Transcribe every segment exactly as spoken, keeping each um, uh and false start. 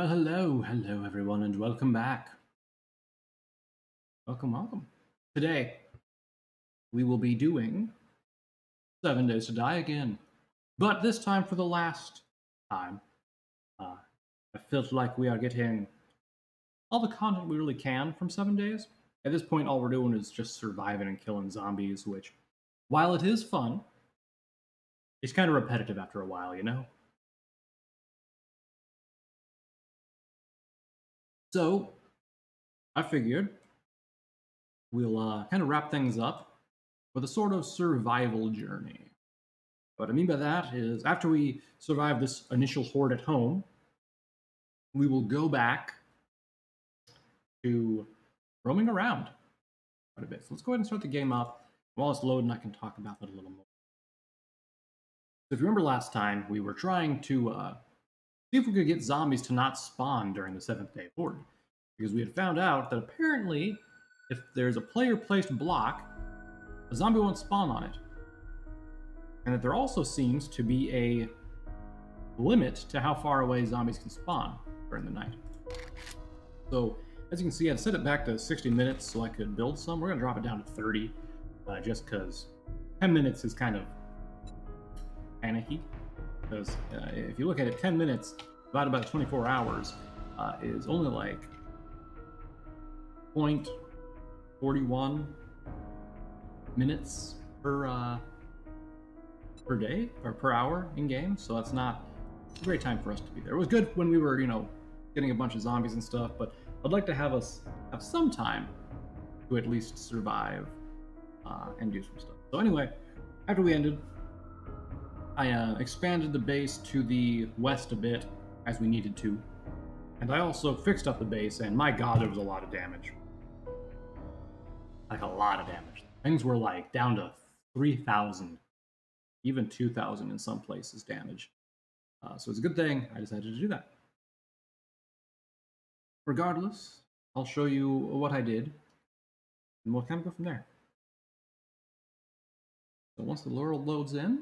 Well, hello, hello everyone, and welcome back. Welcome, welcome. Today, we will be doing Seven Days to Die again, but this time for the last time. Uh, I felt like we are getting all the content we really can from Seven Days. At this point, all we're doing is just surviving and killing zombies, which, while it is fun, it's kind of repetitive after a while, you know? So, I figured we'll uh, kind of wrap things up with a sort of survival journey. What I mean by that is, after we survive this initial horde at home, we will go back to roaming around quite a bit. So let's go ahead and start the game up. While it's loading, I can talk about it a little more. So if you remember last time, we were trying to uh, see if we could get zombies to not spawn during the seventh day horde, because we had found out that apparently if there's a player-placed block, a zombie won't spawn on it, and that there also seems to be a limit to how far away zombies can spawn during the night. So as you can see, I've set it back to sixty minutes so I could build some. We're going to drop it down to thirty, uh, just because ten minutes is kind of panicky. Because uh, if you look at it, ten minutes divided by twenty-four hours uh, is only like zero point four one minutes per uh, per day or per hour in game. So that's not a great time for us to be there. It was good when we were, you know, getting a bunch of zombies and stuff, but I'd like to have us have some time to at least survive uh, and do some stuff. So anyway, after we ended, I uh, expanded the base to the west a bit, as we needed to, and I also fixed up the base, and my god, there was a lot of damage. Like, a lot of damage. Things were, like, down to three thousand, even two thousand in some places damage. Uh, so it's a good thing I decided to do that. Regardless, I'll show you what I did, and we'll kind of go from there. So once the Laurel loads in,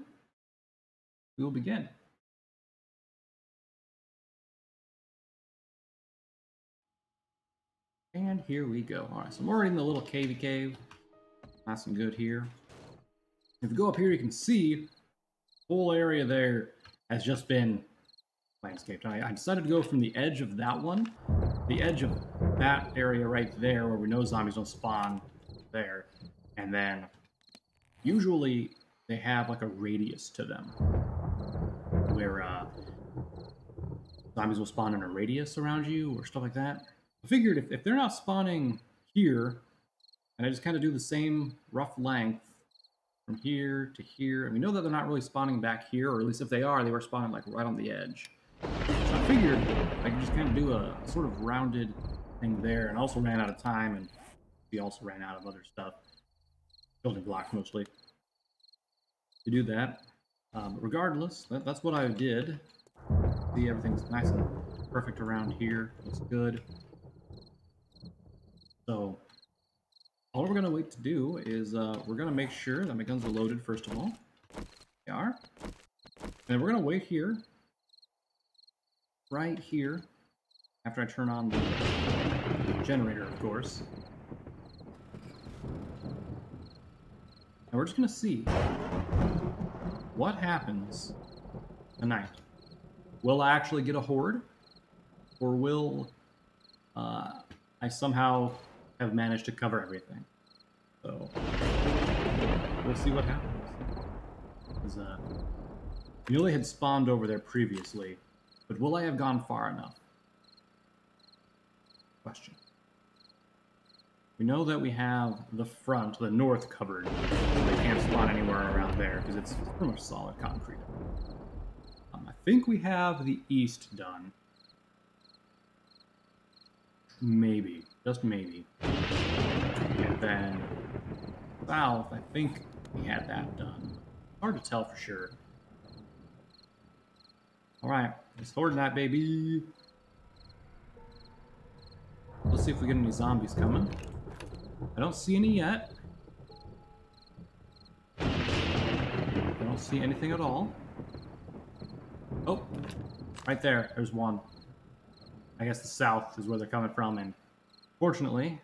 we will begin. And here we go. All right, so I'm already in the little cavey cave. Nice and good here. If you go up here, you can see the whole area there has just been landscaped. I, I decided to go from the edge of that one, the edge of that area right there where we know zombies don't spawn there. And then usually they have like a radius to them, where uh, zombies will spawn in a radius around you or stuff like that. I figured if, if they're not spawning here, and I just kind of do the same rough length from here to here, and we know that they're not really spawning back here, or at least if they are, they were spawning like right on the edge. So I figured I could just kind of do a sort of rounded thing there, and also ran out of time, and we also ran out of other stuff, building blocks mostly, to do that. Um, but regardless, that, that's what I did. See, everything's nice and perfect around here. Looks good. So, all we're going to wait to do is uh, we're going to make sure that my guns are loaded, first of all. They are. And then we're going to wait here. Right here. After I turn on the generator, of course. And we're just going to see what happens tonight. Will I actually get a horde? Or will uh, I somehow have managed to cover everything? So, we'll see what happens. Uh, Muley had spawned over there previously, but will I have gone far enough? Question. We know that we have the front, the north, covered. They can't spawn anywhere around there because it's pretty much solid concrete. Um, I think we have the east done. Maybe. Just maybe. And then south, I think we had that done. Hard to tell for sure. Alright, let's horde that, baby. Let's see if we get any zombies coming. I don't see any yet. I don't see anything at all. Oh, right there. There's one. I guess the south is where they're coming from, and fortunately,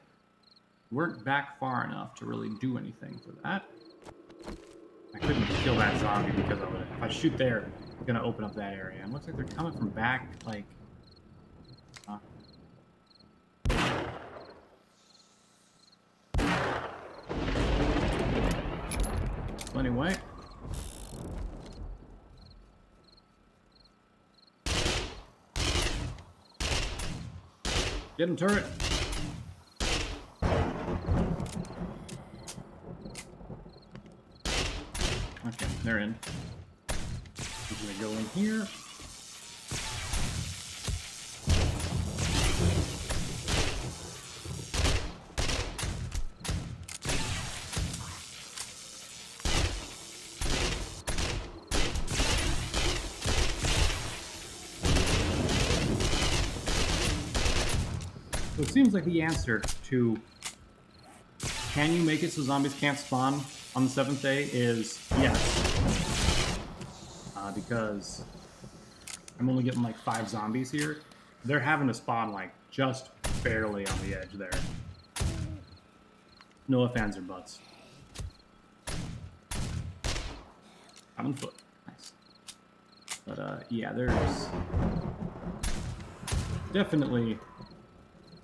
we weren't back far enough to really do anything for that. I couldn't kill that zombie because I would, if I shoot there, it's gonna open up that area. And looks like they're coming from back, like. Uh, well, anyway. Get him, turret! Okay, they're in. I'm gonna go in here. So it seems like the answer to can you make it so zombies can't spawn on the seventh day is yes. Uh, because I'm only getting like five zombies here. They're having to spawn like just barely on the edge there. No ifs, ands, or buts. I'm on foot. Nice. But uh, yeah, there's definitely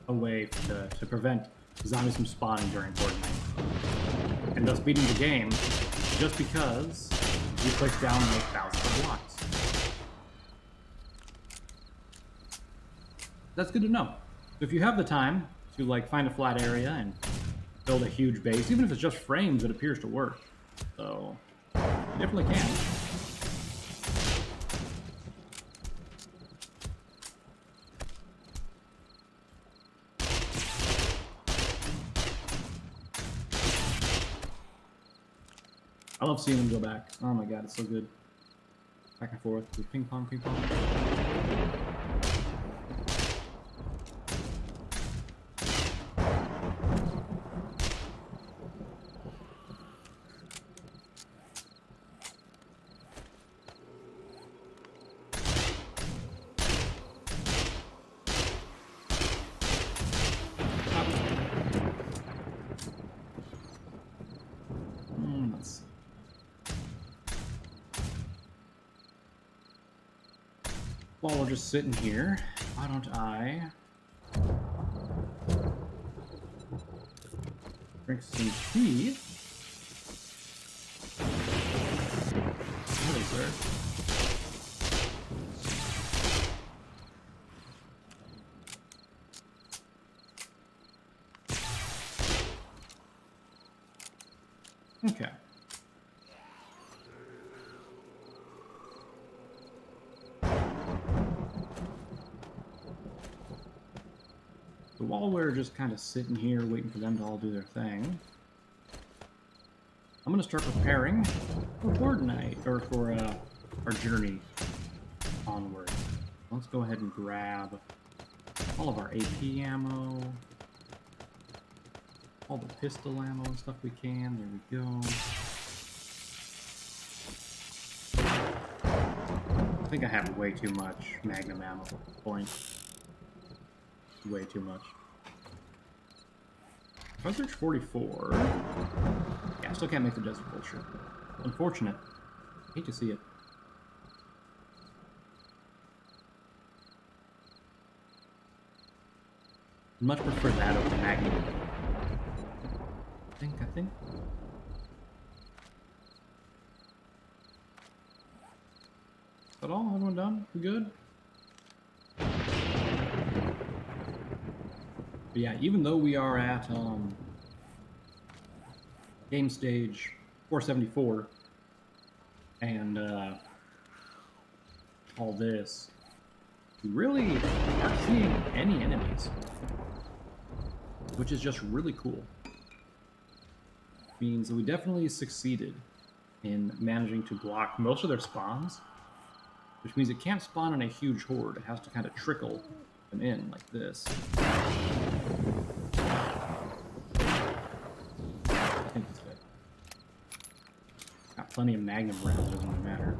a way to, to prevent zombies from spawning during Fortnite, and thus beating the game just because you click down and make thousands of blocks. That's good to know. If you have the time to like find a flat area and build a huge base, even if it's just frames, it appears to work. So you definitely can. I love seeing them go back. Oh my god, it's so good. Back and forth. Just ping pong, ping pong. While we're just sitting here, why don't I drink some tea? Hello, sir. Okay. While we're just kind of sitting here waiting for them to all do their thing, I'm gonna start preparing for Fortnite, or for uh, our journey onward. Let's go ahead and grab all of our A P ammo, all the pistol ammo and stuff we can. There we go. I think I have way too much Magnum ammo at this point. Way too much. If I search forty-four, yeah, I still can't make the desert vulture. Unfortunate. Hate to see it. Much prefer that over Magnum. I think, I think. Is that all? Everyone done? We good? But yeah, even though we are at um, game stage four seventy-four and uh, all this, we really aren't seeing any enemies, which is just really cool. It means that we definitely succeeded in managing to block most of their spawns, which means it can't spawn in a huge horde. It has to kind of trickle them in like this. Plenty of Magnum rounds, doesn't really matter.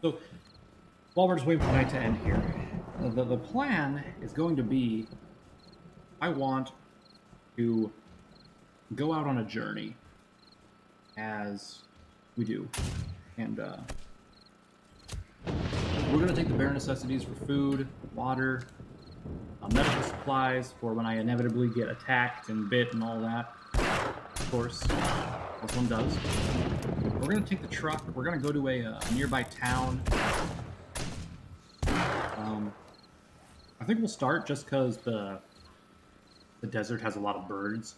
So While we're just waiting for the night to end here, the, the plan is going to be, I want to go out on a journey, as we do, and uh, we're going to take the bare necessities for food, water, uh, medical supplies for when I inevitably get attacked and bit and all that, of course, as one does. We're going to take the truck, we're going to go to a, a nearby town. Um, I think we'll start, just because the, the desert has a lot of birds,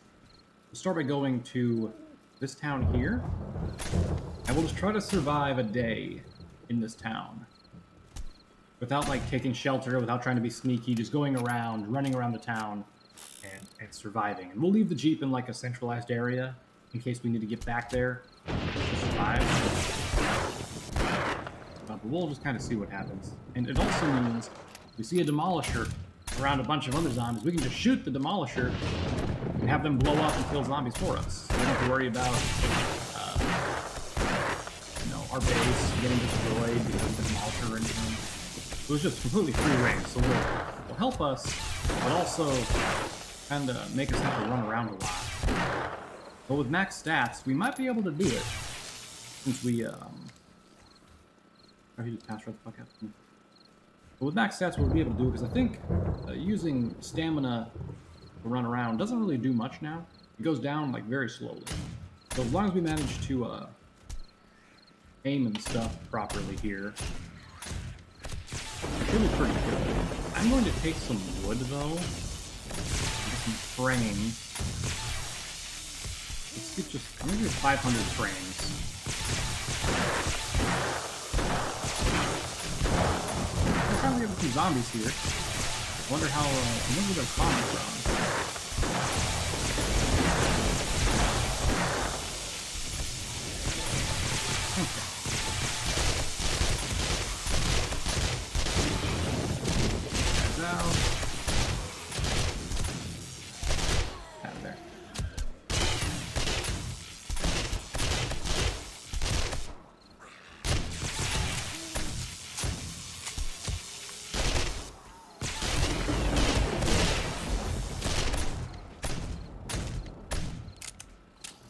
we'll start by going to this town here, and we'll just try to survive a day in this town. Without, like, taking shelter, without trying to be sneaky, just going around, running around the town, and, and surviving. And we'll leave the Jeep in, like, a centralized area, in case we need to get back there to survive. But we'll just kind of see what happens. And it also means we see a Demolisher around a bunch of other zombies, we can just shoot the Demolisher and have them blow up and kill zombies for us. So we don't have to worry about, uh, you know, our base getting destroyed because of the Demolisher or anything. It was just completely free reign, so it'll, it'll help us, but also kind of make us have to run around a lot. But with max stats, we might be able to do it, since we, um... Or he just passed right the fuck out. But with max stats, we'll be able to do it, because I think uh, using stamina to run around doesn't really do much now. It goes down, like, very slowly. So as long as we manage to, uh, aim and stuff properly here, it should be pretty good. I'm going to take some wood, though. Get some frames. Let's get just... I'm going to get five hundred frames. We're trying to get some zombies here. I wonder how... Uh, I wonder where they're coming from. Okay.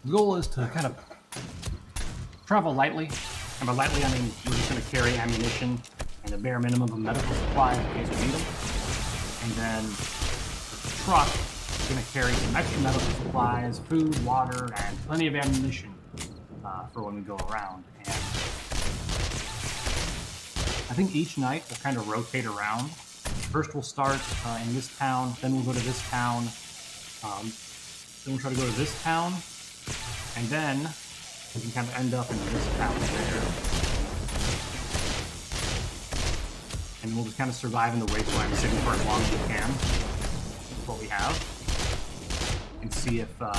The goal is to kind of travel lightly, and by lightly I mean we're just going to carry ammunition and a bare minimum of medical supply in case we need them, and then the truck is going to carry some extra medical supplies, food, water, and plenty of ammunition uh, for when we go around. And I think each night we'll kind of rotate around. First we'll start uh, in this town, then we'll go to this town, um, then we'll try to go to this town. And then we can kind of end up in this town there. And we'll just kind of survive in the wasteland, sitting for as long as we can with what we have, and see if uh,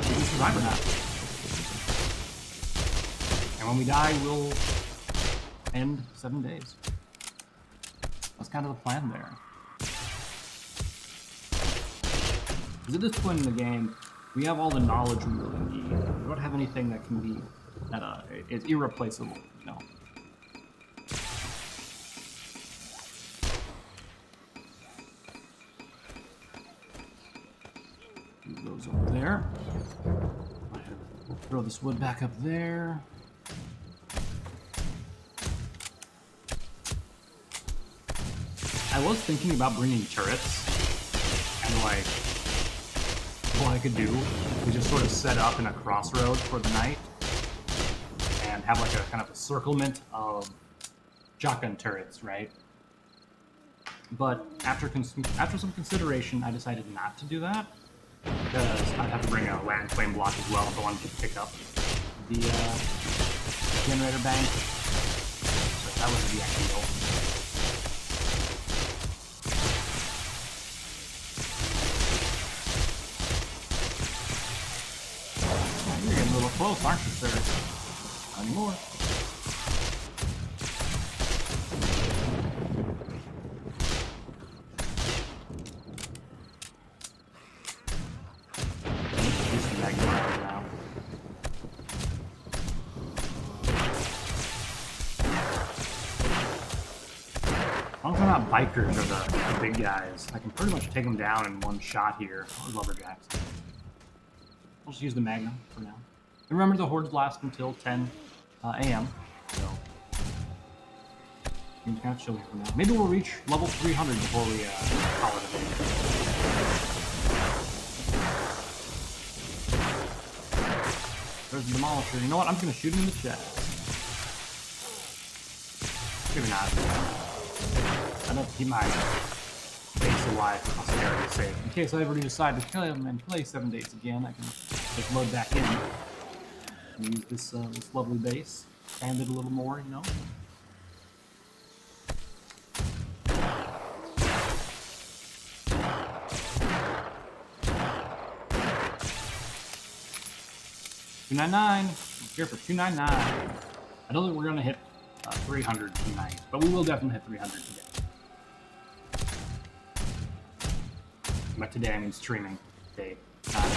we can survive or not. And when we die, we'll end seven days. That's kind of the plan there. Because at this point in the game, we have all the knowledge we really need. We don't have anything that can be, that uh, is irreplaceable, you know. Move those up there. Throw this wood back up there. I was thinking about bringing turrets and, like, what I could do is just sort of set up in a crossroad for the night and have like a kind of a circlement of shotgun turrets, right? But after cons after some consideration, I decided not to do that, because I'd have to bring a land claim block as well if I wanted to pick up the uh, generator bank. So that was the ideal. Close, aren't you, sir? Not anymore. not bikers are the big guys. I can pretty much take them down in one shot here. Those lumberjacks. I'll just use the Magnum for now. And remember, the hordes last until ten a m So seems kind of chilly for now. Maybe we'll reach level three hundred before we uh, call it a day. There's the Demolisher. You know what? I'm going to shoot him in the chest. Maybe not. I don't keep my base alive for posterity sake. In case I ever decide to kill him and play Seven Days again, I can just load back in and use this, uh, this lovely base. Expand it a little more, you know? two ninety-nine. Here for two ninety-nine. I don't think we're going to hit uh, three hundred tonight, but we will definitely hit three hundred today. But today I mean streaming day. Not uh,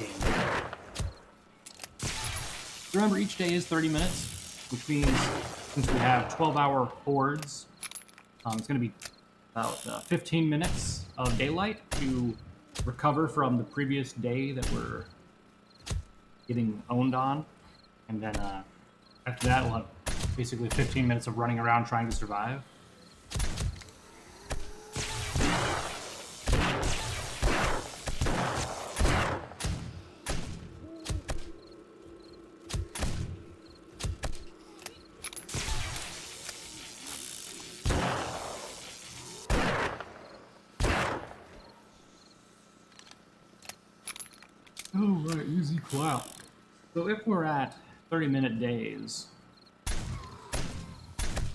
game day. Remember, each day is thirty minutes, which means since we have twelve hour hordes, um, it's going to be about uh, fifteen minutes of daylight to recover from the previous day that we're getting owned on. And then uh, after that, we'll have basically fifteen minutes of running around trying to survive. Wow. So if we're at thirty minute days,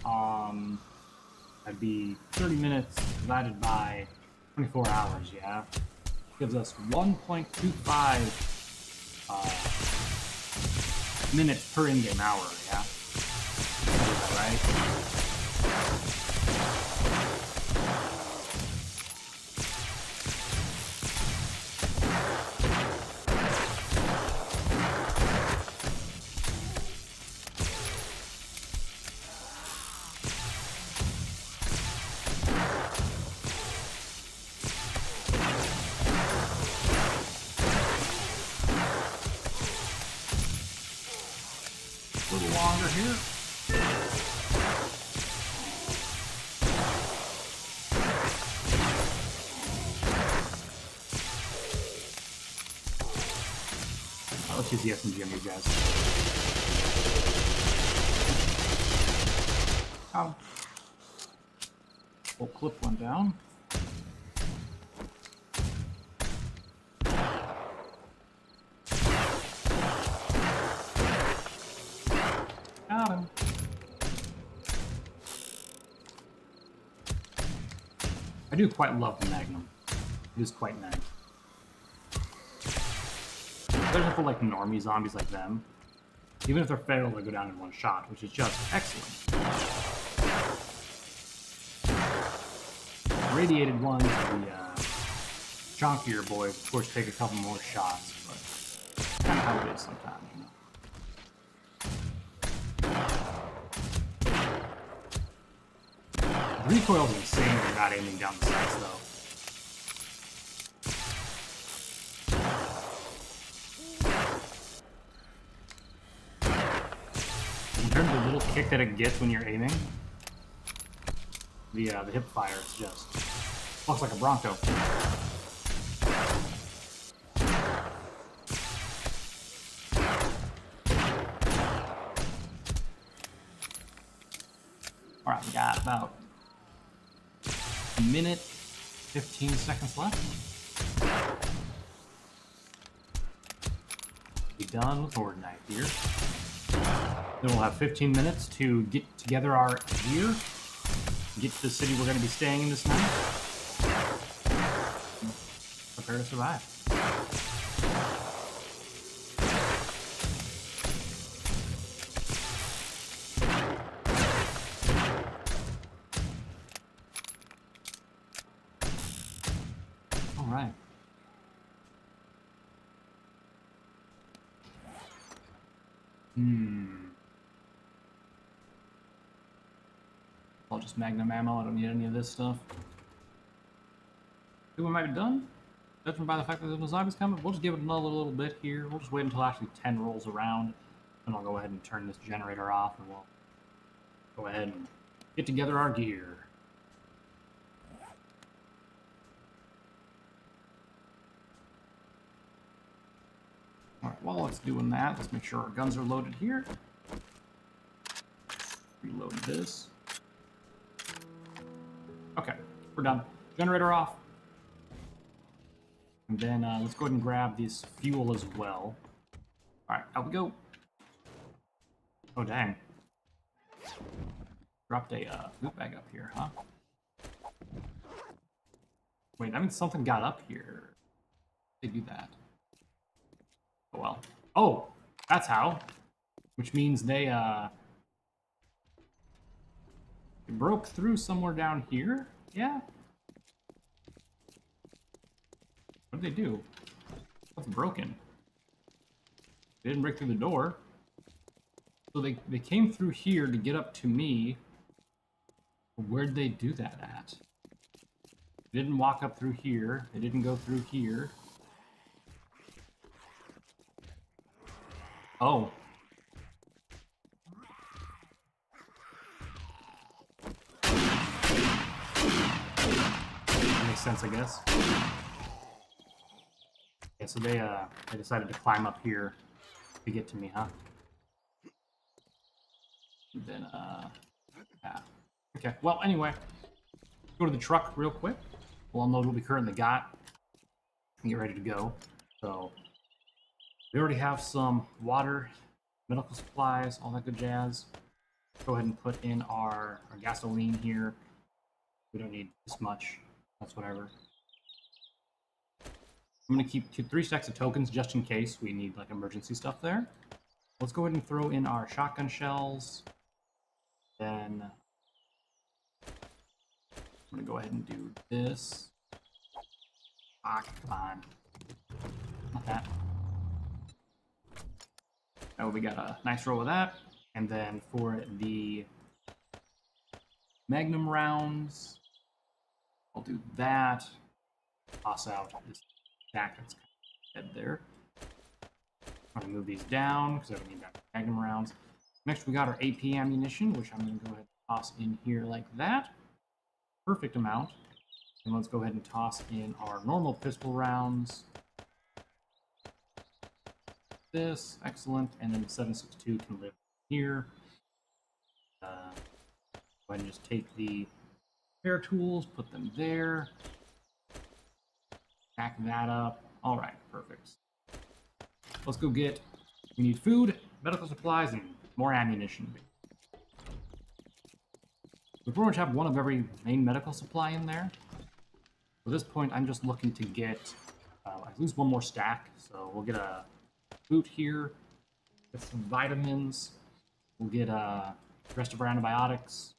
um, that'd be thirty minutes divided by twenty-four hours, yeah? Gives us one point two five uh, minutes per in-game hour, yeah? Is that right? The S M G on you guys. Ow. We'll clip one down. Got him. I do quite love the Magnum. It is quite nice. Especially for like normie zombies like them. Even if they're fatal, they'll go down in one shot, which is just excellent. Radiated ones, the uh, chonkier boys, of course, take a couple more shots, but that's kind of how it is sometimes, you know. The recoil's insane when you're not aiming down the sights, though. Kick that it gets when you're aiming. The uh, the hip fire is just looks like a Bronco. All right, we got about a minute, fifteen seconds left. Be done with Fortnite here. Then we'll have fifteen minutes to get together our gear, get to the city we're going to be staying in this night, and prepare to survive. all just Magnum ammo. I don't need any of this stuff. I think we might be done. Judging by the fact that there's no zombies coming, we'll just give it another little bit here. We'll just wait until actually ten rolls around, and I'll go ahead and turn this generator off, and we'll go ahead and get together our gear. Alright, while it's doing that, let's make sure our guns are loaded here. Reload this. Okay, we're done. Generator off. And then uh, let's go ahead and grab this fuel as well. Alright, out we go. Oh, dang. Dropped a uh, loot bag up here, huh? Wait, that means something got up here. They do that. Oh, well. Oh, that's how. Which means they, uh... they broke through somewhere down here? Yeah? What did they do? What's broken? They didn't break through the door. So they, they came through here to get up to me. Where'd they do that at? They didn't walk up through here. They didn't go through here. Oh. That makes sense, I guess. Yeah, so they uh they decided to climb up here to get to me, huh? And then uh yeah. Okay, well anyway. Let's go to the truck real quick. We'll unload what we currently got and get ready to go. So we already have some water, medical supplies, all that good jazz. Go ahead and put in our, our gasoline here. We don't need this much. That's whatever. I'm going to keep two, three stacks of tokens just in case we need like emergency stuff there. Let's go ahead and throw in our shotgun shells. Then I'm going to go ahead and do this. Ah, come on. Not that. Oh, we got a nice roll of that. And then for the Magnum rounds, I'll do that. Toss out this stack that's kind of dead there. I'm going to move these down because I don't need that Magnum rounds. Next, we got our A P ammunition, which I'm going to go ahead and toss in here like that. Perfect amount. And let's go ahead and toss in our normal pistol rounds. This, excellent, and then the seven six two can live here. Uh, go ahead and just take the repair tools, put them there, pack that up. All right, perfect. Let's go get, we need food, medical supplies, and more ammunition. We pretty much have one of every main medical supply in there. At this point, I'm just looking to get uh, at least one more stack, so we'll get a boot here, get some vitamins, we'll get uh, the rest of our antibiotics,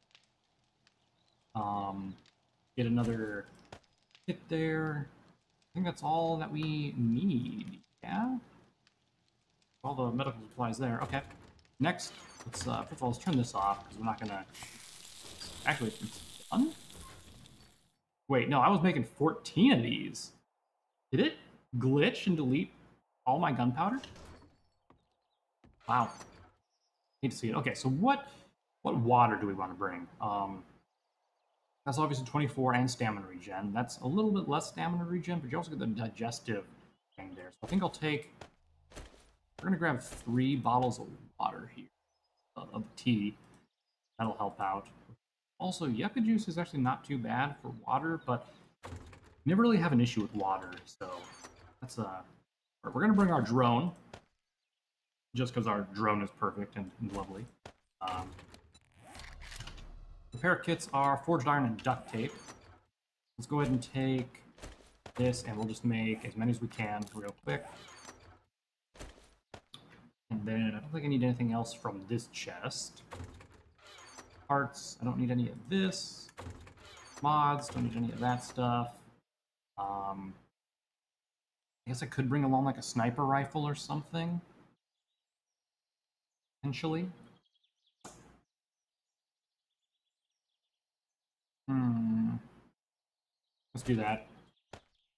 um, get another kit there. I think that's all that we need, yeah? All the medical supplies there, okay. Next, let's, uh, first of all, let's turn this off, because we're not gonna... Actually, it's done? Wait, no, I was making fourteen of these. Did it glitch and delete all my gunpowder? Wow. Need to see it. Okay, so what what water do we want to bring? Um, that's obviously twenty-four and stamina regen. That's a little bit less stamina regen, but you also get the digestive thing there. So I think I'll take... We're going to grab three bottles of water here, uh, of tea. That'll help out. Also, yucca juice is actually not too bad for water, but never really have an issue with water, so that's a... We're going to bring our drone, just because our drone is perfect and, and lovely. Um, repair kits are forged iron and duct tape. Let's go ahead and take this, and we'll just make as many as we can real quick. And then I don't think I need anything else from this chest. Parts, I don't need any of this. Mods, don't need any of that stuff. Um... I guess I could bring along like a sniper rifle or something, potentially. Hmm. Let's do that.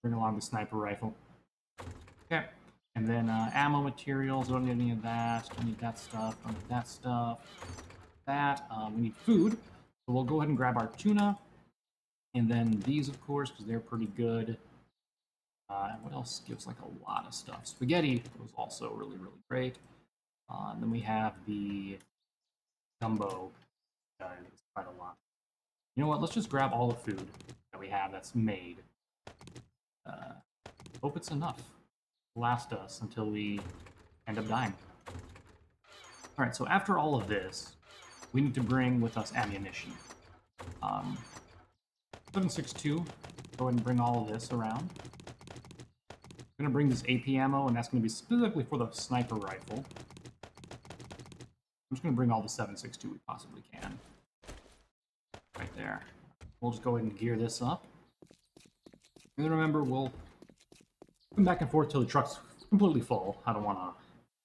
Bring along the sniper rifle. Okay. And then uh, ammo materials. Don't need any of that. Don't need that stuff. Don't need that stuff. That. Uh, we need food. So we'll go ahead and grab our tuna. And then these, of course, because they're pretty good. Uh, and what else gives like a lot of stuff? Spaghetti was also really, really great. Uh, and then we have the gumbo. Uh, it's quite a lot. You know what? Let's just grab all the food that we have that's made. Uh, hope it's enough to last us until we end up dying. All right. So after all of this, we need to bring with us ammunition. Um, seven six two. Go ahead and bring all of this around. I'm going to bring this A P ammo, and that's going to be specifically for the sniper rifle. I'm just going to bring all the seven six two we possibly can. Right there. We'll just go ahead and gear this up. And then remember, we'll come back and forth till the truck's completely full. I don't want to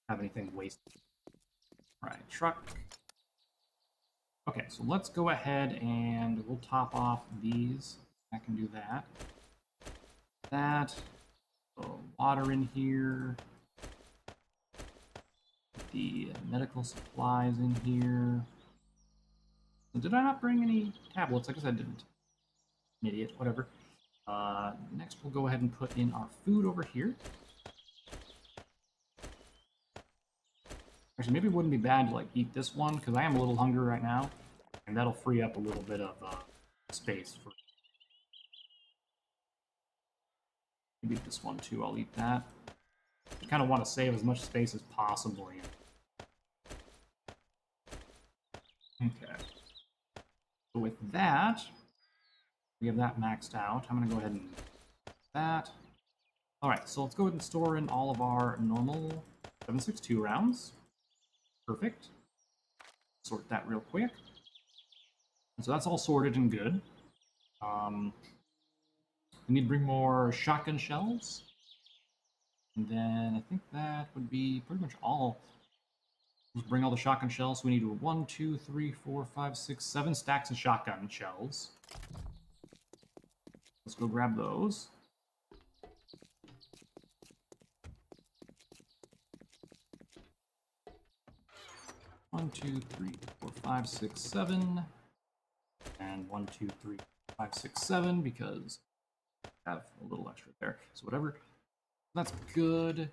have anything wasted. Alright, truck. Okay, so let's go ahead and we'll top off these. I can do that. That. So water in here. The medical supplies in here. Did I not bring any tablets? I guess I didn't. An idiot, whatever. Uh, next, we'll go ahead and put in our food over here. Actually, maybe it wouldn't be bad to like eat this one because I am a little hungry right now, and that'll free up a little bit of uh, space for. Maybe this one too. I'll eat that. I kind of want to save as much space as possible. Okay. So with that, we have that maxed out. I'm going to go ahead and do that. All right, so let's go ahead and store in all of our normal seven six two rounds. Perfect. Sort that real quick. And so that's all sorted and good. Um, we need to bring more shotgun shells. And then I think that would be pretty much all. Just bring all the shotgun shells. We need one, two, three, four, five, six, seven stacks of shotgun shells. Let's go grab those. One, two, three, four, five, six, seven. And one, two, three, five, six, seven, because I have a little extra there. So whatever. That's good.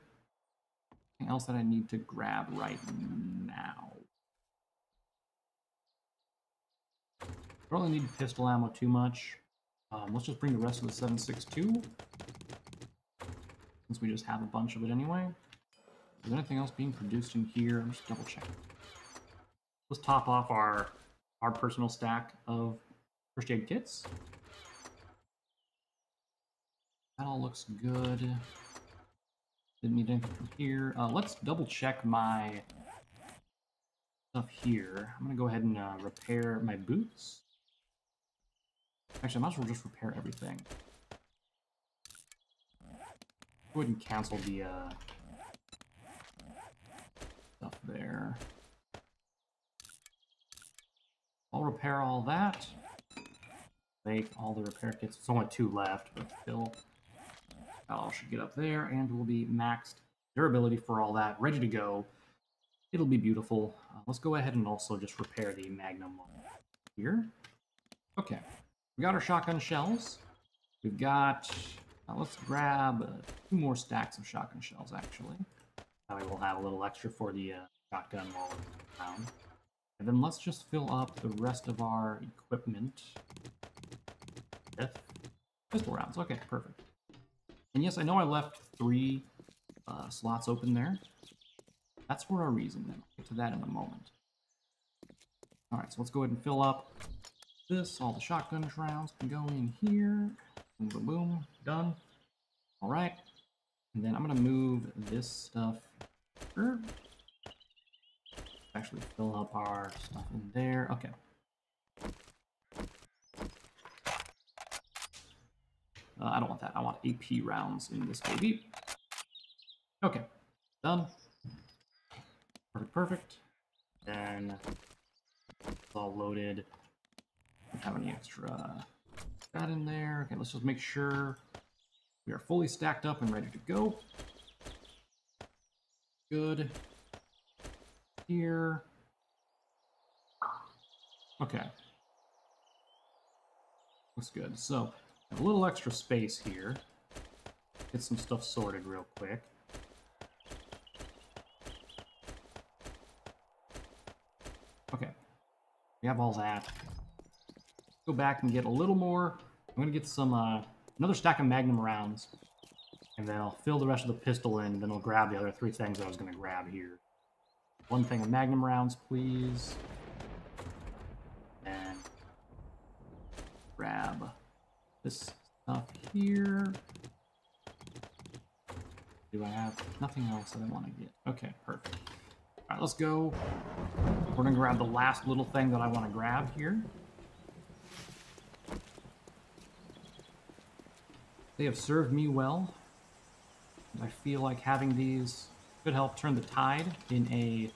Anything else that I need to grab right now? I don't really need pistol ammo too much. Um, let's just bring the rest of the seven six two. Since we just have a bunch of it anyway. Is there anything else being produced in here? I'm just double checking. Let's top off our, our personal stack of first aid kits. That all looks good. Didn't need anything from here. Uh, let's double check my stuff here. I'm going to go ahead and uh, repair my boots. Actually, I might as well just repair everything. Go ahead and cancel the uh, stuff there. I'll repair all that. Make all the repair kits. It's only two left, but still. I'll should get up there, and we'll be maxed durability for all that, ready to go. It'll be beautiful. Uh, let's go ahead and also just repair the Magnum one here. Okay, we got our shotgun shells. We've got, uh, let's grab uh, two more stacks of shotgun shells, actually. That way we'll have a little extra for the uh, shotgun while we're around. And then let's just fill up the rest of our equipment with pistol rounds. Okay, perfect. And yes, I know I left three uh, slots open there. That's for a reason, then. I'll get to that in a moment. All right, so let's go ahead and fill up this. All the shotgun rounds can go in here. Boom, boom, boom. Done. All right. And then I'm going to move this stuff here. Actually, fill up our stuff in there. Okay. Uh, I don't want that. I want A P rounds in this baby. Okay, done. Perfect, perfect. Then it's all loaded. have any extra that in there. Okay, let's just make sure we are fully stacked up and ready to go. Good. Here. Okay. Looks good. So, a little extra space here. Get some stuff sorted real quick. Okay. We have all that. Go back and get a little more. I'm going to get some, uh, another stack of Magnum rounds. And then I'll fill the rest of the pistol in, then I'll grab the other three things I was going to grab here. One thing of Magnum rounds, please. And grab this stuff here. Do I have nothing else that I want to get? Okay, perfect. All right, let's go. We're going to grab the last little thing that I want to grab here. They have served me well. I feel like having these could help turn the tide in a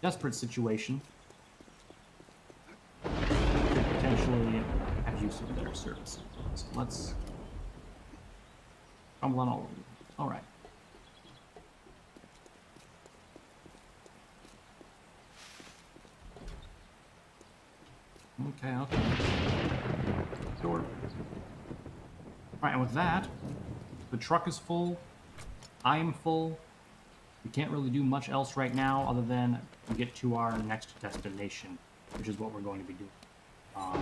desperate situation. Could potentially have use of their services. So let's crumble on all over you. All right. Okay, okay. Door. All right, and with that, the truck is full. I am full. We can't really do much else right now other than get to our next destination, which is what we're going to be doing. Um,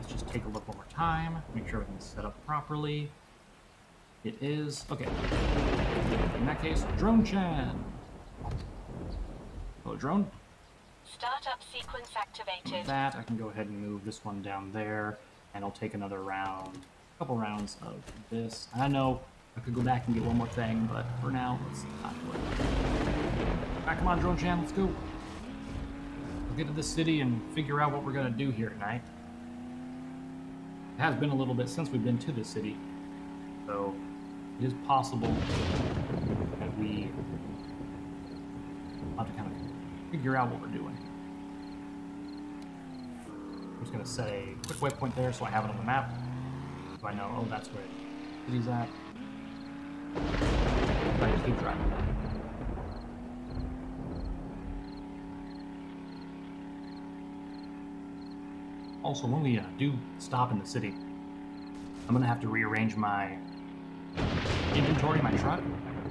let's just take a look one more time, make sure everything's set up properly. It is. Okay. In that case, Drone Chan. Hello, drone. Startup sequence activated. With that, I can go ahead and move this one down there, and I'll take another round. Couple rounds of this. I know I could go back and get one more thing, but for now, let's not do it. All right, come on, Drone Chan, let's go. We'll get to the city and figure out what we're gonna do here tonight. It has been a little bit since we've been to the city, so it is possible that we have to kind of figure out what we're doing. I'm just gonna set a quick waypoint there so I have it on the map. So I know, oh, that's where the city's at. I just keep driving. Also, when we uh, do stop in the city, I'm gonna have to rearrange my inventory, my truck.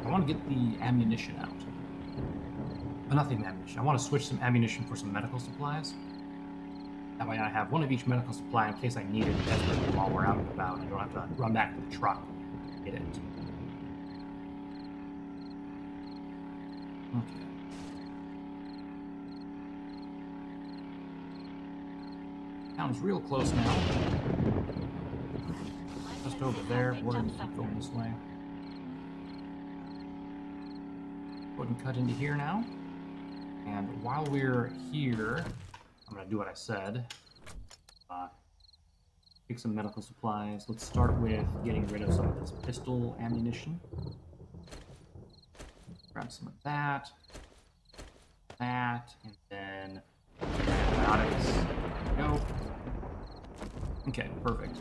I want to get the ammunition out. But not the ammunition. I want to switch some ammunition for some medical supplies. That way I have one of each medical supply in case I need it while we're out and about. I don't have to run back to the truck and get it. Okay. Town's real close now. Just over there. We're going to keep going this way. Go ahead and cut into here now. And while we're here, I'm going to do what I said. Uh, pick some medical supplies. Let's start with getting rid of some of this pistol ammunition. Grab some of that. That. And then antibiotics. Go. Okay, perfect.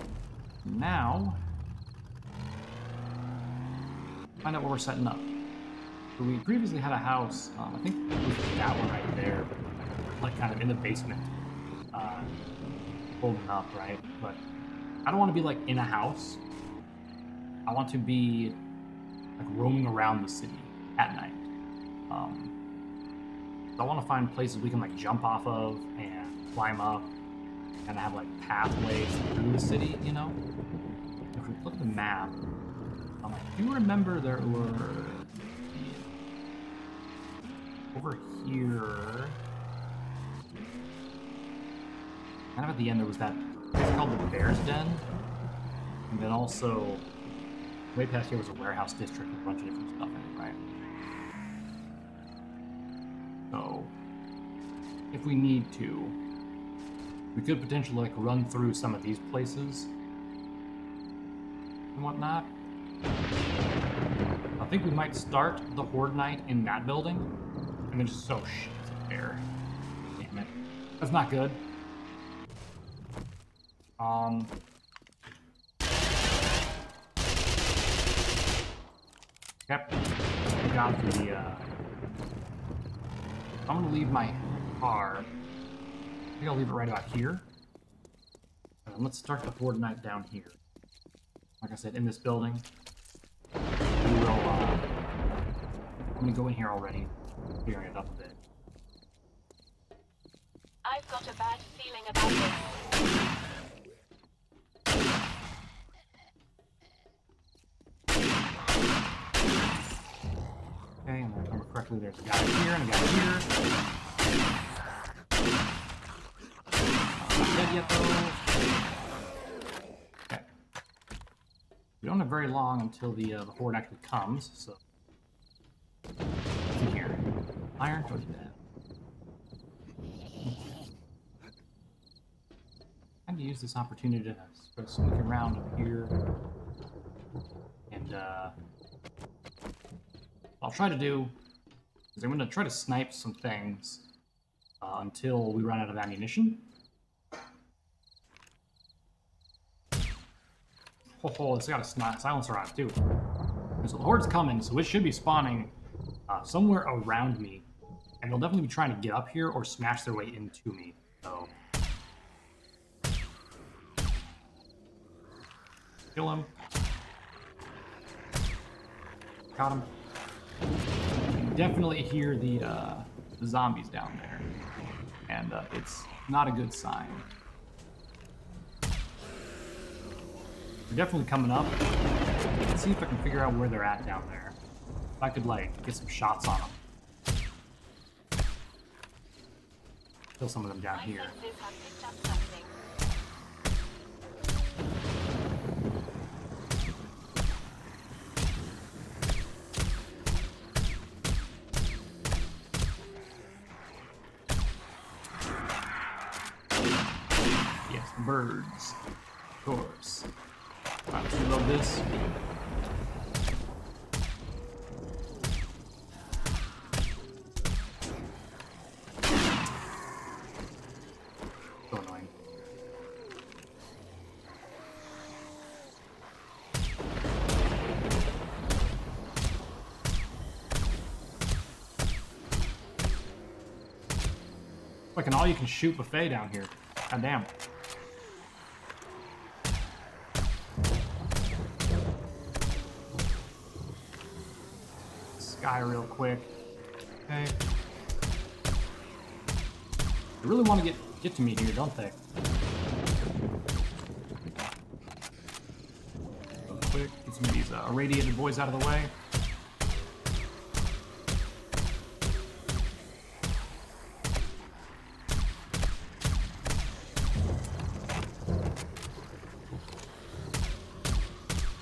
Now, find out what we're setting up. So we previously had a house. Um, I think it was that one right there. Like kind of in the basement, uh, holding up, right? But I don't want to be like in a house. I want to be like roaming around the city at night. Um, so I want to find places we can like jump off of and climb up and have like pathways through the city, you know? If we look at the map, um, I do remember there were over here. Kind of at the end, there was that place called the Bear's Den. And then also, way past here was a warehouse district with a bunch of different stuff in it, right? So, if we need to, we could potentially like run through some of these places and whatnot. I think we might start the Horde Night in that building. And then just, oh shit, it's a bear. Damn it. That's not good. Um. Yep. We got the, uh... I'm gonna leave my car. I think I'll leave it right about here. And let's start the Fortnite down here. Like I said, in this building. We will, uh... I'm gonna go in here already. Clearing it up a bit. I've got a bad feeling about this. Okay, and I remember correctly, there's a guy here and a guy here. Not dead yet, though. Okay. We don't have very long until the, uh, the horde actually comes, so. What's in here? Iron towards bed. I'm gonna use this opportunity to sort of sneak around up here. And, uh. I'll try to do is I'm going to try to snipe some things uh, until we run out of ammunition. Ho ho! It's got a silencer on it too. And so the horde's coming, so it should be spawning uh, somewhere around me, and they'll definitely be trying to get up here or smash their way into me. So kill him. Got him. Definitely hear the, uh, the zombies down there, and uh, it's not a good sign. They're definitely coming up. Let's see if I can figure out where they're at down there. If I could, like, get some shots on them. Kill some of them down here. Birds, of course. I absolutely love this. So annoying. It's like an all-you-can-shoot buffet down here. God damn. Real quick. Okay. They really want to get get to me here, don't they? Real quick, get some of these uh, irradiated boys out of the way.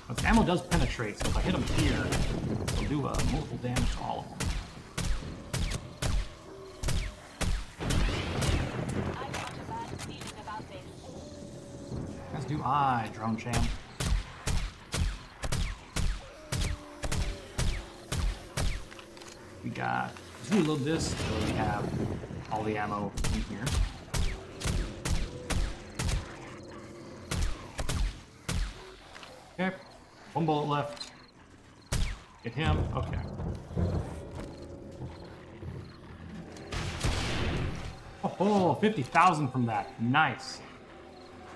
But the ammo does penetrate, so if I hit them here, they'll do uh, multiple damage to all of them. I've got a bad feeling about this. As do I, Drone Champ. We got. Let's reload this until we have all the ammo in here. Okay. One bullet left. Get him. Okay. Oh, oh fifty thousand from that. Nice.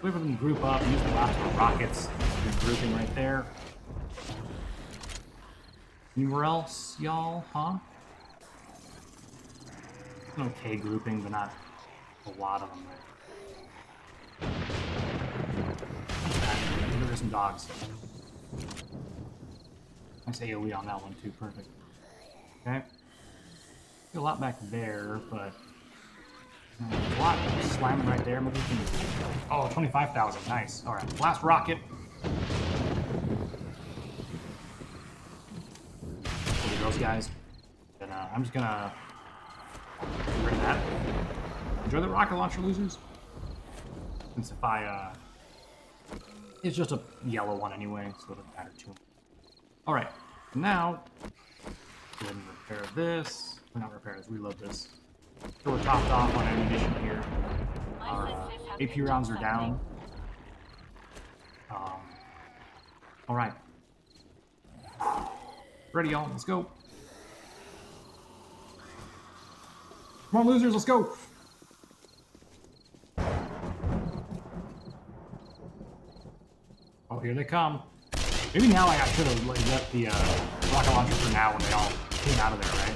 We have them group up. Use the last of the rockets. Good grouping right there. Anywhere else, y'all? Huh? An okay grouping, but not a lot of them there. Okay. There are some dogs. Nice AoE on that one too, perfect. Okay. Get a lot back there, but uh, a lot slamming right there. Maybe we can... Oh, twenty-five thousand, nice. Alright, last rocket. Look at those guys. And, uh, I'm just gonna get rid of that. Enjoy the rocket launcher, losers. Since if I uh it's just a yellow one anyway, so it doesn't matter too much. Alright, now, go ahead and repair this. We're not repair this, reload this. So we're topped off on ammunition here. Our uh, A P rounds are down. Um, all right. Ready, y'all. Let's go. Come on, losers. Let's go. Oh, here they come. Maybe now like, I should have left the uh, rocket launcher for now when they all came out of there, right?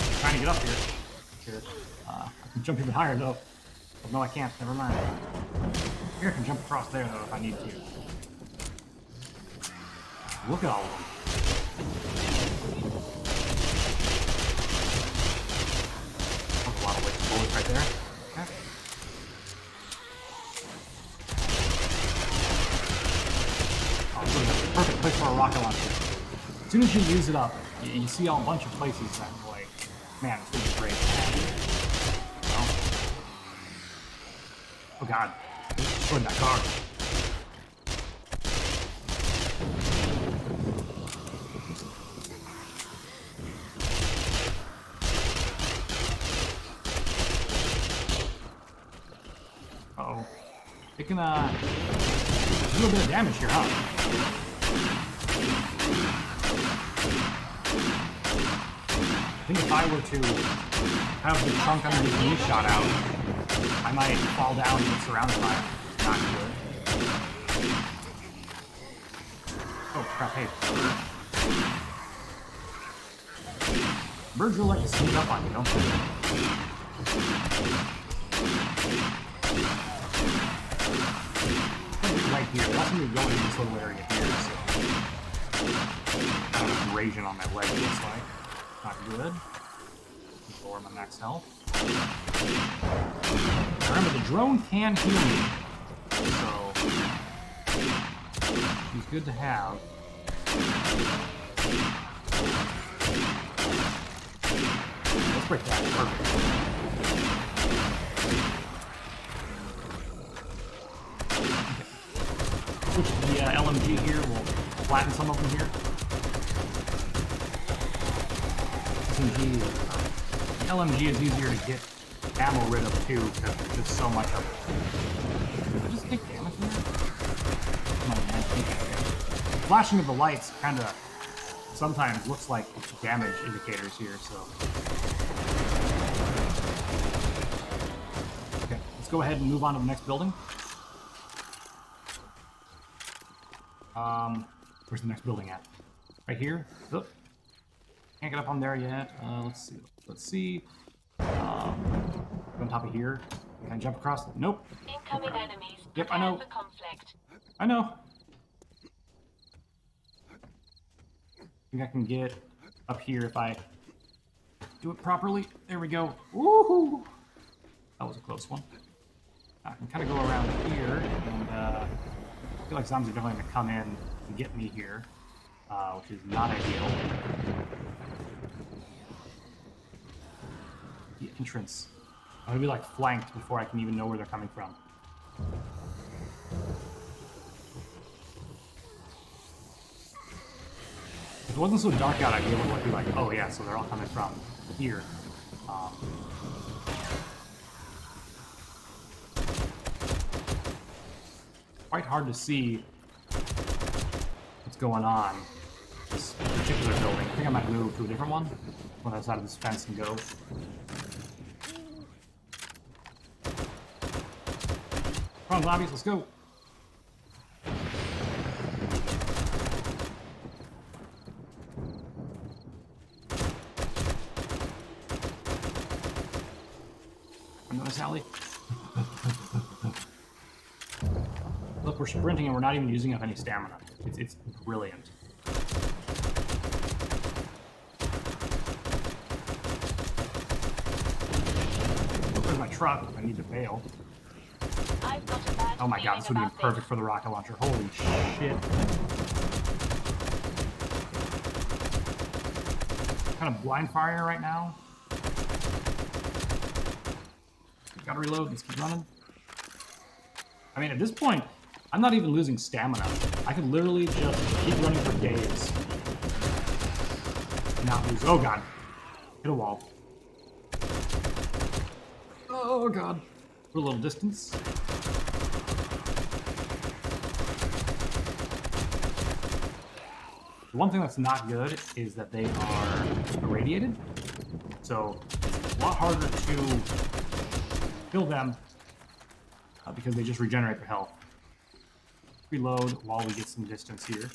I'm trying to get up here. Uh, I can jump even higher, though. Oh, no, I can't. Never mind. Here, I can jump across there, though, if I need to. Look at all of them. That's a lot of wasted bullets right there. Okay. Perfect place for a rocket launcher. As soon as you use it up, you, you see a bunch of places that, like, man, it's really great. Oh, oh god, put in that car. Uh oh, it can uh, do a little bit of damage here, huh? I think if I were to have the trunk underneath me shot out, I might fall down and surrounded by it. Not good. Oh crap, hey. Birds will like to sneak up on you, don't they? Right here. That's where you're going in this little area here, so kind of abrasion on my leg looks like. Not good. Lower my max health. Remember, the drone can heal me, so she's good to have. Let's break that. Perfect. Okay. Switch to the uh, L M G here. We'll flatten some of them here. The L M G is easier to get ammo rid of too, because there's just so much of it. Did I just take damage in there? Come on, man. Flashing of the lights kind of sometimes looks like damage indicators here, so. Okay, let's go ahead and move on to the next building. Um, where's the next building at? Right here? Oh. Can't get up on there yet. Uh, let's see. Let's see. Um, on top of here. Can I jump across? Nope. Incoming okay. Enemies. Yep, I know. I know. I think I can get up here if I do it properly. There we go. Woohoo! That was a close one. I can kind of go around here, and uh, I feel like zombies are definitely gonna come in and get me here, uh, which is not ideal. The entrance. I'm gonna be like flanked before I can even know where they're coming from. If it wasn't so dark out, I'd be able to be like, oh yeah, so they're all coming from here. Um, quite hard to see what's going on in this particular building. I think I might move to a different one. One outside of this fence and go. Come on, zombies, let's go. I'm not Sally. Look, we're sprinting and we're not even using up any stamina. It's, it's brilliant. Where's my truck? I need to bail. Oh my god, this would be perfect for the rocket launcher. Holy shit. Kind of blind fire right now. Gotta reload, let's keep running. I mean, at this point, I'm not even losing stamina. I could literally just keep running for days. not lose. Oh god. Hit a wall. Oh god. For a little distance. The one thing that's not good is that they are irradiated. So it's a lot harder to kill them uh, because they just regenerate for health. Reload while we get some distance here.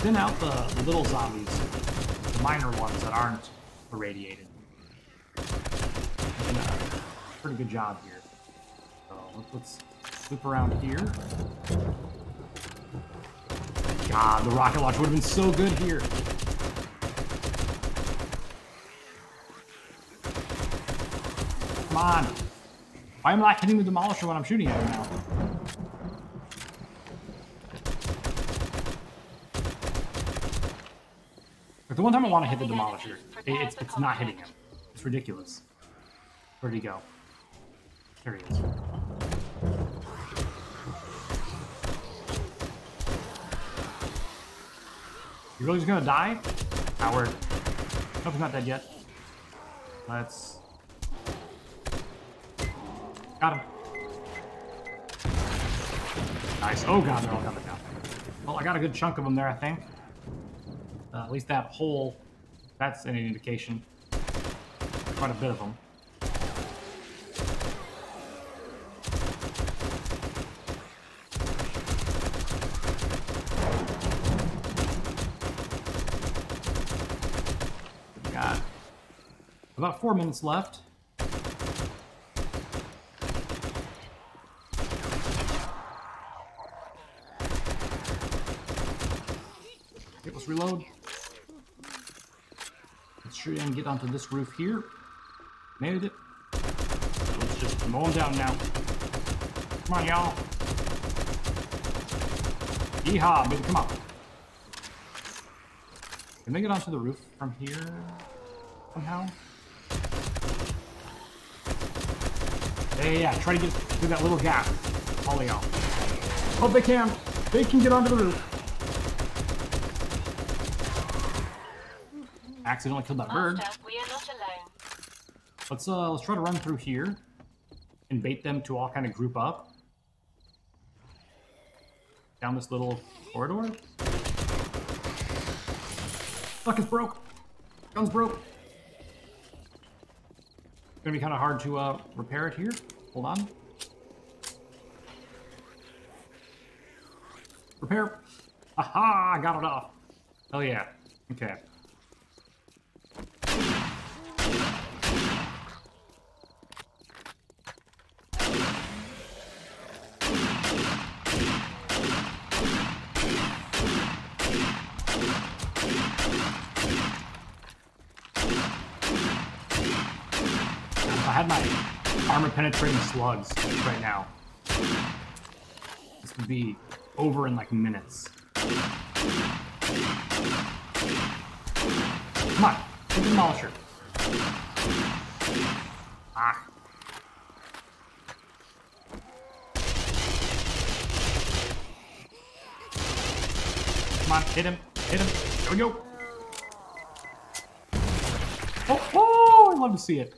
Thin out the, the little zombies, the minor ones that aren't irradiated. And, uh, pretty good job here. So let's, let's loop around here. God, the rocket launch would have been so good here. Come on. Why am I not hitting the demolisher when I'm shooting at him now? The one time I want to hit the demolisher, it, it's, it's not hitting him. It's ridiculous. Where'd he go? There he is. You really just gonna die? Howard. Nope, he's not dead yet. Let's... Got him. Nice. Oh god, they're all coming down. Well, I got a good chunk of them there, I think. Uh, at least that hole, that's any indication. Quite a bit of them. Got about four minutes left. Okay, let's reload. And get onto this roof here. Made it. Let's just mow them down now. Come on, y'all. Yeehaw, baby, come on. Can they get onto the roof from here somehow? Yeah, yeah, yeah. Try to get through that little gap. All y'all. Hope they can. They can get onto the roof. Accidentally killed that bird. Master, we are not alone. Let's uh, let's try to run through here and bait them to all kind of group up down this little corridor. Fuck! It's broke. Gun's broke. It's gonna be kind of hard to uh, repair it here. Hold on. Repair. Aha! I got it off. Hell yeah. Okay. I had my armor-penetrating slugs right now. This would be over in like minutes. Come on, hit the demolisher. Ah. Come on, hit him, hit him. There we go. Oh, oh, I love to see it.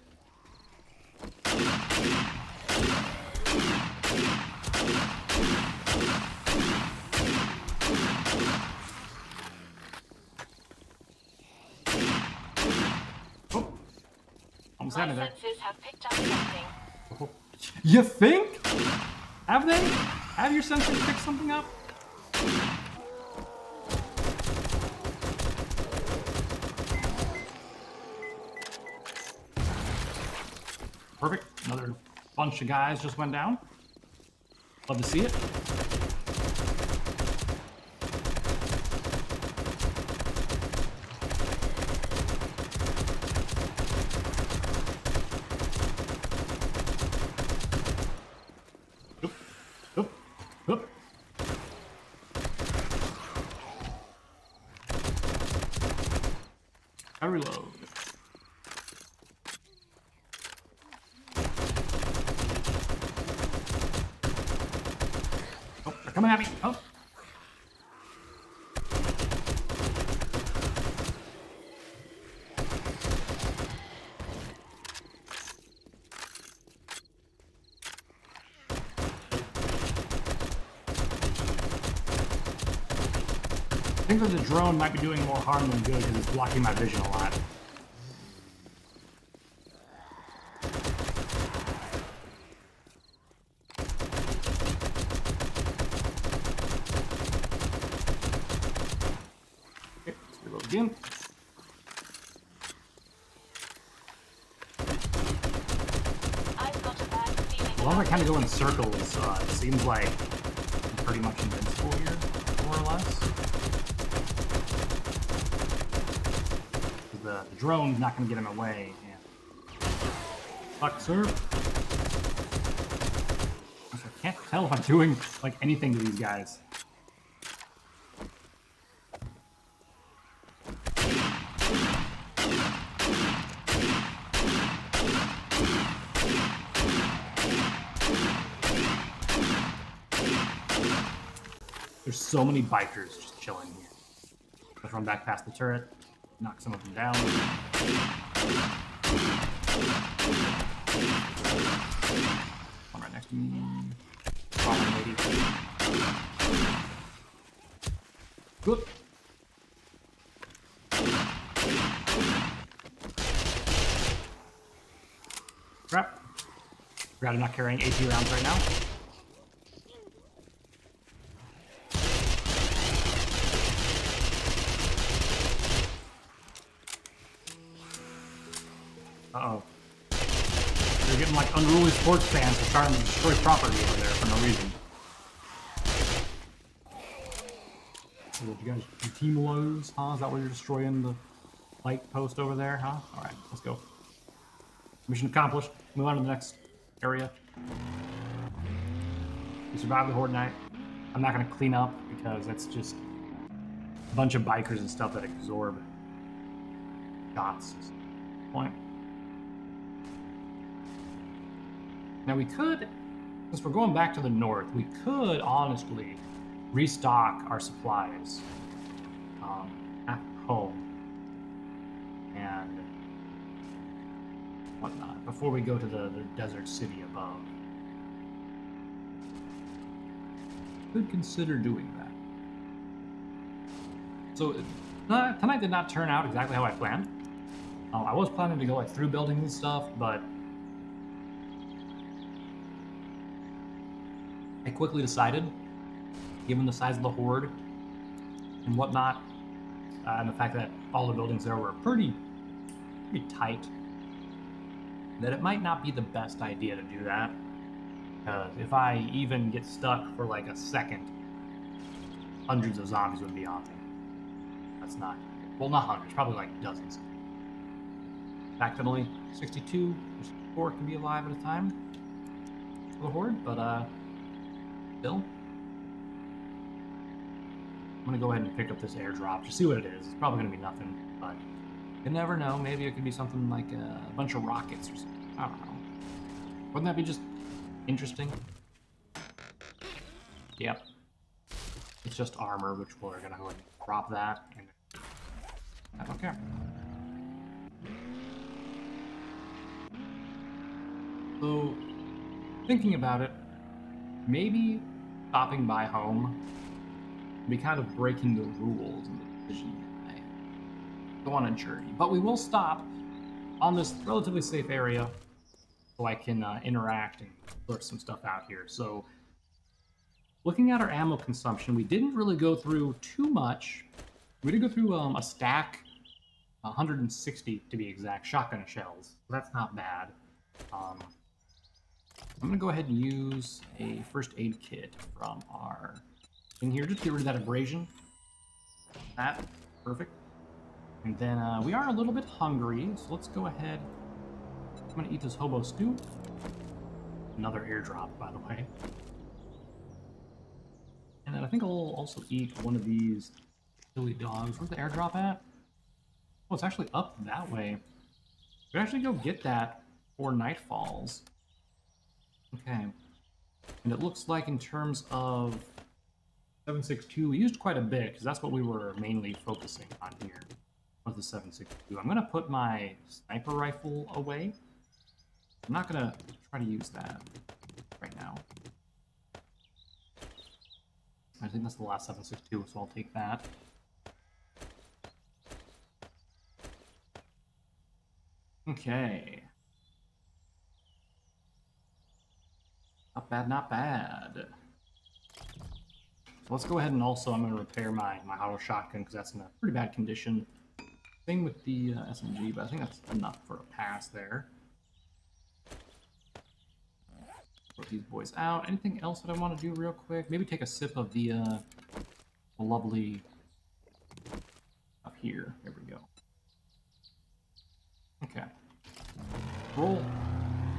There. Have picked up something. Oh. You think? Have they? Have your sensors picked something up? Perfect. Another bunch of guys just went down. Love to see it. I reload. They're coming at me. Oh. I think that the drone might be doing more harm than good because it's blocking my vision a lot. Okay, let's reload again. As long as I kind of go in circles, uh, it seems like I'm pretty much invincible here, more or less. The drone's not going to get him away. Yeah. Fuck, sir. I can't tell if I'm doing, like, anything to these guys. There's so many bikers just chilling here. Let's run back past the turret. Knock some of them down. One right next to me. Good. Crap. Rather not carrying A P rounds right now. Uh-oh. They're getting like unruly sports fans who are starting to destroy property over there for no reason. What, you guys do team lows, huh? Is that where you're destroying the light post over there, huh? Alright, let's go. Mission accomplished. Move on to the next area. We survived the Horde Night. I'm not going to clean up because that's just a bunch of bikers and stuff that absorb dots. Point. Now we could, since we're going back to the north, we could honestly restock our supplies um, at home and whatnot before we go to the, the desert city above. Could consider doing that. So uh, tonight did not turn out exactly how I planned. Um, I was planning to go like through buildings and stuff, but I quickly decided, given the size of the horde and whatnot, uh, and the fact that all the buildings there were pretty, pretty tight, that it might not be the best idea to do that. Because if I even get stuck for like a second, hundreds of zombies would be on me. That's not, well, not hundreds, probably like dozens. In fact, that only sixty-two or sixty-four can be alive at a time for the horde, but uh. Still, I'm gonna go ahead and pick up this airdrop to see what it is. It's probably gonna be nothing, but you never know. Maybe it could be something like a bunch of rockets or something. I don't know. Wouldn't that be just interesting? Yep. It's just armor, which we're gonna go ahead and drop that. And I don't care. So, thinking about it, maybe stopping by home would be kind of breaking the rules and the decision today. Go on a journey. But we will stop on this relatively safe area so I can uh, interact and sort some stuff out here. So looking at our ammo consumption, we didn't really go through too much. We did go through um, a stack, one hundred sixty to be exact, shotgun shells. So that's not bad. Um, I'm going to go ahead and use a first aid kit from our thing here. Just get rid of that abrasion. That. Perfect. And then uh, we are a little bit hungry, so let's go ahead. I'm going to eat this hobo stew. Another airdrop, by the way. And then I think I'll also eat one of these silly dogs. Where's the airdrop at? Oh, it's actually up that way. We could actually go get that before night falls. Okay, and it looks like in terms of seven six two, we used quite a bit because that's what we were mainly focusing on here with the seven six two. I'm going to put my sniper rifle away. I'm not going to try to use that right now. I think that's the last seven six two, so I'll take that. Okay. Not bad, not bad. So let's go ahead and also I'm going to repair my, my auto shotgun because that's in a pretty bad condition. Same with the uh, S M G, but I think that's enough for a pass there. Put these boys out. Anything else that I want to do real quick? Maybe take a sip of the, uh, the lovely up here. There we go. Okay. Roll.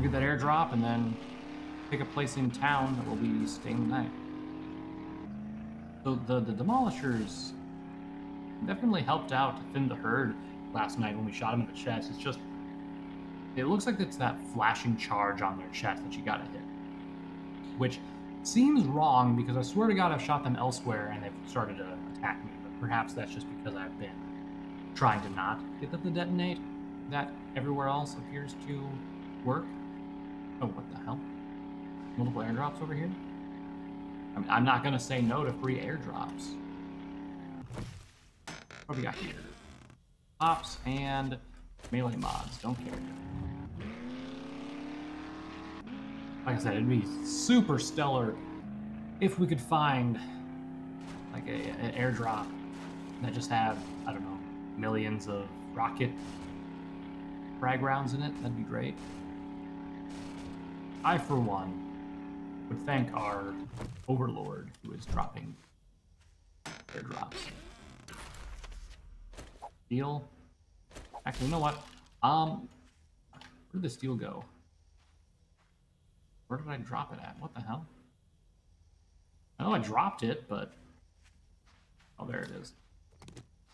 Get that airdrop and then pick a place in town that will be staying the night. So the, the demolishers definitely helped out to thin the herd last night when we shot him in the chest. It's just, it looks like it's that flashing charge on their chest that you gotta hit. Which seems wrong because I swear to God I've shot them elsewhere and they've started to attack me. But perhaps that's just because I've been trying to not get them to detonate. That everywhere else appears to work. Oh, what the hell? Multiple airdrops over here? I mean, I'm not gonna say no to free airdrops. What do we got here? Pops and melee mods. Don't care. Like I said, it'd be super stellar if we could find like a, an airdrop that just had, I don't know, millions of rocket frag rounds in it. That'd be great. I, for one, would thank our overlord who is dropping airdrops. Steel. Actually, you know what? Um, where did the steel go? Where did I drop it at? What the hell? I know I dropped it, but... oh, there it is.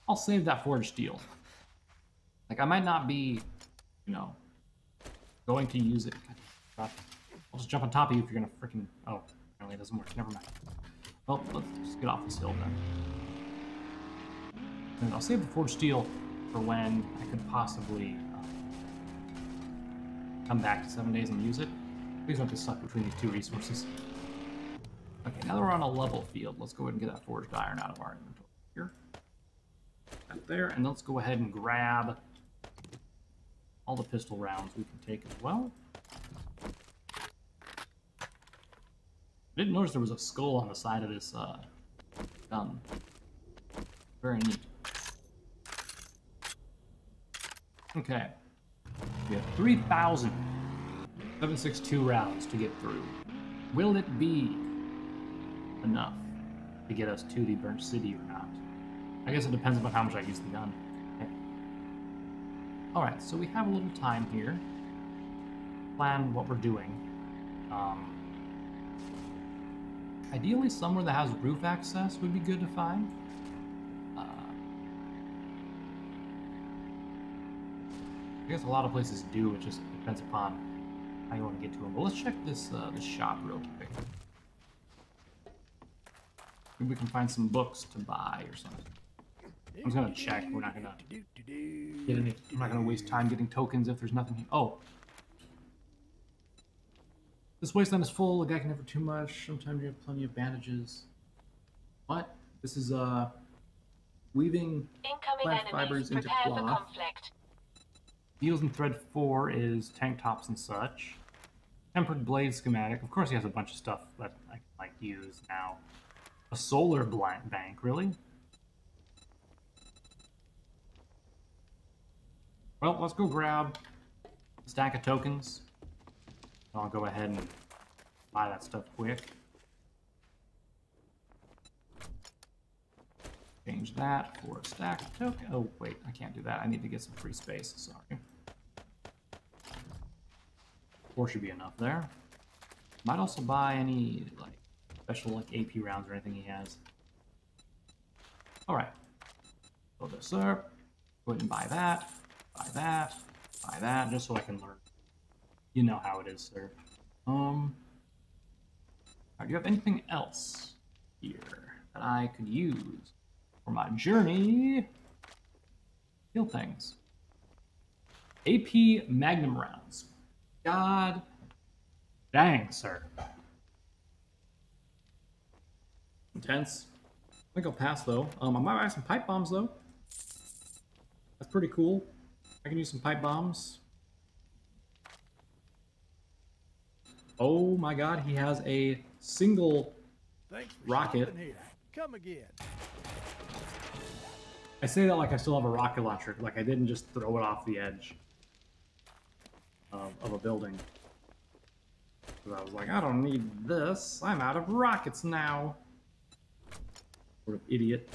I'll save that forged steel. Like, I might not be, you know, going to use it. I'll just jump on top of you if you're gonna freaking... oh, apparently it doesn't work. Never mind. Well, let's just get off this hill then. And I'll save the forged steel for when I could possibly um, come back to seven days and use it. Please don't get stuck between these two resources. Okay, now that we're on a level field, let's go ahead and get that forged iron out of our inventory here. Right there, and let's go ahead and grab all the pistol rounds we can take as well. I didn't notice there was a skull on the side of this uh, gun. Very neat. Okay. We have three thousand seven sixty-two rounds to get through. Will it be enough to get us to the burnt city or not? I guess it depends upon how much I use the gun. Okay. Alright, so we have a little time here. Plan what we're doing. Um... Ideally, somewhere that has roof access would be good to find. Uh, I guess a lot of places do, it just depends upon how you want to get to them. But let's check this, uh, this shop real quick. Maybe we can find some books to buy or something. I'm just going to check. We're not going to get any. I'm not going to waste time getting tokens if there's nothing here. Oh! This wasteland is full, a guy can never too much, sometimes you have plenty of bandages. What? This is, uh, weaving plant fibers into cloth. Deals in thread four is tank tops and such. Tempered blade schematic, of course he has a bunch of stuff that I can, like, use now. A solar blind bank, really? Well, let's go grab a stack of tokens. I'll go ahead and buy that stuff quick. Change that for a stack of tokens. Oh, wait, I can't do that. I need to get some free space. Sorry. Four should be enough there. Might also buy any like special like A P rounds or anything he has. Alright. Go this up. Go ahead and buy that. Buy that. Buy that. Just so I can learn. You know how it is, sir. Um, all right, do you have anything else here that I could use for my journey. Kill things. A P Magnum rounds. God dang, sir. Intense. I think I'll pass though. Um, I might buy some pipe bombs though. That's pretty cool. I can use some pipe bombs. Oh my god, he has a single rocket. Come again. I say that like I still have a rocket launcher, like I didn't just throw it off the edge of, of a building. Because I was like, I don't need this. I'm out of rockets now. Sort of idiot.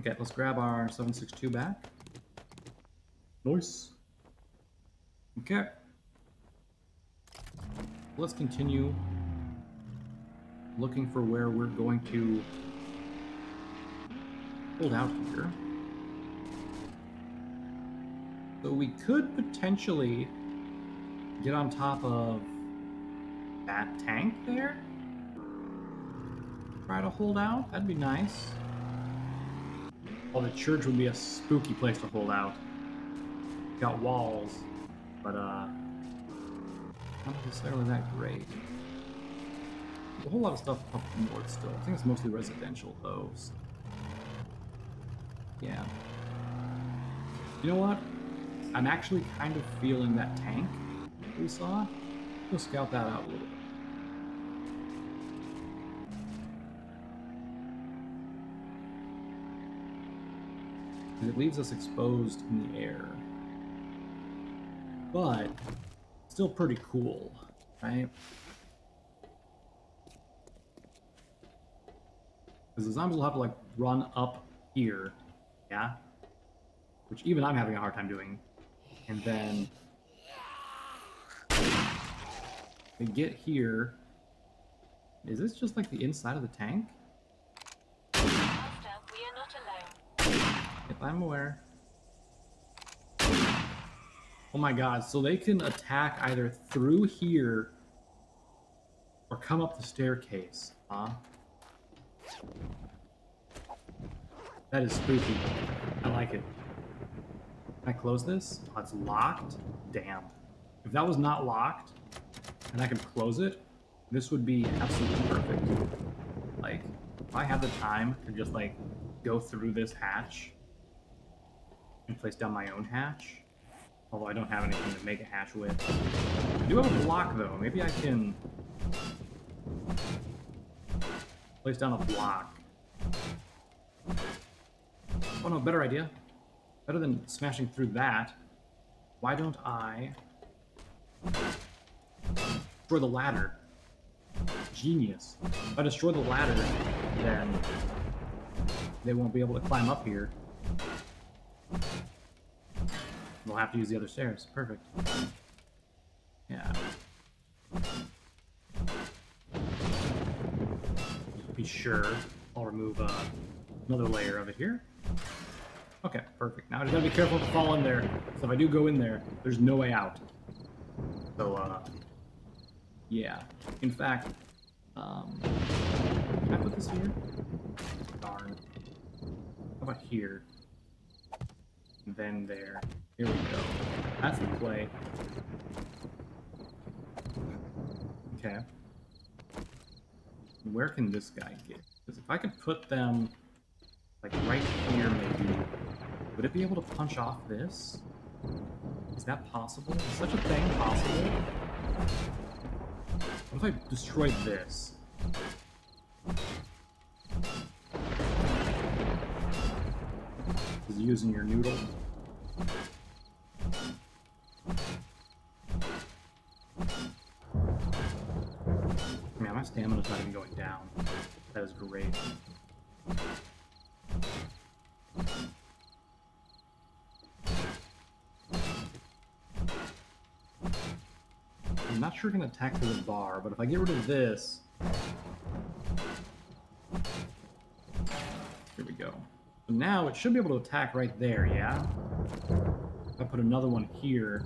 Okay, let's grab our seven six two back. Nice. Okay. Let's continue looking for where we're going to hold out here. So we could potentially get on top of that tank there. Try to hold out. That'd be nice. Oh, the church would be a spooky place to hold out. Got walls, but uh, not necessarily that great. A whole lot of stuff up north still. I think it's mostly residential, though. So. Yeah. You know what? I'm actually kind of feeling that tank we saw. We'll scout that out a little bit. And it leaves us exposed in the air. But still pretty cool, right? Because the zombies will have to like run up here, yeah? Which even I'm having a hard time doing. And then they get here. Is this just like the inside of the tank? Master, we are not alone. If I'm aware. Oh my god, so they can attack either through here or come up the staircase, huh? That is spooky. I like it. Can I close this? Oh, it's locked? Damn. If that was not locked, and I could close it, this would be absolutely perfect. Like, if I had the time to just, like, go through this hatch and place down my own hatch, although I don't have anything to make a hatch with. I do have a block, though. Maybe I can place down a block. Oh no, better idea. Better than smashing through that. Why don't I destroy the ladder? Genius. If I destroy the ladder, then they won't be able to climb up here. They'll have to use the other stairs. Perfect. Yeah. Be sure. I'll remove uh, another layer of it here. Okay, perfect. Now I just gotta be careful to fall in there. So if I do go in there, there's no way out. So, uh, yeah. In fact, um, can I put this here? Darn. How about here? And then there. Here we go. That's the play. Okay. Where can this guy get? Because if I could put them, like, right here, maybe. Would it be able to punch off this? Is that possible? Is such a thing possible? What if I destroy this? Is using your noodle? Man, my stamina's not even going down. That is great. I'm not sure I can attack through the bar, but if I get rid of this... Here we go. So now it should be able to attack right there, yeah? If I put another one here,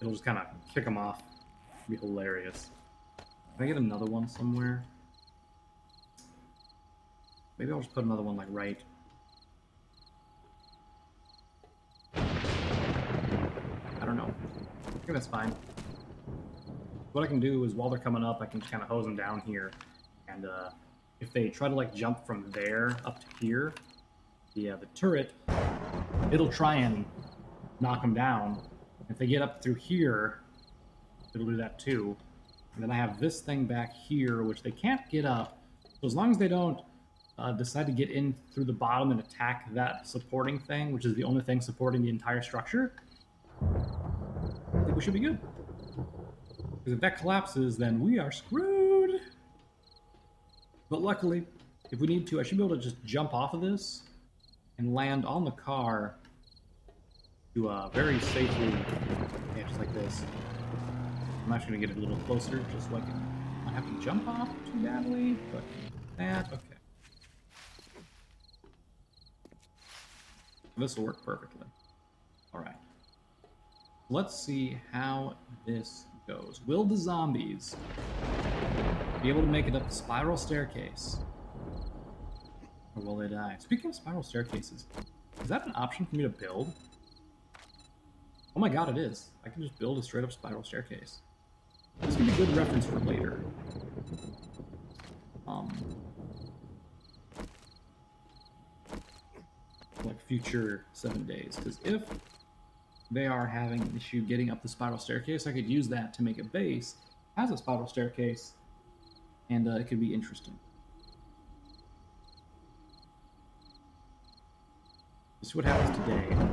it'll just kind of kick them off. It'll be hilarious. Can I get another one somewhere? Maybe I'll just put another one, like, right. I don't know. I think that's fine. What I can do is, while they're coming up, I can just kind of hose them down here. And, uh, if they try to, like, jump from there up to here, the, uh, the turret, it'll try and knock them down. If they get up through here, it'll do that, too. And then I have this thing back here, which they can't get up. So as long as they don't uh, decide to get in through the bottom and attack that supporting thing, which is the only thing supporting the entire structure, I think we should be good. Because if that collapses, then we are screwed. But luckily, if we need to, I should be able to just jump off of this and land on the car to uh, very safely, yeah, just like this. I'm actually going to get it a little closer, just so I can not have to jump off too badly, but that, okay. This will work perfectly. All right. Let's see how this goes. Will the zombies be able to make it up the spiral staircase? Or will they die? Speaking of spiral staircases, is that an option for me to build? Oh my god, it is. I can just build a straight-up spiral staircase. This can be a good reference for later. Um, like future Seven Days, because if they are having an issue getting up the spiral staircase, I could use that to make a base as a spiral staircase, and uh, it could be interesting. This is what happens today.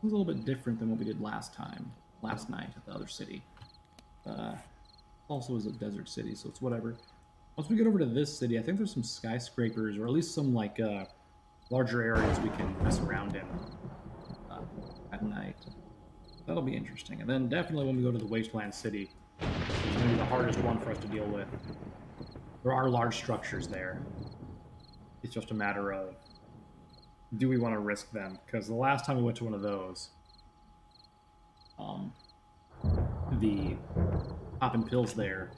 It's a little bit different than what we did last time, last night at the other city. Uh, also is a desert city, so it's whatever. Once we get over to this city, I think there's some skyscrapers, or at least some like uh, larger areas we can mess around in uh, at night. That'll be interesting. And then definitely when we go to the Wasteland City, it's going to be the hardest one for us to deal with. There are large structures there. It's just a matter of, do we want to risk them? Because the last time we went to one of those, um, the popping pills there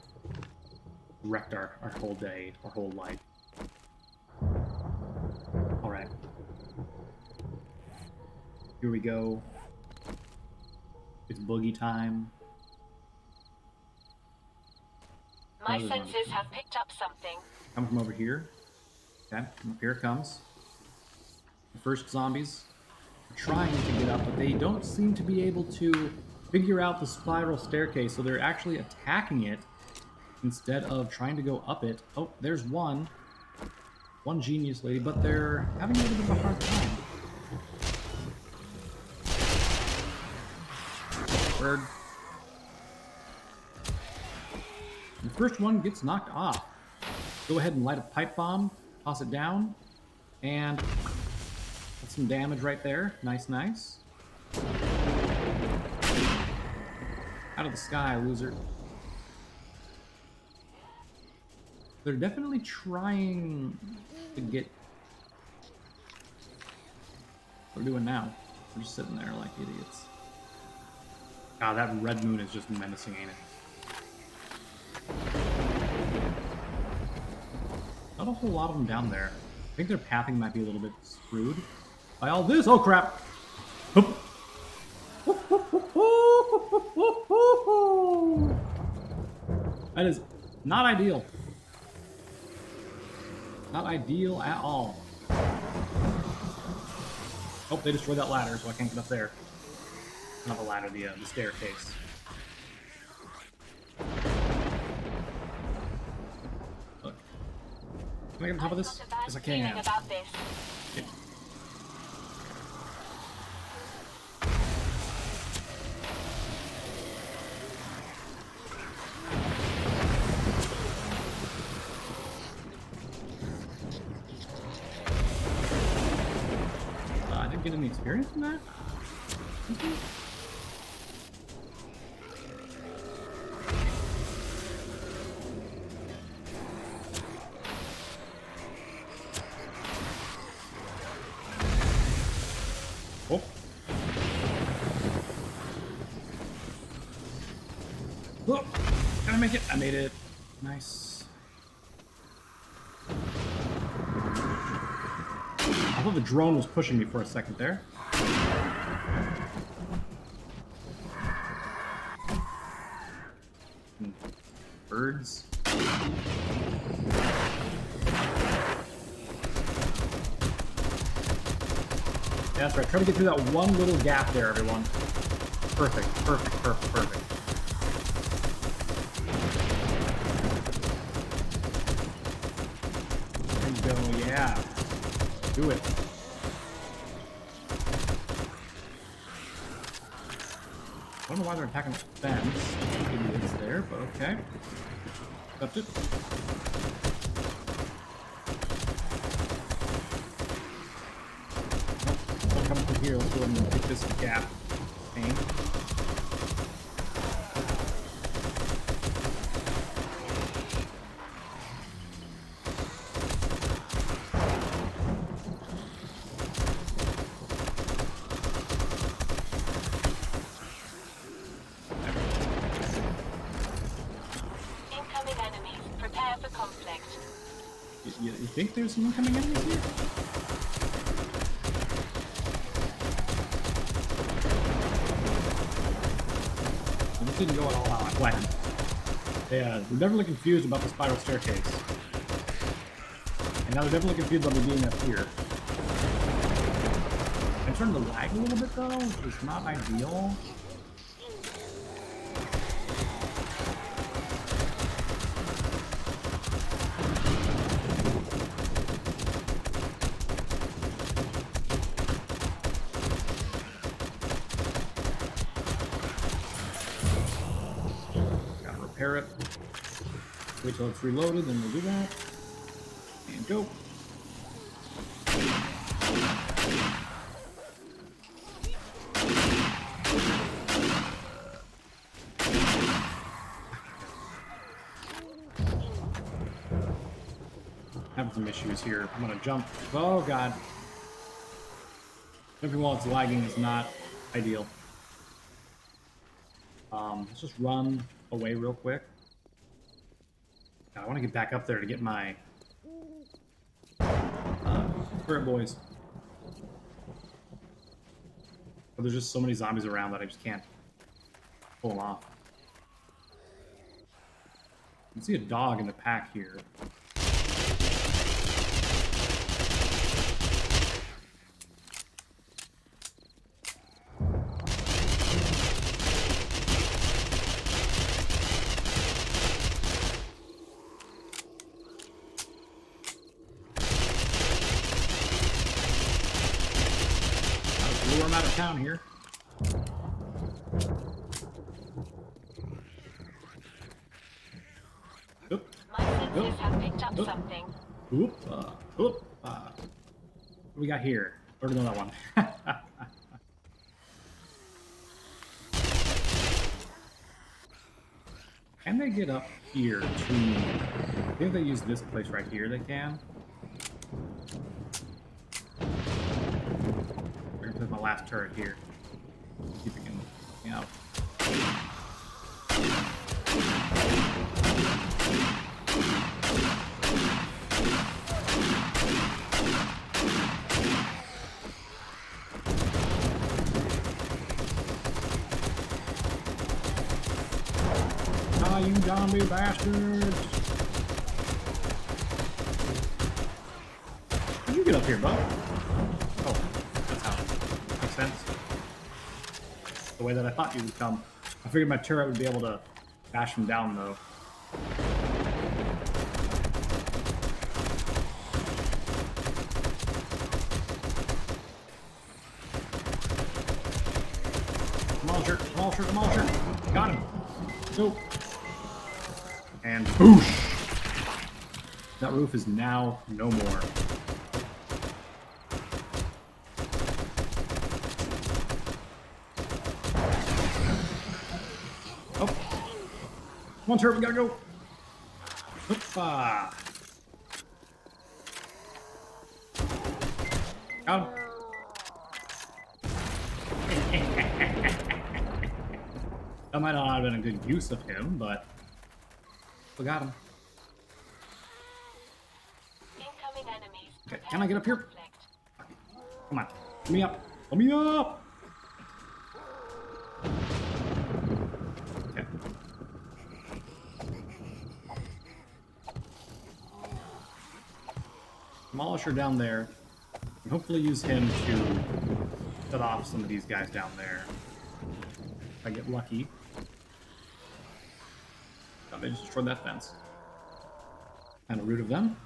wrecked our, our whole day, our whole life. All right. Here we go. It's boogie time. My Another senses one. have picked up something. Come from over here. Okay, from up here it comes. The first zombies are trying to get up, but they don't seem to be able to figure out the spiral staircase, so they're actually attacking it instead of trying to go up it. Oh, there's one. One genius lady, but they're having a little bit of a hard time. Bird. The first one gets knocked off. Go ahead and light a pipe bomb, toss it down, and some damage right there. Nice, nice. Out of the sky, loser. They're definitely trying to get... What are we doing now? We're just sitting there like idiots. God, that red moon is just menacing, ain't it? Not a whole lot of them down there. I think their pathing might be a little bit screwed by all this. Oh crap! Oop. That is not ideal. Not ideal at all. Oh, they destroyed that ladder, so I can't get up there. Not the ladder, the, uh, the staircase. Look. Can I get on top of this? Yes, I can. Yeah. Get any experience from that? Mm-hmm. Oh. make it? I made it. Nice. I thought the drone was pushing me for a second there. Birds. Yeah, that's right. Try to get through that one little gap there, everyone. Perfect, perfect, perfect, perfect. There you go, yeah. Do it. I don't know why they're attacking the fence. It's there, but okay. Accept it. Nope, coming from here. Let's go ahead and take this gap. Pain. Think there's someone coming in here? Well, this didn't go at all how I planned. They uh, were definitely confused about the spiral staircase. And now they're definitely confused about me being up here. I'm starting to lag a little bit though, which is not ideal. So it's reloaded, then we'll do that. And go. Having some issues here. I'm gonna jump. Oh god. Jumping while it's lagging is not ideal. Um, let's just run away real quick. I want to get back up there to get my uh, current boys. But there's just so many zombies around that I just can't pull them off. I can see a dog in the pack here. Down here. Oop. My sensors Oop. have picked up Oop. something. Oop. Uh, Oop. Uh, what do we got here? Or no, that one. Can they get up here to... I think they use this place right here, they can. My last turret here. Keep it going. Yeah. Ah, you zombie bastards! How'd you get up here, bud? The way that I thought you would come. I figured my turret would be able to bash them down though. Demolisher, Demolisher, Demolisher. Got him. Nope. And boosh! That roof is now no more. One turret, we gotta go. Hoppa. Got him. That might not have been a good use of him, but Forgot him. Okay, can I get up here? Okay. Come on. Let me up. Let me up! Okay. Demolisher down there. And hopefully use him to set off some of these guys down there. If I get lucky. No, they just destroyed that fence. Kind of rude of them.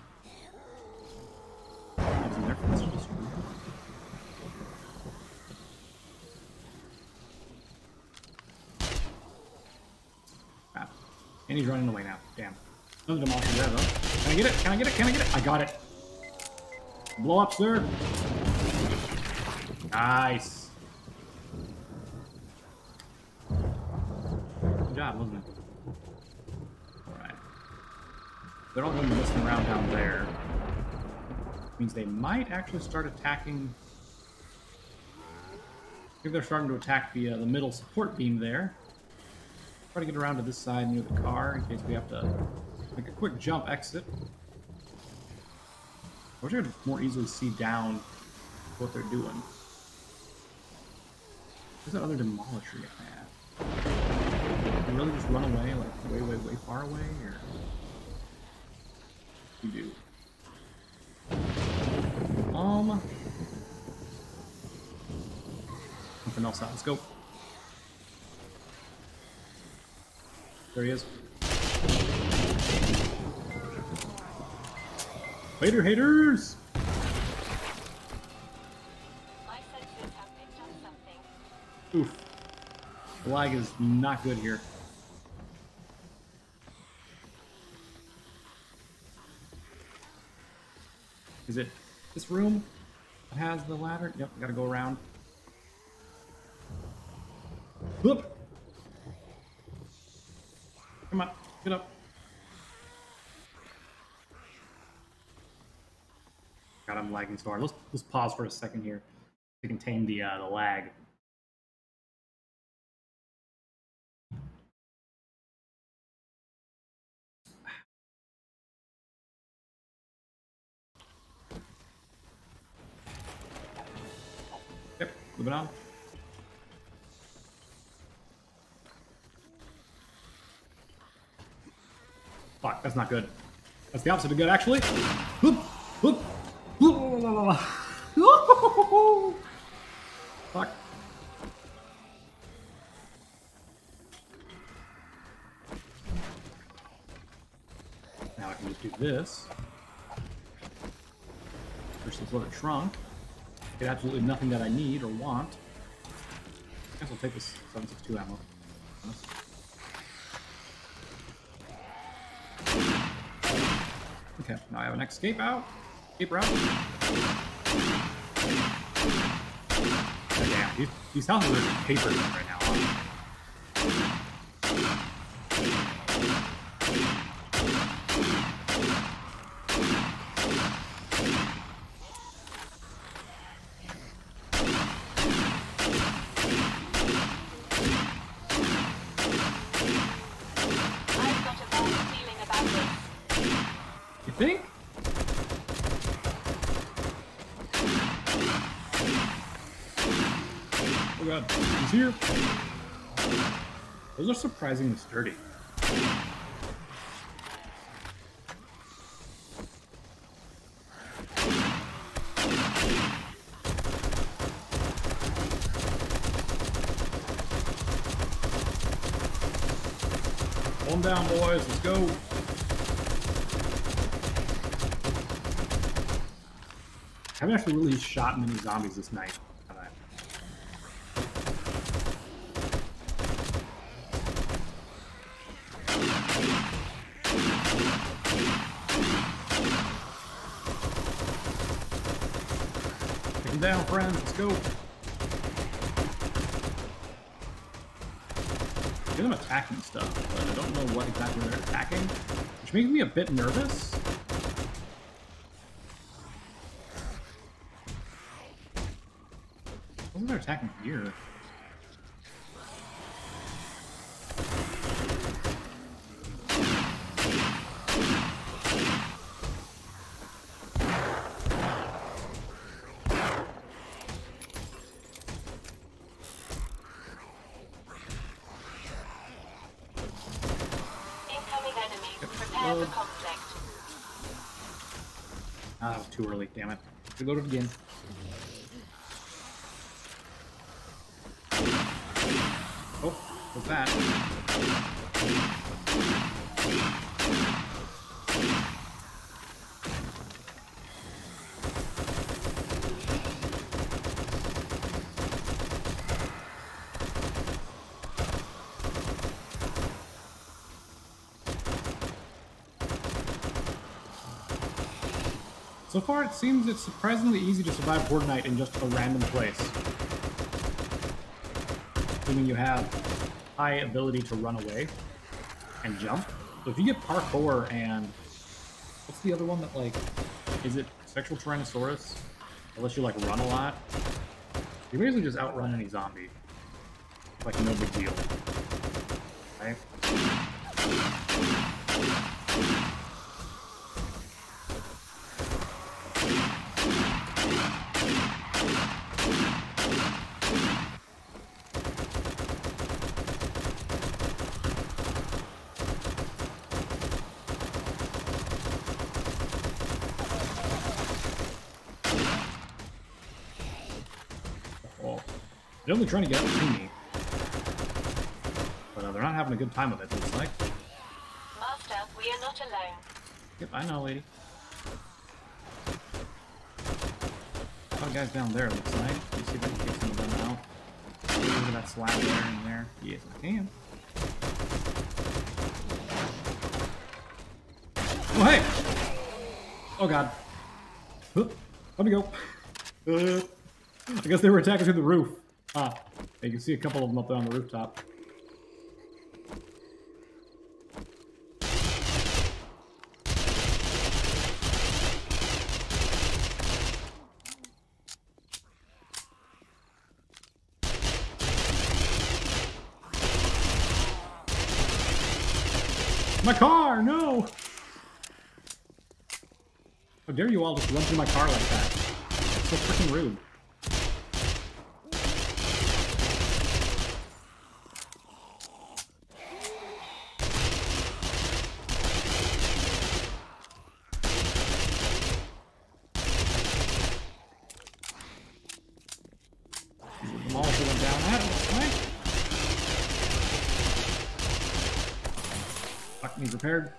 Crap. And he's running away now. Damn. Another demolisher there, though. Can I get it? Can I get it? Can I get it? I got it. Blow up, sir. Nice. Good job, wasn't it? Alright. They're all going to be messing around down there. Means they might actually start attacking. I think they're starting to attack the uh, the middle support beam there. Try to get around to this side near the car in case we have to make a quick jump exit. I wish I could more easily see down what they're doing. Where's that other demolisher guy at? They really just run away, like way, way, way far away, or you do. Um, something else out. Let's go. There he is. Later, haters. My sensors have picked up something. Oof. The lag is not good here. Is it? This room has the ladder. Yep, gotta go around. Whoop! Come on, get up. God, I'm lagging so hard. Let's let's pause for a second here to contain the uh, the lag. Moving on. Fuck, that's not good. That's the opposite of good, actually. Whoop, whoop, whoop. Fuck. Now I can just do this. Push this little trunk. Get absolutely nothing that I need or want. I guess I'll take this seven six two ammo. Okay, now I have an escape out. Escape route. Damn, these, these houses are paper right now. Those are surprisingly sturdy. Calm down, boys. Let's go. I haven't actually really shot many zombies this night. Down, friends. Let's go. Get them attacking stuff, but I don't know what exactly they're attacking, which makes me a bit nervous. What are they attacking here? reload. Ah, that was too early, damn it. Reload it again. Oh, what's that? So far, it seems it's surprisingly easy to survive Fortnite in just a random place. Assuming you have high ability to run away and jump. So if you get parkour and what's the other one that like, is it sexual tyrannosaurus? Unless you like run a lot, you basically just outrun any zombie. It's like no big deal, right? They're only trying to get up to me, but uh, they're not having a good time with it, looks like. Master, we are not alone. Yep, I know, lady. A lot of guys down there, it looks like. Let me see if I can get some of them out. Look at that slab there in there. Yes, I can. Oh, hey! Oh, God. Let me go. Uh, I guess they were attacking through the roof. Ah, you can see a couple of them up there on the rooftop. My car, no! How dare you all just run through my car like that? That's so freaking rude. Repaired.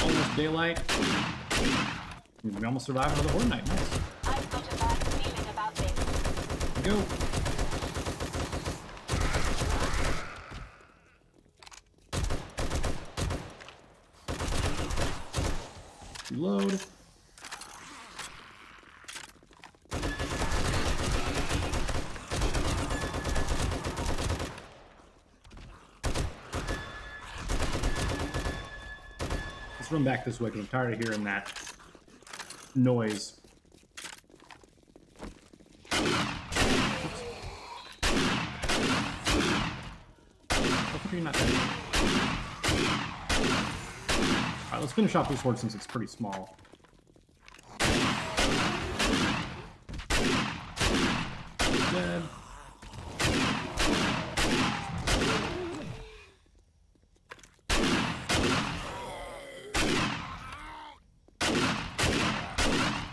Almost daylight. We almost survived another horde night. Nice. I've got a bad feeling about this. Go. Reload. Run back this way because I'm tired of hearing that noise. Alright, let's finish off this horde since it's pretty small. Dead.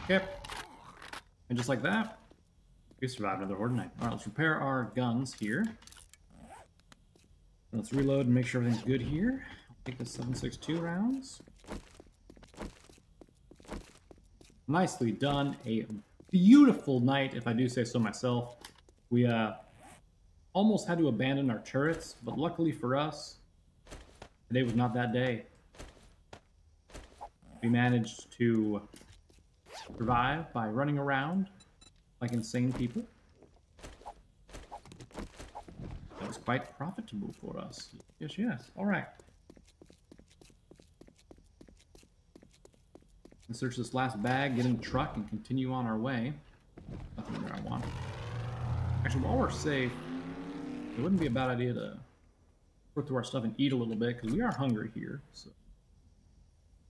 Yep. And just like that, we survived another horde night. Alright, let's repair our guns here. And let's reload and make sure everything's good here. I'll take the seven six two rounds. Nicely done. A beautiful night, if I do say so myself. We uh, almost had to abandon our turrets, but luckily for us, today was not that day. We managed to survive by running around like insane people. That was quite profitable for us. Yes, yes. All right. Let's search this last bag, get in the truck, and continue on our way. Nothing there I want. Actually, while we're safe, it wouldn't be a bad idea to work through our stuff and eat a little bit, because we are hungry here. So,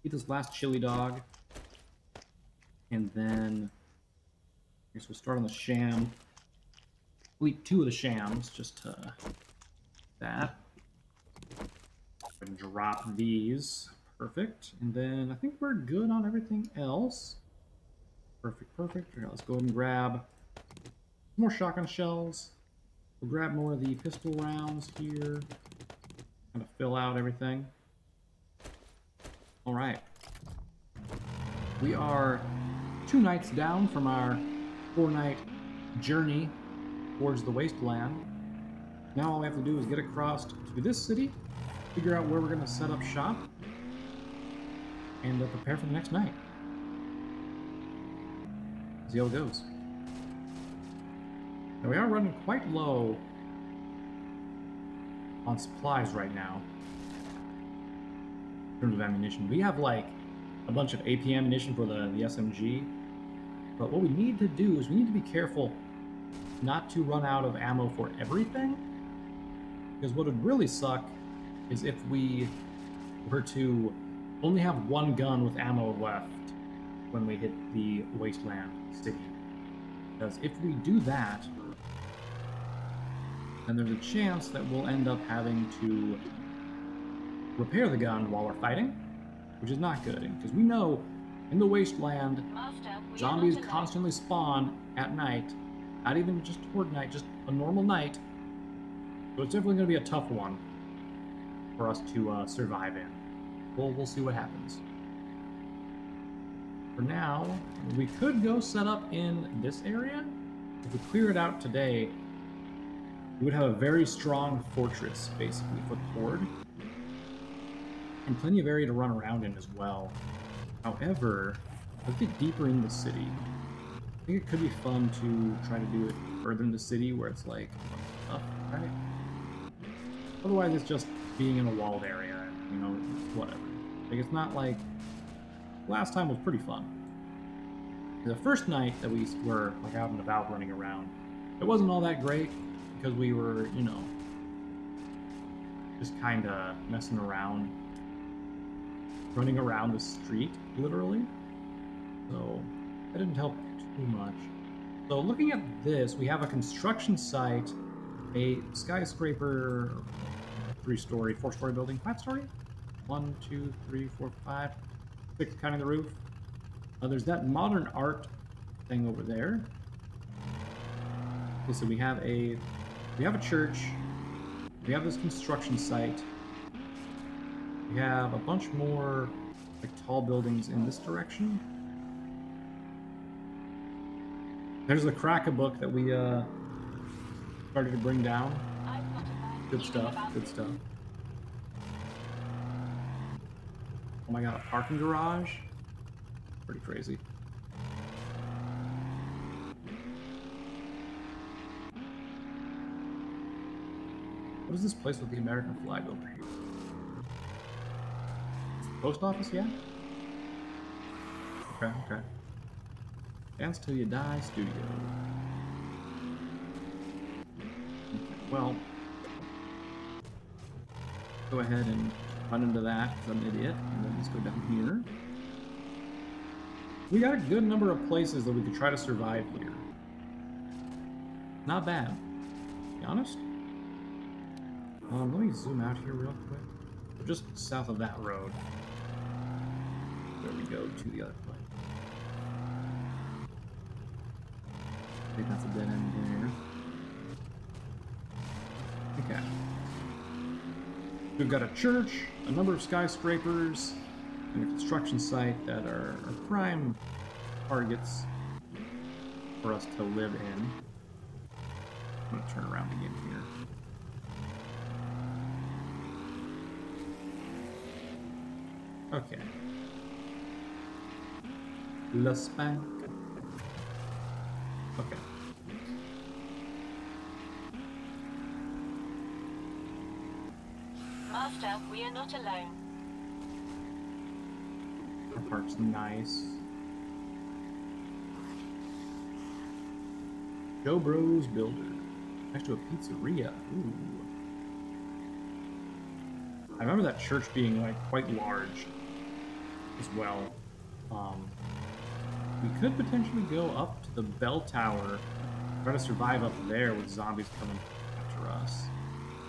eat this last chili dog. And then I guess we'll start on the sham. Delete two of the shams, just uh, that. And drop these. Perfect. And then I think we're good on everything else. Perfect, perfect. Here, let's go ahead and grab more shotgun shells. We'll grab more of the pistol rounds here. Kind of fill out everything. All right. We are two nights down from our four-night journey towards the wasteland. Now all we have to do is get across to this city, figure out where we're going to set up shop, and uh, prepare for the next night. See how it goes. Now we are running quite low on supplies right now in terms of ammunition. We have like a bunch of A P ammunition for the, the S M G, but what we need to do is we need to be careful not to run out of ammo for everything, because what would really suck is if we were to only have one gun with ammo left when we hit the wasteland city. Because if we do that, then there's a chance that we'll end up having to repair the gun while we're fighting, which is not good, because we know in the wasteland, Master, zombies constantly spawn at night, not even just toward night, just a normal night. So it's definitely going to be a tough one for us to uh, survive in. We'll, we'll see what happens. For now, we could go set up in this area. If we clear it out today, we would have a very strong fortress, basically, for the Horde. And plenty of area to run around in as well. However, let's get deeper in the city. I think it could be fun to try to do it further in the city where it's like up, right? Otherwise, it's just being in a walled area, you know, whatever. Like, it's not like... Last time was pretty fun. The first night that we were like out and about running around, it wasn't all that great because we were, you know, just kind of messing around, running around the street, literally. So that didn't help too much. So looking at this, we have a construction site, a skyscraper, three-story, four-story building, five-story? One, two, three, four, five. Fix kind of the roof. Uh, there's that modern art thing over there. Okay, so we have a we have a church. We have this construction site. We have a bunch more like tall buildings in this direction. There's the crack-a-book that we uh, started to bring down. Good stuff. Good stuff. Oh my god, a parking garage? Pretty crazy. What is this place with the American flag over here? It's the post office, yeah? Okay, okay. Dance Till You Die Studio. Okay, well, go ahead and run into that because I'm an idiot, and then let's go down here. We got a good number of places that we could try to survive here. Not bad, to be honest. Um, let me zoom out here real quick. We're just south of that road. There we go to the other place. I think that's a dead end there. Okay. We've got a church, a number of skyscrapers, and a construction site that are, are prime targets for us to live in. I'm going to turn around again here. Okay. La Spank. Okay. Master, we are not alone. That part's nice. Joe Bros Builder. Next to a pizzeria. Ooh. I remember that church being like quite large as well. Um, we could potentially go up to the bell tower, try to survive up there with zombies coming after us.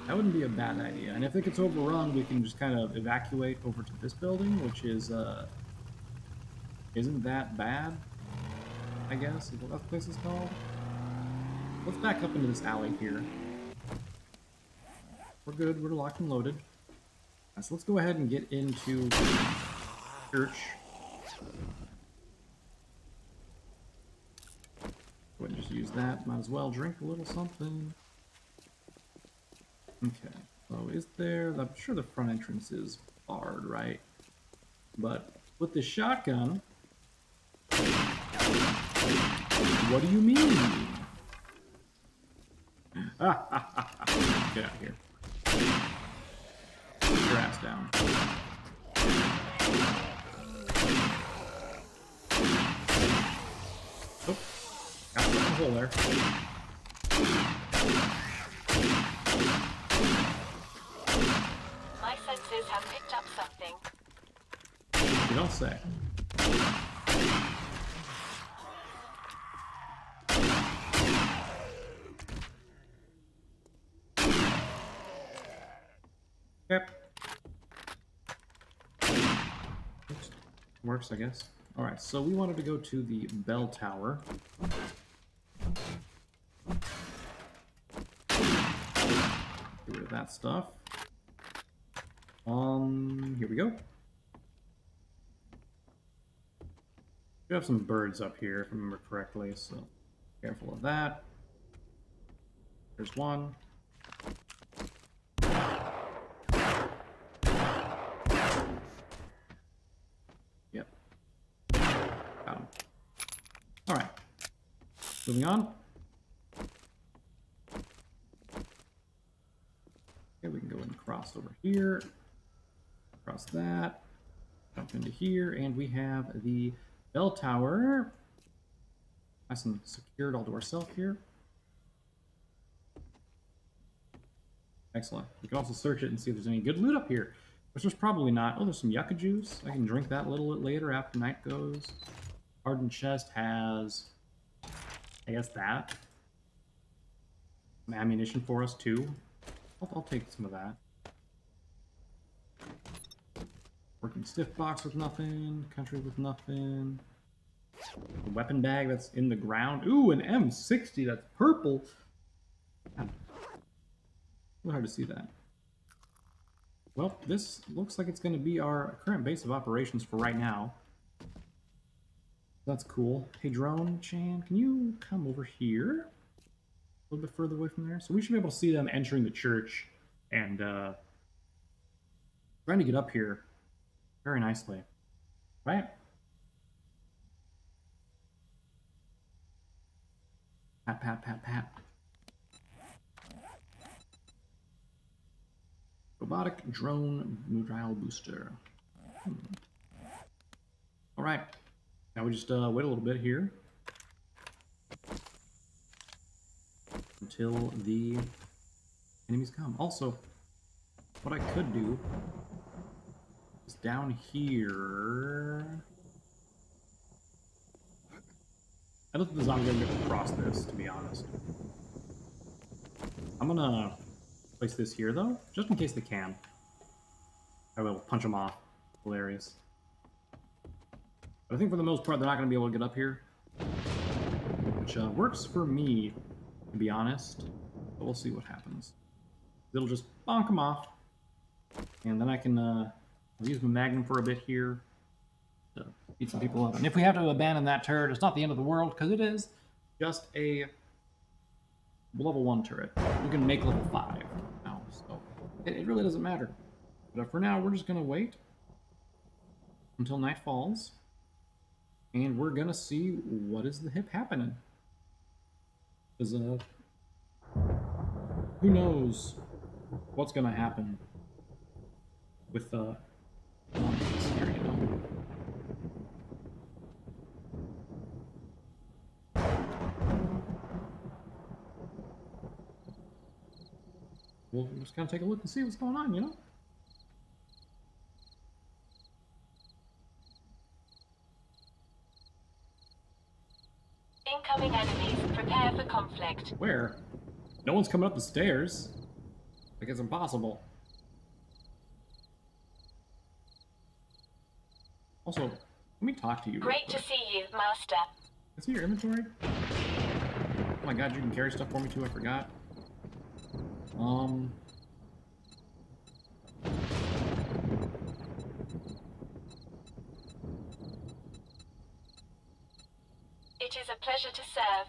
That wouldn't be a bad idea. And if it gets overrun, we can just kind of evacuate over to this building, which is, uh, isn't that bad, I guess, is what that place is called. Let's back up into this alley here. We're good, we're locked and loaded. So let's go ahead and get into the church. Go ahead and just use that. Might as well drink a little something. Okay. So is there... I'm sure the front entrance is barred, right? But with the shotgun... What do you mean? Get out of here. Put your ass down. Oh, got a little hole there. My senses have picked up something. You don't say. Yep. Oops. Works, I guess. Alright, so we wanted to go to the bell tower. Get rid of that stuff. Um, here we go. We have some birds up here, if I remember correctly, so careful of that. There's one. Moving on. Okay, we can go and cross over here. Cross that. Jump into here, and we have the bell tower. Nice and secured all to ourselves here. Excellent. We can also search it and see if there's any good loot up here, which there's probably not. Oh, there's some yucca juice. I can drink that a little bit later after night goes. Hardened chest has... I guess that. Some ammunition for us, too. I'll, I'll take some of that. Working stiff box with nothing. Country with nothing. A weapon bag that's in the ground. Ooh, an M sixty that's purple. It's hard to see that. Well, this looks like it's going to be our current base of operations for right now. That's cool. Hey, drone Chan, can you come over here? A little bit further away from there. So we should be able to see them entering the church and uh, trying to get up here very nicely, right? Pat, pat, pat, pat. Robotic drone mobile booster. Hmm. All right. Now we just uh, wait a little bit here until the enemies come. Also, what I could do is down here. I don't think the zombie is going to get across this, to be honest. I'm going to place this here, though, just in case they can. I will punch them off. Hilarious. But I think for the most part, they're not going to be able to get up here, which uh, works for me, to be honest, but we'll see what happens. It'll just bonk them off, and then I can uh, use my Magnum for a bit here to beat some people up. And if we have to abandon that turret, it's not the end of the world, because it is just a level one turret. We can make level five now, so it, it really doesn't matter. But for now, we're just going to wait until night falls. And we're gonna see what is the hip happening. Because, uh, who knows what's gonna happen with, uh, zombies here, you know? We'll just kind of take a look and see what's going on, you know? Incoming enemies, prepare for conflict. Where? No one's coming up the stairs. Like it's impossible. Also, let me talk to you. Great to see you, Master. Is he your inventory? Oh my god, you can carry stuff for me too, I forgot. Um... It is a pleasure to serve.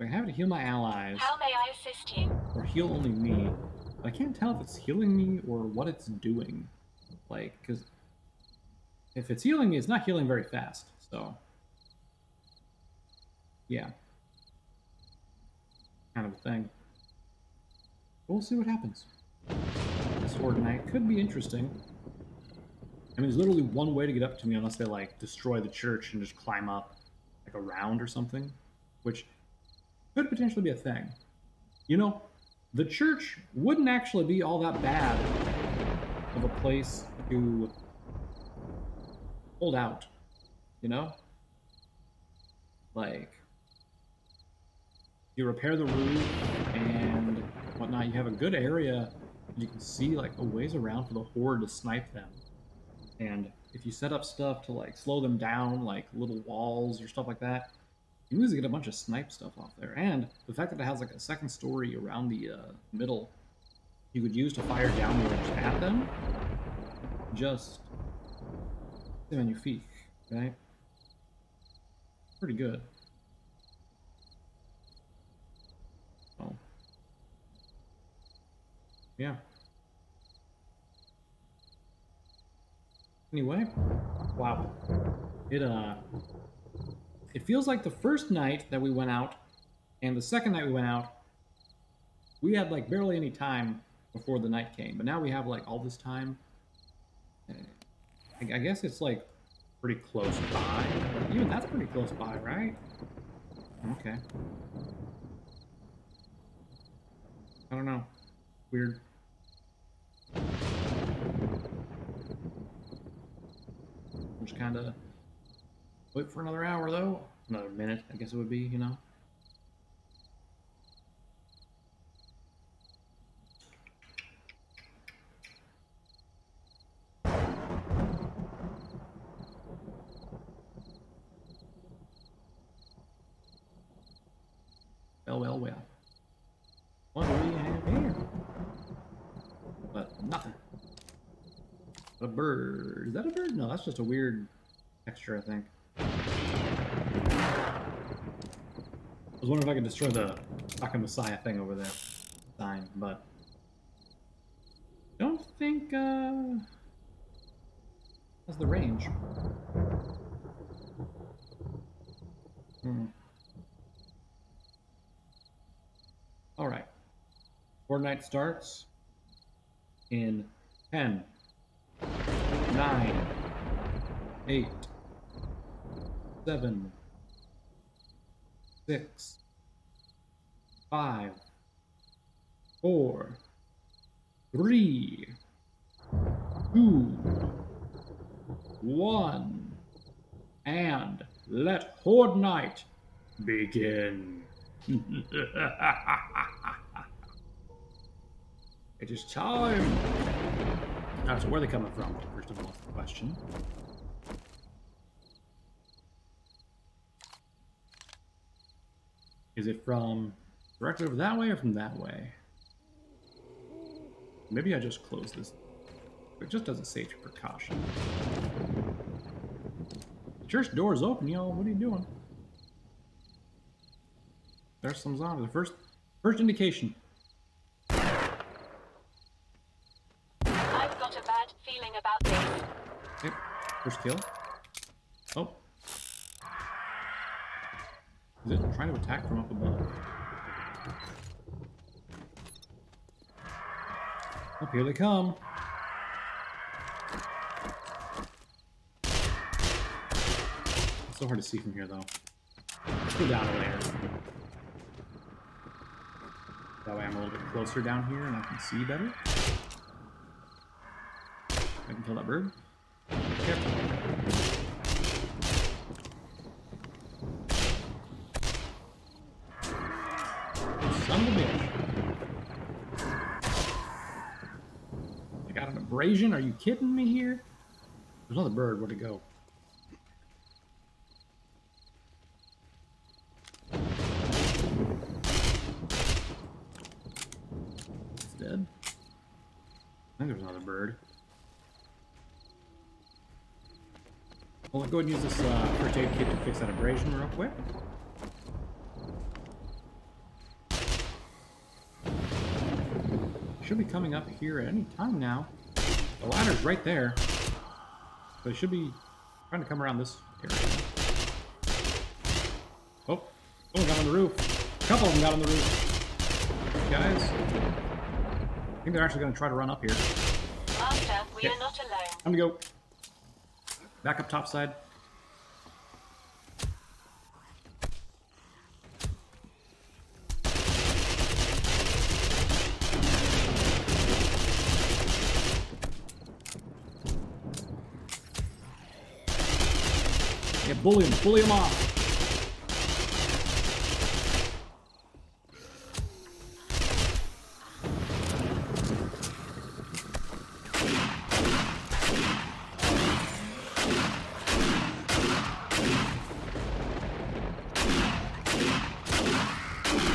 I have to heal my allies. How may I assist you? Or heal only me. But I can't tell if it's healing me or what it's doing. Like, because if it's healing me, it's not healing very fast, so. Yeah. Kind of a thing. We'll see what happens. This Fortnite could be interesting. I mean, there's literally one way to get up to me unless they, like, destroy the church and just climb up, like, around or something, which could potentially be a thing. You know, the church wouldn't actually be all that bad of a place to hold out, you know? Like, you repair the roof and whatnot, you have a good area, you can see, like, a ways around for the horde to snipe them. And if you set up stuff to, like, slow them down, like little walls or stuff like that, you usually get a bunch of snipe stuff off there. And the fact that it has, like, a second story around the uh, middle you could use to fire downwards at them, just stay on your feet, right? Pretty good. Oh. Yeah. Anyway, wow. It, uh... It feels like the first night that we went out, and the second night we went out, we had, like, barely any time before the night came. But now we have, like, all this time. I guess it's, like, pretty close by. Even that's pretty close by, right? Okay. I don't know. Weird. Just kind of wait for another hour, though. Another minute, I guess it would be, you know. Well, well, well. What do we have here? But nothing. A bird. Is that a bird? No, that's just a weird texture, I think. I was wondering if I could destroy the Taka Messiah thing over there. Fine, but don't think uh that's the range. Hmm. Alright. Fortnite starts in ten. Nine, eight, seven, six, five, four, three, two, one, and let Horde Night begin. It is time. All right, so where are they coming from? First of all, the question. Is it from directly over that way or from that way? Maybe I just close this. It just doesn't say to precaution. The church door's open, y'all. What are you doing? There's some zombies. The first, first indication. First kill. Oh. Is it trying to attack from up above? Up here they come. It's so hard to see from here, though. Let's go down a layer. That way I'm a little bit closer down here and I can see better. I can kill that bird. Yep. abrasion? Are you kidding me here? There's another bird. Where'd it go? It's dead. I think there's another bird. Well, go ahead and use this uh, first aid kit to fix that abrasion real quick. Should be coming up here at any time now. The ladder's right there. So it should be trying to come around this area. Oh, someone got on the roof. A couple of them got on the roof. Guys, I think they're actually going to try to run up here. Master, we okay. are not alone. Time to go. Back up topside. Bully him, bully him off.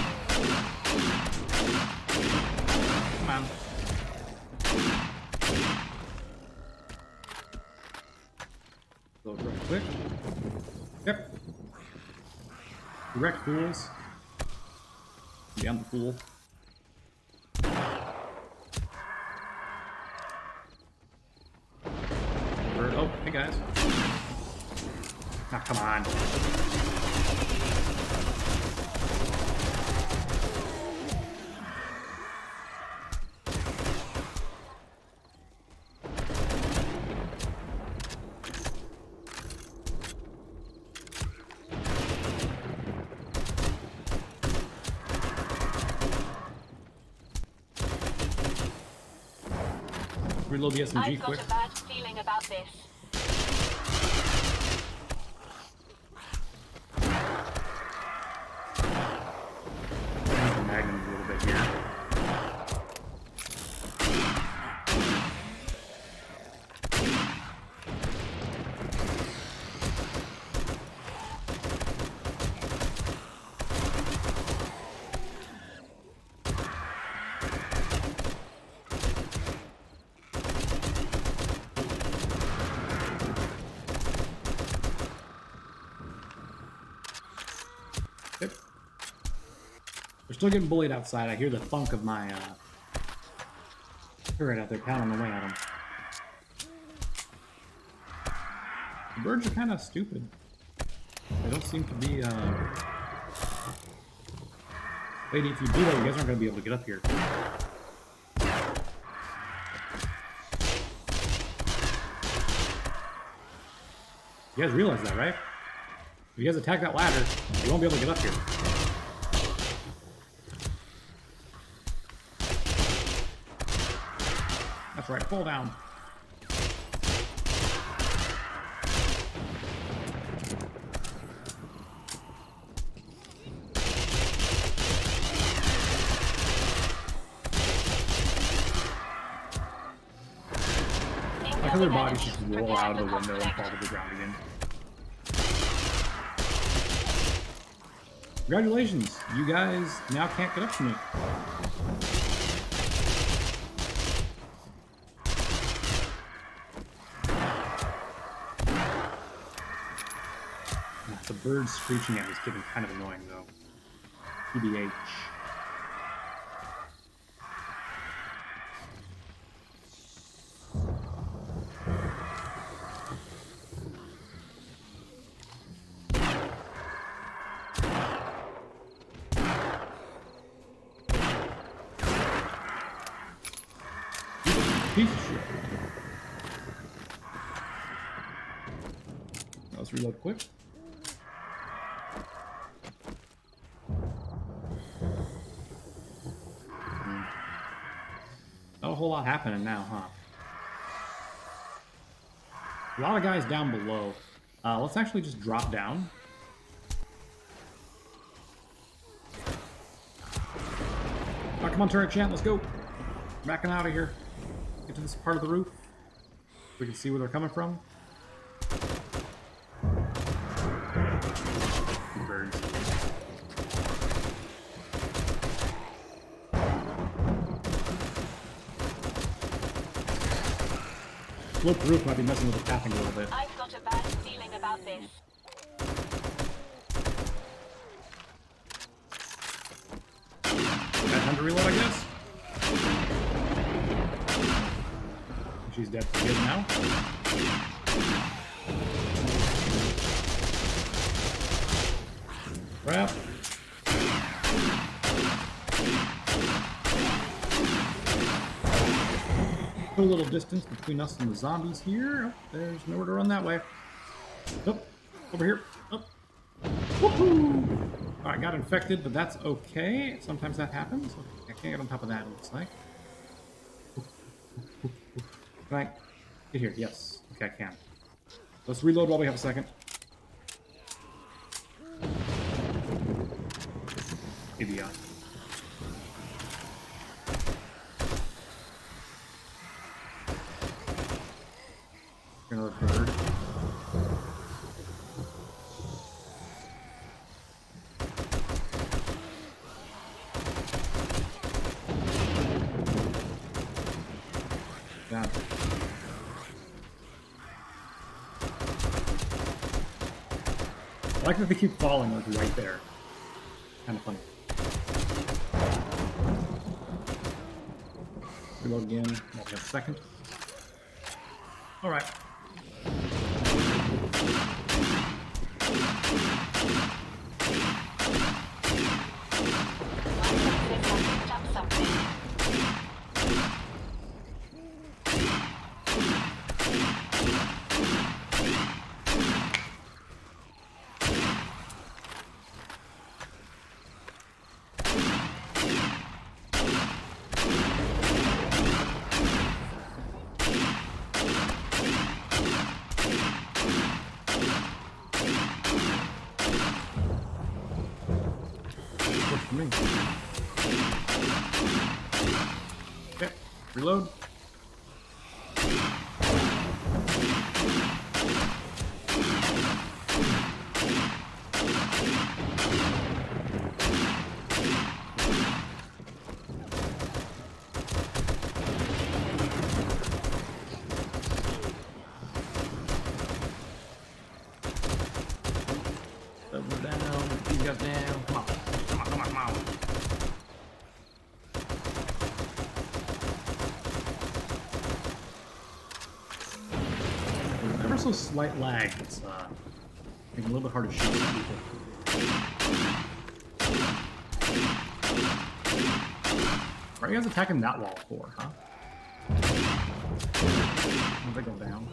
Come on. Load right quick. Yep. Direct fools. Yeah, I'm the fool. Bird. Oh, hey guys. Ah, come on. Reload the S M G I've got quick. A bad feeling about this. I need the Magnum a little bit here. We're still getting bullied outside. I hear the thunk of my uh, turret out there pounding away at him. The birds are kind of stupid. They don't seem to be. Uh... Wait, if you do that, you guys aren't going to be able to get up here. You guys realize that, right? If you guys attack that ladder, you won't be able to get up here. Right, fall down. Like how their bodies just roll out of the window and fall to the ground again. Congratulations, you guys now can't get up to me. The bird screeching at me is getting kind of annoying, though. T B H. Piece of shit. Let's reload quick. A whole lot happening now, huh? A lot of guys down below. Uh, let's actually just drop down. Oh, come on, turret champ, let's go. Backing out of here. get to this part of the roof. We can see where they're coming from. Birds. Slope roof might be messing with the tapping a little bit. I've got a bad feeling about this. That time to reload, I guess. She's dead for good now. Crap. Put a little distance between us and the zombies here. Oh, there's nowhere to run that way. Oh, over here. Oh. Woohoo! All right, got infected, but that's okay. Sometimes that happens. Okay, I can't get on top of that, it looks like. Can I get here? Yes. Okay, I can. Let's reload while we have a second. Idiot. Another bird. Down. I like that they keep falling like right there. Kind of funny. Reload again. Hold on a second. All right. Reload. Double down, you got down. Come on, come on, come on, come on. So slight lag, it's uh, a little bit hard to shoot people. What are you guys attacking that wall for, huh? How did they go down?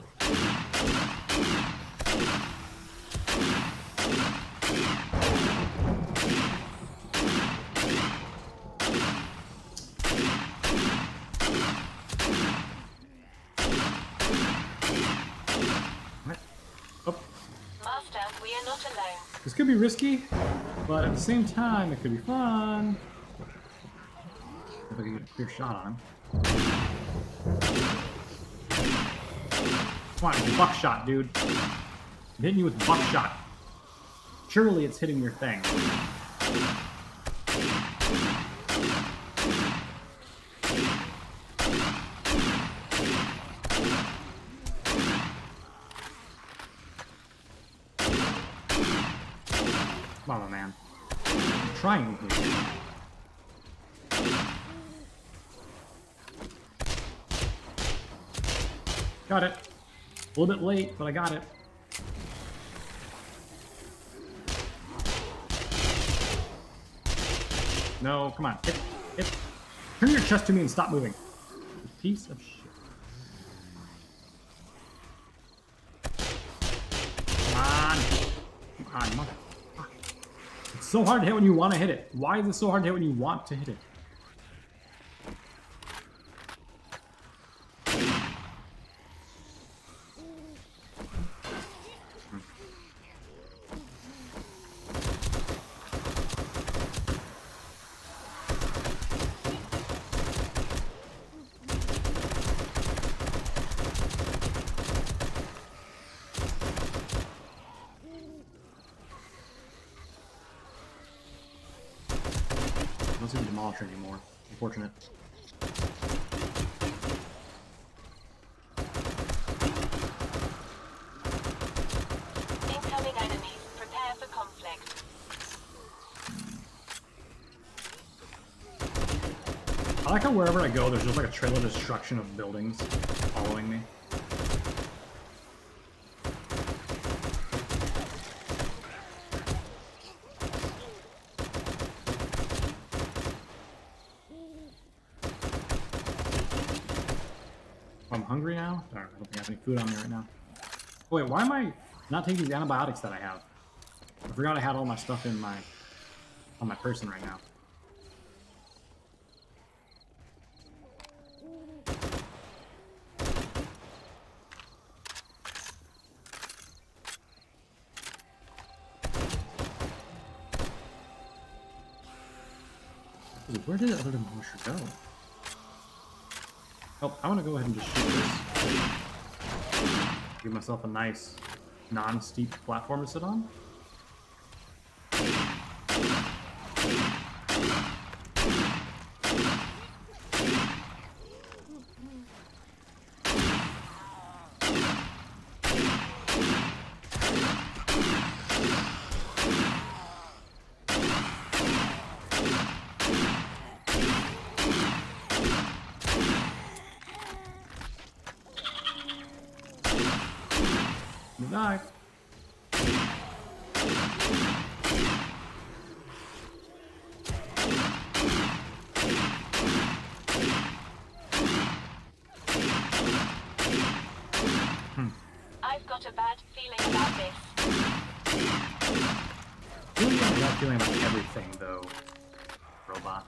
This could be risky, but at the same time, it could be fun. If I can get a clear shot on him. Come on, buckshot, dude. I'm hitting you with buckshot. Surely it's hitting your thing. Come on, man. I'm trying to do it. Got it. A little bit late, but I got it. No, come on. Hit, hit. Turn your chest to me and stop moving. Piece of shit. Come on. Come on, mother. So hard to hit when you want to hit it. Why is it so hard to hit when you want to hit it? Demolisher anymore. Unfortunate. Incoming enemies. Prepare for conflict. I like how wherever I go, there's just like a trail of destruction of buildings following me. Hungry now? Darn, I don't think I have any food on me right now. Oh, wait, why am I not taking these antibiotics that I have? I forgot I had all my stuff in my on my person right now. Ooh, where did the other Demolisher go? Oh, I want to go ahead and just shoot this. Give myself a nice, non-steep platform to sit on. Die. Hmm. I've got a bad feeling about this. You really have a bad feeling about everything, though, robot.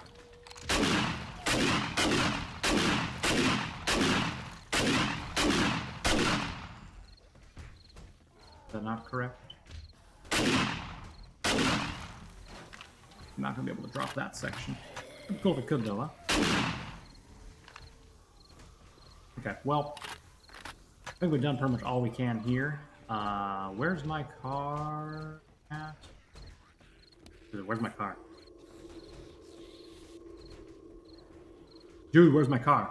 Is that not correct? I'm not gonna be able to drop that section. Cool if it could though, huh? Okay, well, I think we've done pretty much all we can here. Uh, where's my car at? Dude, where's my car? Dude, where's my car?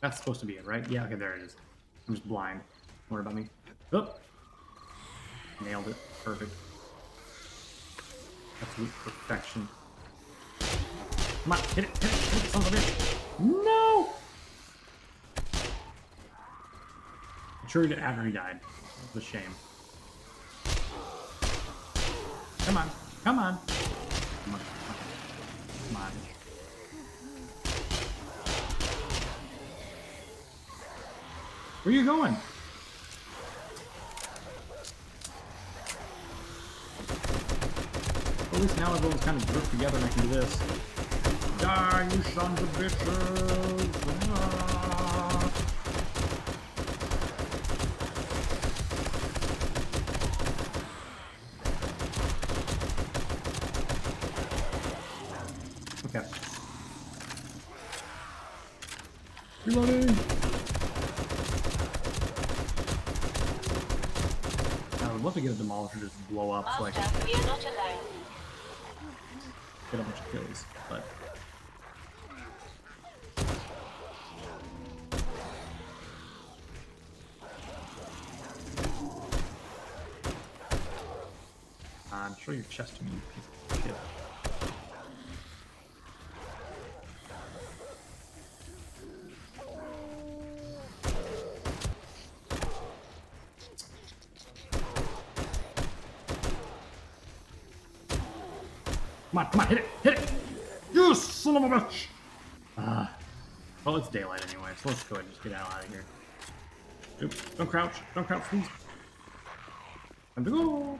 That's supposed to be it, right? Yeah, okay, there it is. I'm just blind. Don't worry about me. Oh! Nailed it. Perfect. Absolute perfection. Come on, hit it, hit it, hit it, son of a bitch. No! I'm sure he did after he died. That's a shame. Come on, come on. Come on, come on. Where are you going? At least now everyone's kind of grouped together and I can do this. Die, you sons of bitches! Ah. Okay. Reloading! I'd love to get a Demolisher just blow up so I can get a bunch of kills, but... I'm sure you're chesting me, piece of shit. Come on, come on, hit it, hit it! You son of a bitch! Uh, well, it's daylight anyway, so let's go ahead and just get out of here. Oops, don't crouch, don't crouch, please. Time to go!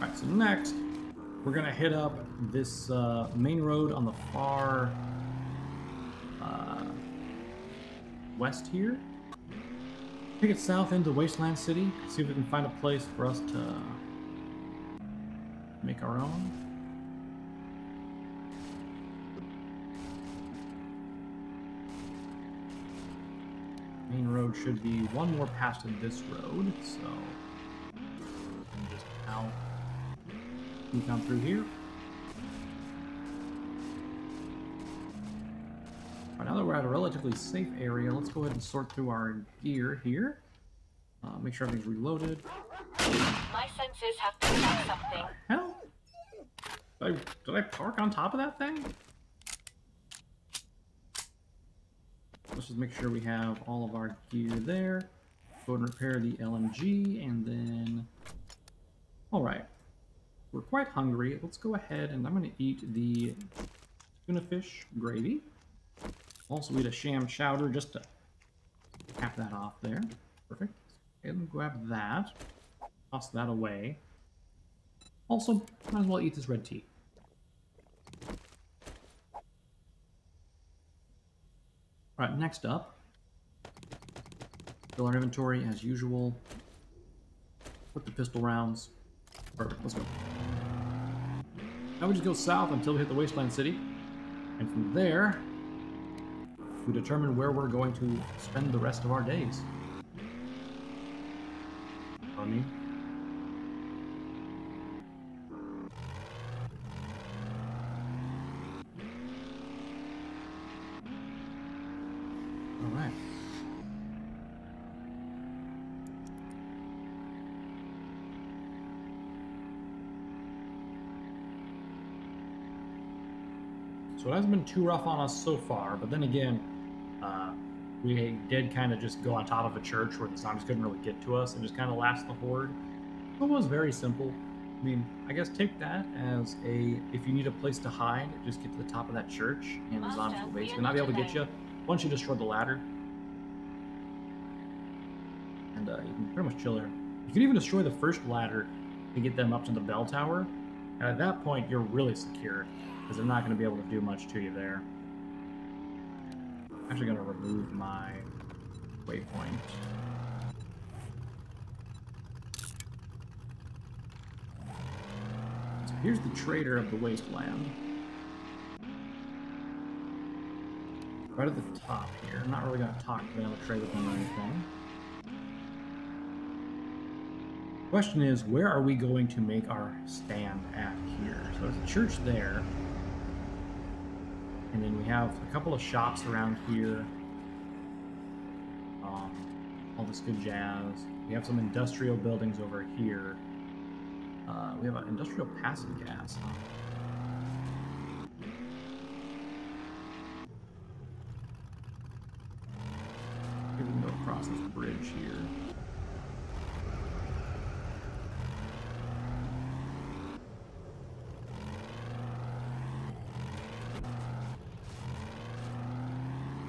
Alright, so next, we're gonna hit up this uh, main road on the far uh, west here. Take it south into Wasteland City, see if we can find a place for us to... make our own. Main road should be one more pass to this road, so I'm just out, sneak on through here. Right, now that we're at a relatively safe area, let's go ahead and sort through our gear here. Uh, make sure everything's reloaded. My senses have picked up something. Hell, did I, did I park on top of that thing? Let's just make sure we have all of our gear there. Go and repair the L M G, and then... Alright. We're quite hungry. Let's go ahead, and I'm going to eat the tuna fish gravy. Also eat a sham chowder, just to cap that off there. Perfect. And grab that. Toss that away. Also, might as well eat this red tea. Alright, next up, fill our inventory as usual, put the pistol rounds, perfect, let's go. Now we just go south until we hit the Wasteland City, and from there, we determine where we're going to spend the rest of our days. Funny. So it hasn't been too rough on us so far, but then again, uh, we did kind of just go on top of a church where the zombies couldn't really get to us and just kind of last the horde. It was very simple. I mean, I guess take that as a, if you need a place to hide, just get to the top of that church and the zombies will basically not be able to get you once you destroy the ladder. And uh, you can pretty much chill there. You can even destroy the first ladder to get them up to the bell tower. And at that point, you're really secure, because they're not going to be able to do much to you there. I'm actually going to remove my waypoint. So here's the trader of the wasteland. Right at the top here. I'm not really going to talk to them or trade with them or anything. Question is, where are we going to make our stand at here? So there's a church there. And then we have a couple of shops around here. Um, all this good jazz. We have some industrial buildings over here. Uh, we have an industrial passive gas. Huh? Maybe we can go across this bridge here.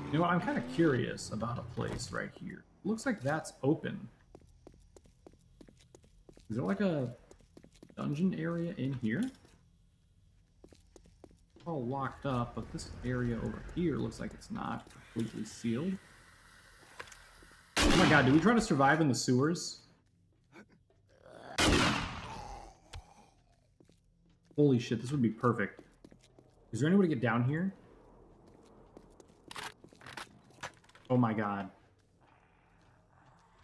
You know what, I'm kind of curious about a place right here. Looks like that's open. Is there like a dungeon area in here? It's all locked up, but this area over here looks like it's not completely sealed. Oh my god, do we try to survive in the sewers? Holy shit, this would be perfect. Is there any way to get down here? Oh my god.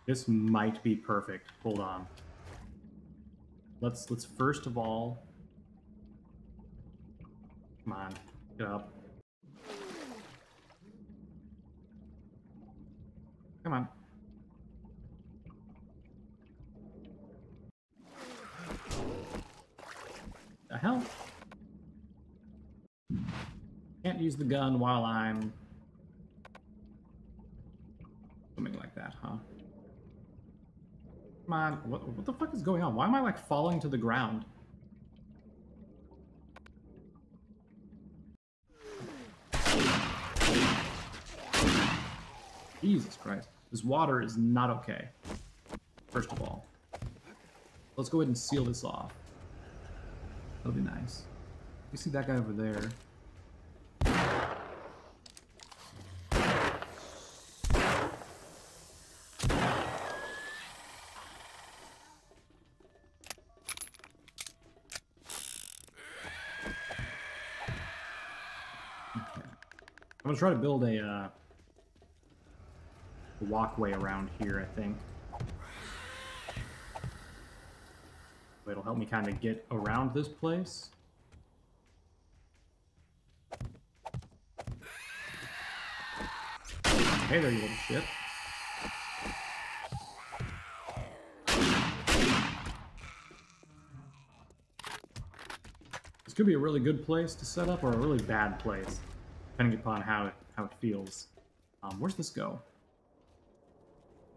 This might be perfect. Hold on. Let's let's first of all. Come on. Get up. Come on. The hell? Can't use the gun while I'm that, huh? Come on, what, what the fuck is going on? Why am I like falling to the ground? Jesus Christ. This water is not okay. First of all. Let's go ahead and seal this off. That'll be nice. You see that guy over there? I'm gonna try to build a uh, walkway around here, I think. It'll help me kind of get around this place. Hey there, you little shit. This could be a really good place to set up or a really bad place, depending upon how it, how it feels. Um, where's this go?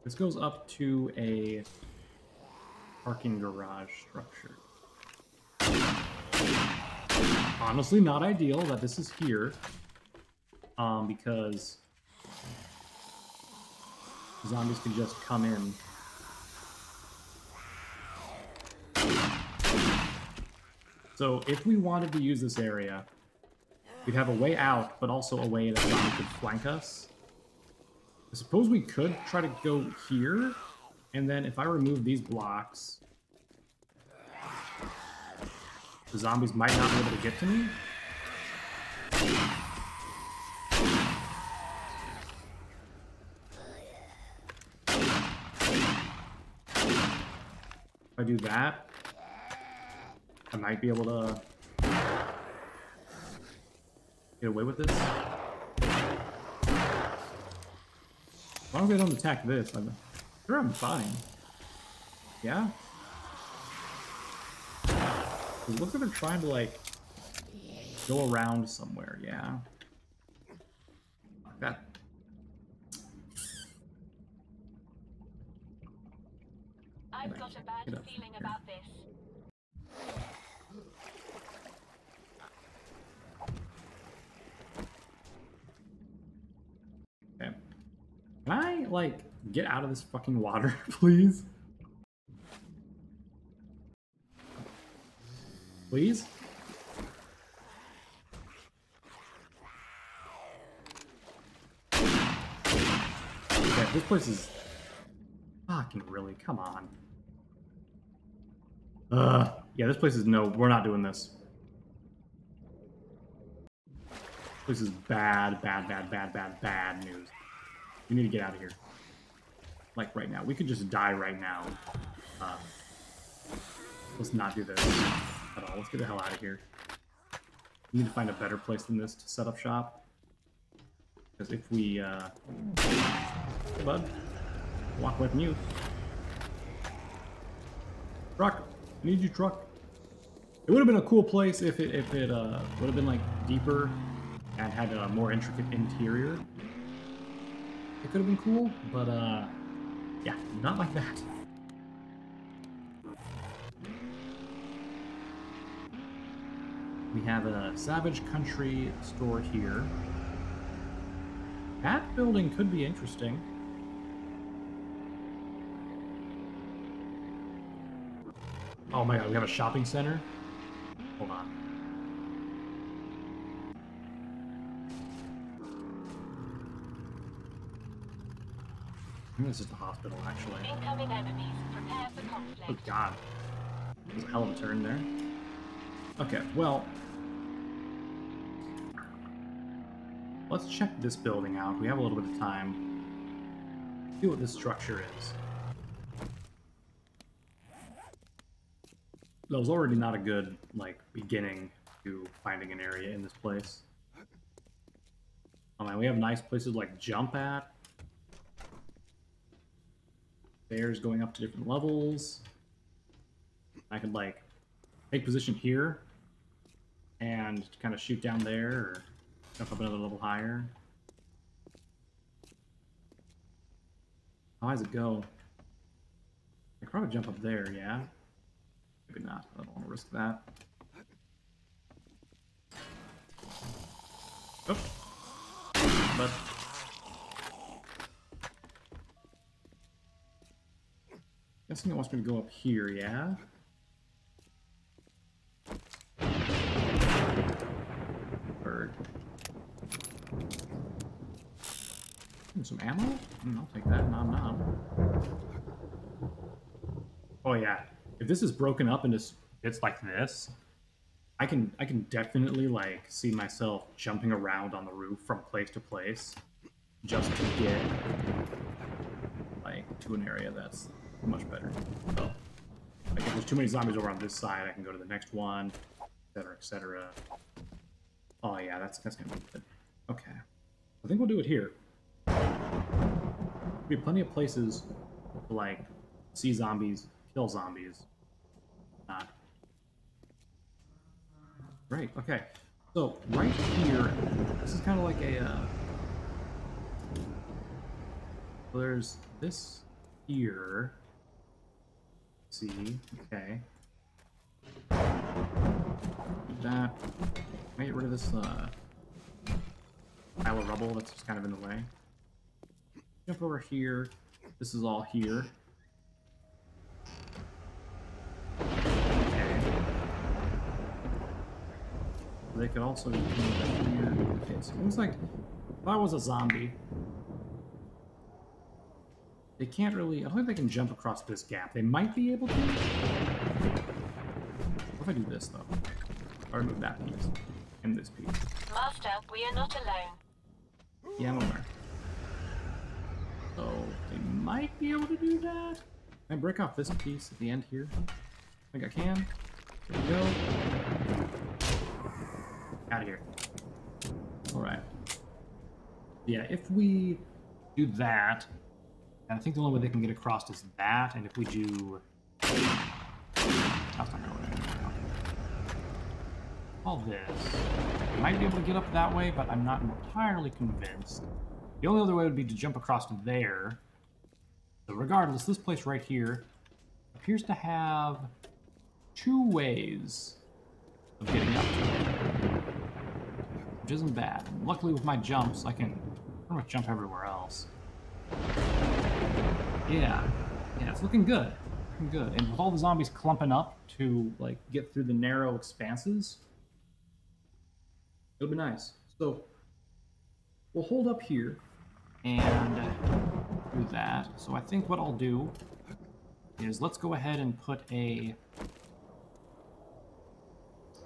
This goes up to a parking garage structure. Honestly, not ideal that this is here, um, because zombies can just come in. So if we wanted to use this area, we'd have a way out, but also a way that a zombie could flank us. I suppose we could try to go here. And then if I remove these blocks, the zombies might not be able to get to me. If I do that, I might be able to get away with this. As long as I don't attack this, I'm... Sure, I'm fine. Yeah? It looks like they're trying to, like, go around somewhere, yeah. Like that. I've got a bad feeling about this. Okay. Can I, like... get out of this fucking water, please? Please? Okay, this place is... fucking really, come on. Uh, yeah, this place is no... we're not doing this. This place is bad, bad, bad, bad, bad, bad news. We need to get out of here. Like right now. We could just die right now. Uh, let's not do this at all. Let's get the hell out of here. We need to find a better place than this to set up shop. Because if we, uh... hey, bud. Walk away from you. Truck! I need you, truck. It would have been a cool place if it, if it uh, would have been, like, deeper and had a more intricate interior. It could have been cool, but, uh... yeah, not like that. We have a Savage Country store here. That building could be interesting. Oh my god, we have a shopping center? Hold on. I think it's just a hospital, actually. Incoming enemies. Prepare for conflict. Oh, God. That was a hell of a turn there. Okay, well... let's check this building out. We have a little bit of time. Let's see what this structure is. That was already not a good, like, beginning to finding an area in this place. Oh, man, we have nice places like jump at. Stairs going up to different levels. I could, like, take position here and kind of shoot down there or jump up another level higher. How high does it go? I could probably jump up there, yeah? Maybe not. I don't want to risk that. Oh. But... guessing it wants me to go up here, yeah? Bird. Ooh, some ammo? Mm, I'll take that. Nom nom. Oh yeah. If this is broken up and it's, it's like this, I can I can definitely like see myself jumping around on the roof from place to place just to get to an area that's much better. So, like if there's too many zombies over on this side, I can go to the next one, et cetera, et cetera. Oh yeah, that's that's gonna be good. Okay, I think we'll do it here. There'll be plenty of places to, like, see zombies, kill zombies. Not great. Okay, so right here, this is kind of like a. Uh, well, there's this here. Let's see, okay. That. Can I get rid of this uh, pile of rubble that's just kind of in the way? Jump over here. This is all here. Okay. They could also be here. Okay, so it looks like if I was a zombie, they can't really. I don't think they can jump across this gap. They might be able to. What if I do this though? I remove that piece. And this piece. Master, we are not alone. Yeah, I'm aware. So they might be able to do that. Can I break off this piece at the end here? I think I can. There we go. Out of here. Alright. Yeah, if we do that, and I think the only way they can get across is that, and if we do... That's not gonna work. All this. I might be able to get up that way, but I'm not entirely convinced. The only other way would be to jump across there. So regardless, this place right here appears to have two ways of getting up to it, which isn't bad. And luckily with my jumps, I can pretty much jump everywhere else. Yeah, yeah, it's looking good. Looking good. And with all the zombies clumping up to like get through the narrow expanses, it'll be nice. So we'll hold up here and do that. So I think what I'll do is let's go ahead and put a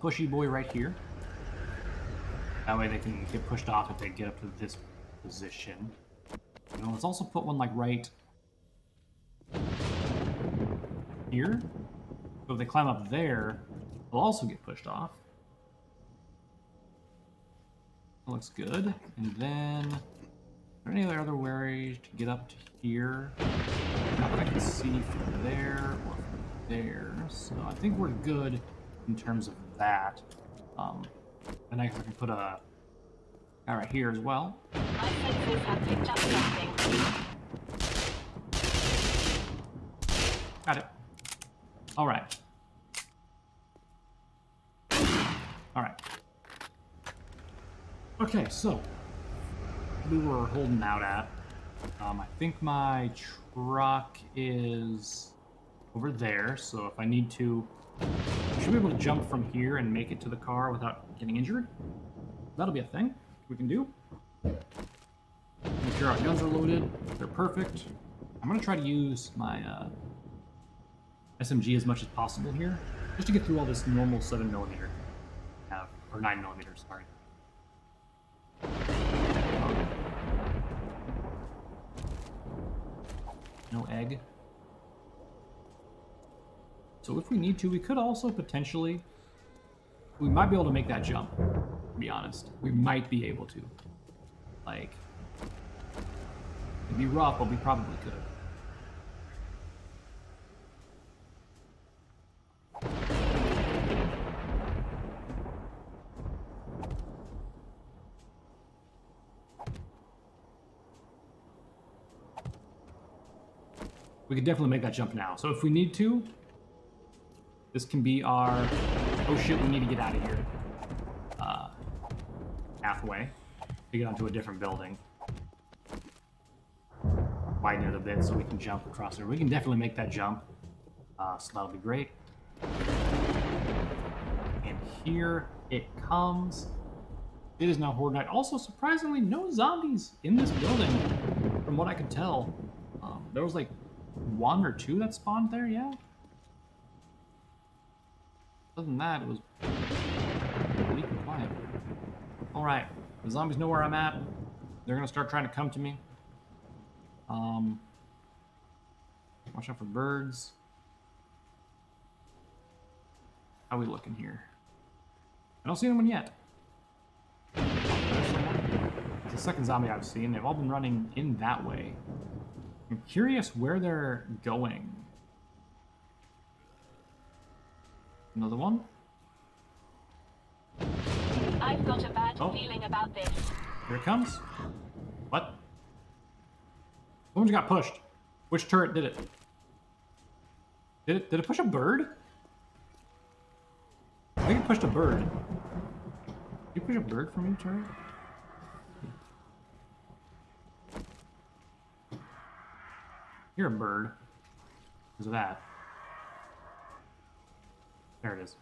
pushy boy right here. That way they can get pushed off if they get up to this position. And let's also put one like right here. So if they climb up there, they'll also get pushed off. Looks good. And then, are there any other ways to get up to here? Not that I can see from there or from there. So I think we're good in terms of that. Um, and I can put a guy right here as well. My sensors have picked up something. Got it. All right. All right. Okay, so we were holding out at. Um, I think my truck is over there, so if I need to, I should be able to jump from here and make it to the car without getting injured. That'll be a thing we can do. Make sure our guns are loaded; they're perfect. I'm gonna try to use my uh, S M G as much as possible here, just to get through all this normal seven millimeter, uh, or nine millimeter, sorry. No egg. So if we need to, we could also potentially, we might be able to make that jump, to be honest. We might be able to. Like, it'd be rough, but we probably could. We could definitely make that jump now. So if we need to, this can be our, oh shit, we need to get out of here. Uh, halfway to get onto a different building. Widen it a bit so we can jump across there. We can definitely make that jump. Uh, so that'll be great. And here it comes. It is now horde night. Also, surprisingly, no zombies in this building, from what I could tell. Um, there was like one or two that spawned there, yeah? Other than that, it was bleak and quiet. Alright, the zombies know where I'm at. They're gonna start trying to come to me. Um, Watch out for birds. How we looking here? I don't see anyone yet. It's the second zombie I've seen. They've all been running in that way. I'm curious where they're going. Another one? I've got a bad oh. feeling about this. Here it comes. What? Someone just got pushed. Which turret did it? Did it, did it push a bird? I think it pushed a bird. Did you push a bird from your turret? You're a bird. Because of that. There it is.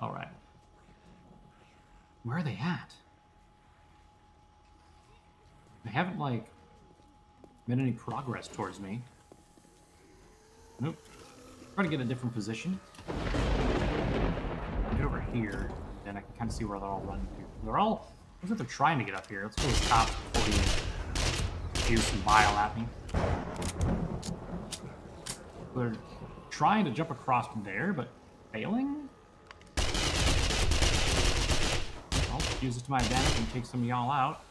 All right. Where are they at? They haven't, like, made any progress towards me. Nope. Try to get a different position. Get over here, then I can kind of see where they're all running to. They're all... looks like they're trying to get up here. Let's go to the top before you... use some bile at me. They're trying to jump across from there, but failing? I'll use it to my advantage and take some of y'all out.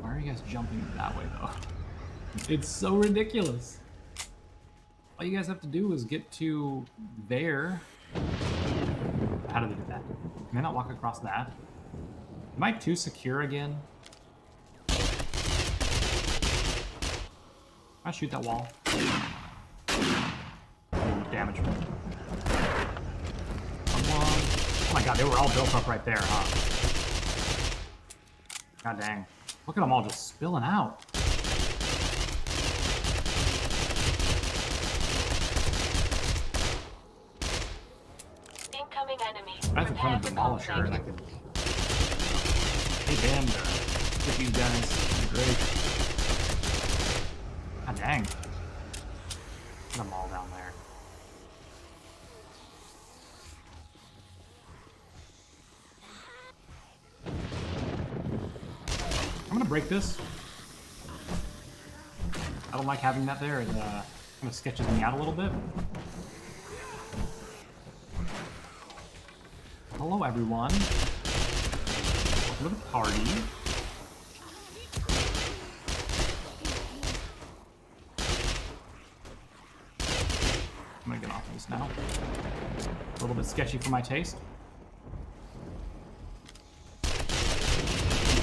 Why are you guys jumping that way, though? It's so ridiculous. All you guys have to do is get to there. How do they do that? Can I not walk across that? Am I too secure again? I shoot that wall. Damage. Come on. Oh my god, they were all built up right there, huh? God dang. Look at them all just spilling out. I have a ton of Demolisher and I can take them to get these guys. Great. God dang. Get them all down there. I'm gonna break this. I don't like having that there. It uh, kind of sketches me out a little bit. Hello, everyone. Welcome to the party. I'm gonna get off of this now. A little bit sketchy for my taste. Let's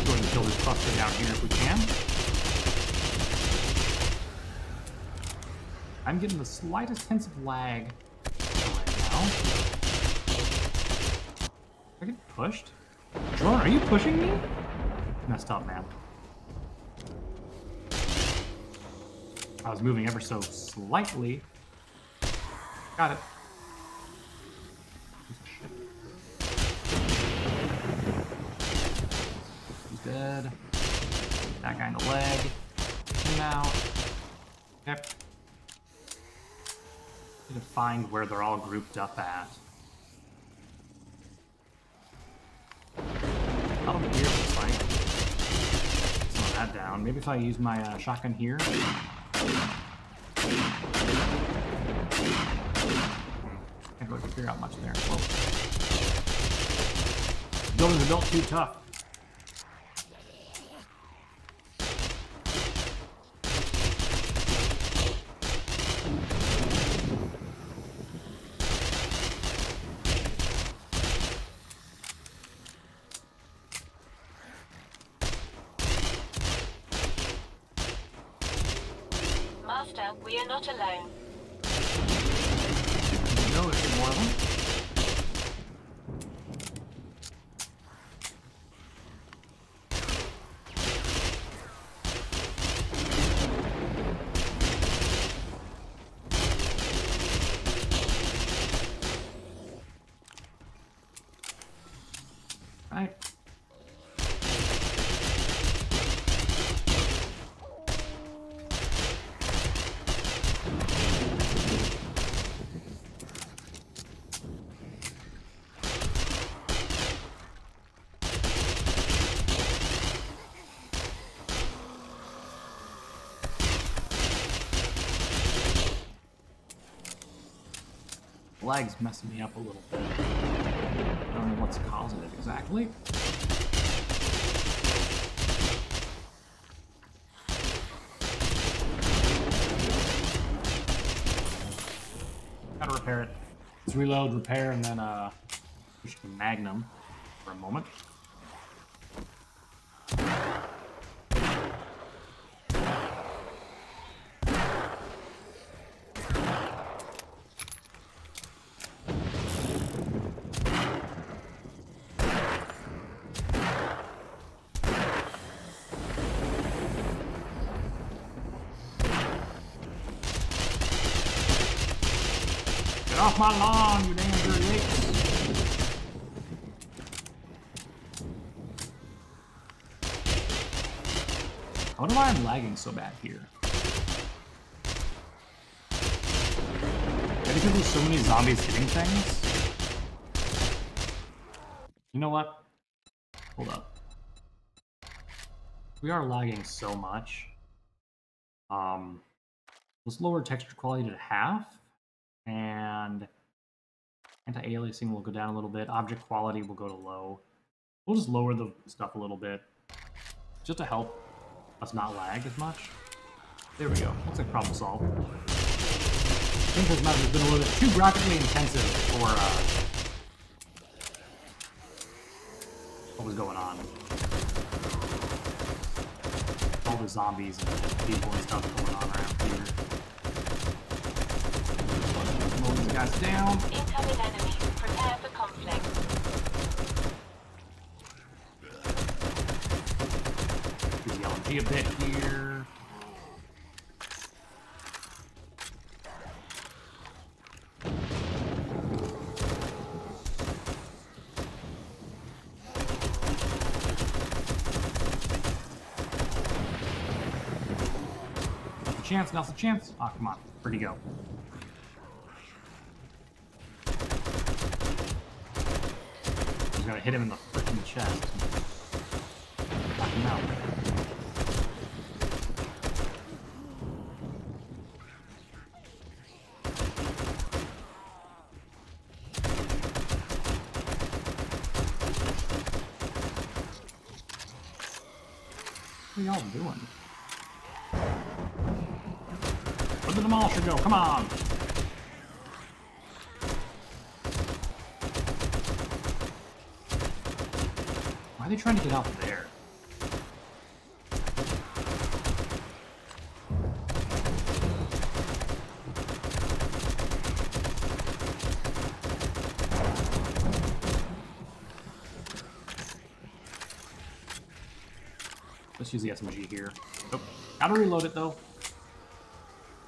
go ahead and kill this cluster down here if we can. I'm getting the slightest sense of lag right now. I get pushed? Drone, are you pushing me? Messed up, man. I was moving ever so slightly. Got it. He's dead. That guy in the leg. Him out. Yep. Need to find where they're all grouped up at. That'll be here for the fight. Slow that down. Maybe if I use my uh, shotgun here. Can't really figure out much there. Whoa. Buildings are built too tough. We are not alone. No, it's more of them. All right. lag's messing me up a little bit. I don't know what's causing it exactly. Gotta repair it. Let's reload, repair, and then uh, push the Magnum for a moment. Off my lawn, you damn dirty apes. I wonder why I'm lagging so bad here. Maybe because there's so many zombies hitting things. You know what? Hold up. We are lagging so much. Um, let's lower texture quality to half. And anti-aliasing will go down a little bit. Object quality will go to low. We'll just lower the stuff a little bit, just to help us not lag as much. There we go. Looks like problem solved. I think this method has been a little bit too graphically intensive for uh, what was going on. All the zombies and people and stuff going on around here. Guys down. Incoming enemy. Prepare for conflict. Use the L M G a bit here. Now's the chance, now's the chance. Ah, oh, come on. Where'd he go? Gonna hit him in the freaking chest. Knock him out. What are y'all doing? Where did the Demolisher go? Come on! Why are they trying to get out of there? Let's use the S M G here. Nope. Gotta reload it though.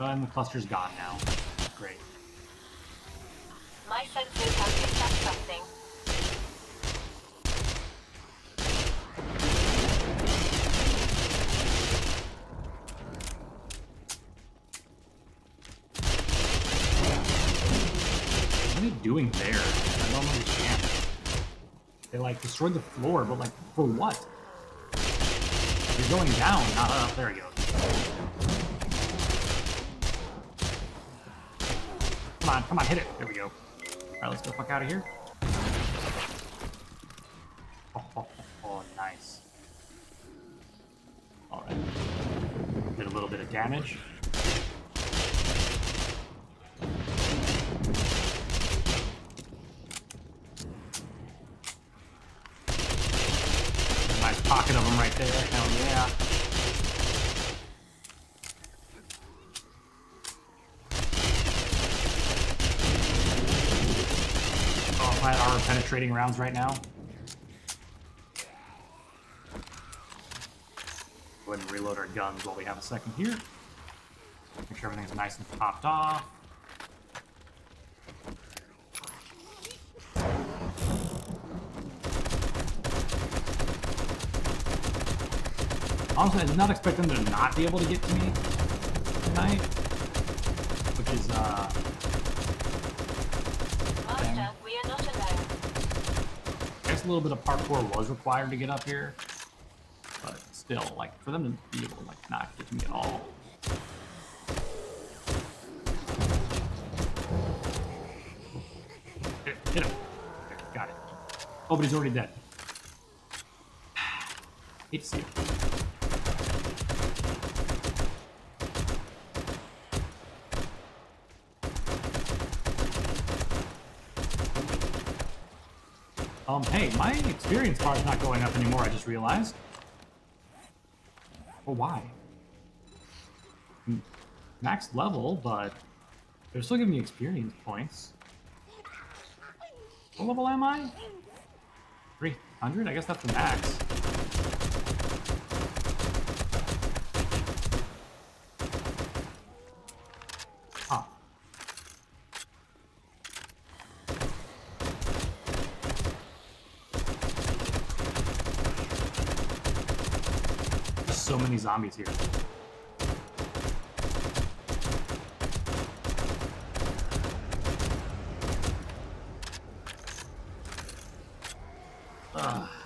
And the cluster's gone now. Great. My sensors have picked up something. Doing there? I don't understand. They like destroyed the floor, but like for what? You're going down, not up. There we go. Come on, come on, hit it. There we go. Alright, let's go fuck out of here. Oh, oh, oh nice. Alright. Did a little bit of damage. Pocket of them right there, hell yeah. Oh, my armor penetrating rounds right now. Go ahead and reload our guns while we have a second here. Make sure everything's nice and popped off. Honestly, I did not expect them to not be able to get to me tonight, which is, uh... Master, we are not alone. I guess a little bit of parkour was required to get up here, but still, like, for them to be able to, like, not get to me at all. Oh, but he's already dead. Hate to see it. Um, hey, my experience bar is not going up anymore, I just realized. Oh, why? Max level, but they're still giving me experience points. What level am I? three hundred? I guess that's the max. Huh. There's so many zombies here.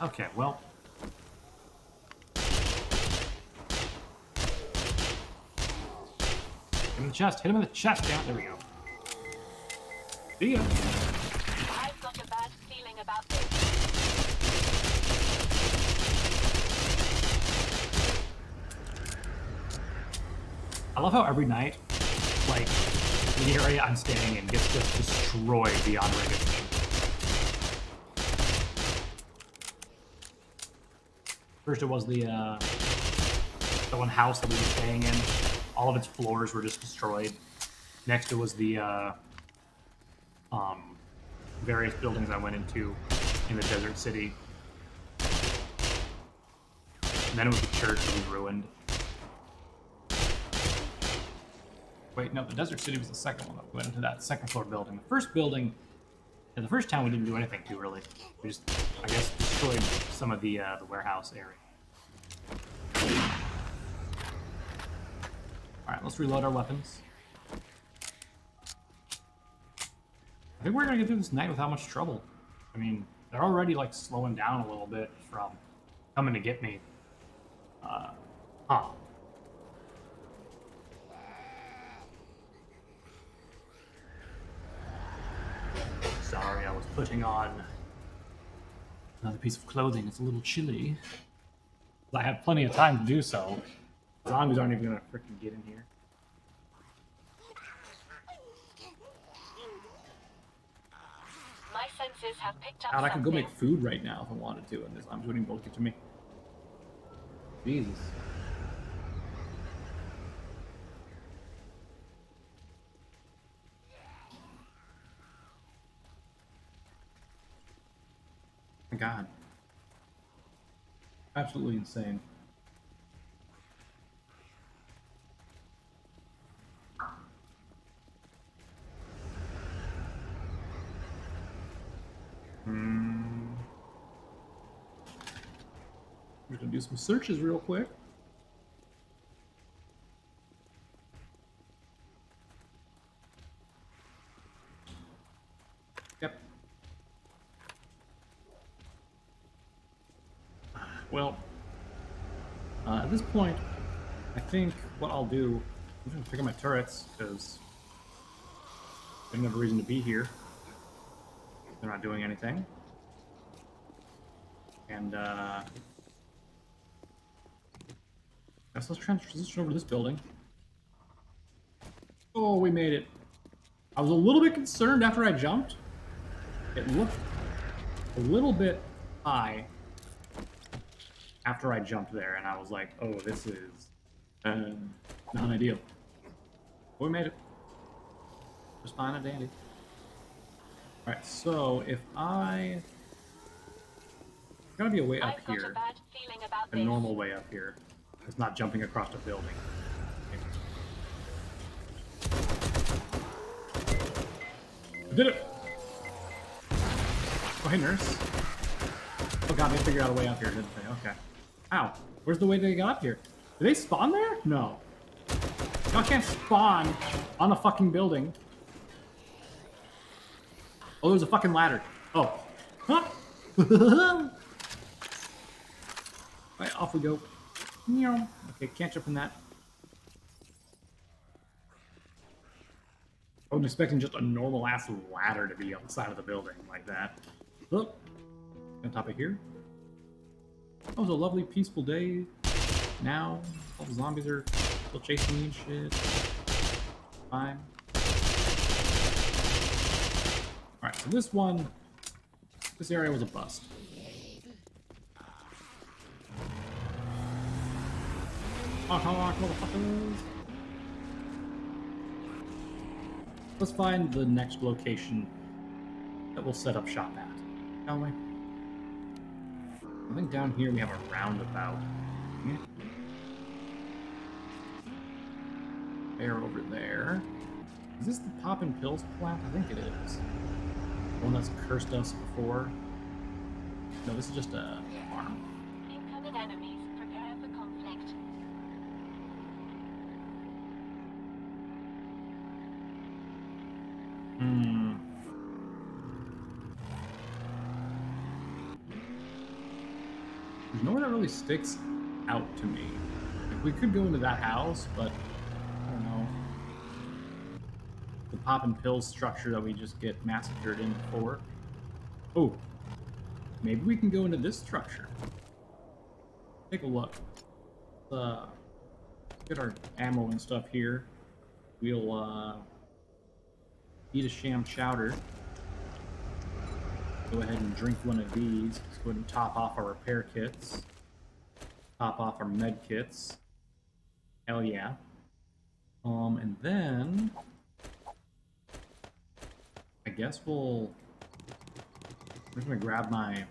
Okay, well. Hit him in the chest, hit him in the chest, down, there we go. See ya. I've got a bad feeling about this. I love how every night, like, the area I'm staying in gets just destroyed beyond recognition. First it was the, uh, the one house that we were staying in. All of its floors were just destroyed. Next it was the uh, um, various buildings I went into in the desert city. And then it was the church that we ruined. Wait, no, the desert city was the second one that went into that second floor building. The first building, in the first town we didn't do anything to really. We just, I guess, destroyed some of the uh, the warehouse area. All right, let's reload our weapons. I think we're gonna get through this night without much trouble. I mean, they're already like slowing down a little bit from coming to get me. Uh, huh. Sorry, I was putting on another piece of clothing. It's a little chilly. I have plenty of time to do so. Zombies aren't even gonna freaking get in here. My senses have picked up. God, I could go make food right now if I wanted to, and the zombies wouldn't even get to me. Jesus. God. Absolutely insane. Hmm. We're gonna do some searches real quick. Well, uh, at this point, I think what I'll do, I'm just gonna pick up my turrets, because I have no reason to be here. They're not doing anything. And, uh, I guess let's transition over to this building. Oh, we made it. I was a little bit concerned after I jumped. It looked a little bit high. After I jumped there, and I was like, oh, this is uh, not ideal. But we made it. Just fine and dandy. Alright, so if I... There's gotta be a way up here. A normal way up here. It's not jumping across a building. I did it! Oh, hey, nurse. Oh god, they figured out a way up here, didn't they? Okay. Ow. Where's the way they got up here? Did they spawn there? No. Y'all can't spawn on the fucking building. Oh, there's a fucking ladder. Oh. Huh? Right, off we go. Okay, can't jump in that. I was expecting just a normal ass ladder to be on the side of the building like that. Look. on top of here. That was a lovely, peaceful day. Now, all the zombies are still chasing me and shit. Fine. Alright, so this one, this area was a bust. Hawk, hawk, motherfuckers! Let's find the next location that we'll set up shop at, shall we? I think down here we have a roundabout. Yeah. There, over there. Is this the Poppin' Pills plant? I think it is. The one that's cursed us before. No, this is just a farm. Incoming enemies. Prepare for conflict. Hmm. There's nowhere that really sticks out to me. Like, we could go into that house, but I don't know. The Poppin' Pills structure that we just get massacred in for. Oh, maybe we can go into this structure. Take a look. Uh, let's get our ammo and stuff here. We'll uh, eat a sham chowder. Go ahead and drink one of these. Let's go ahead and top off our repair kits. Top off our med kits. Hell yeah. Um, and then I guess we'll, we're just gonna grab my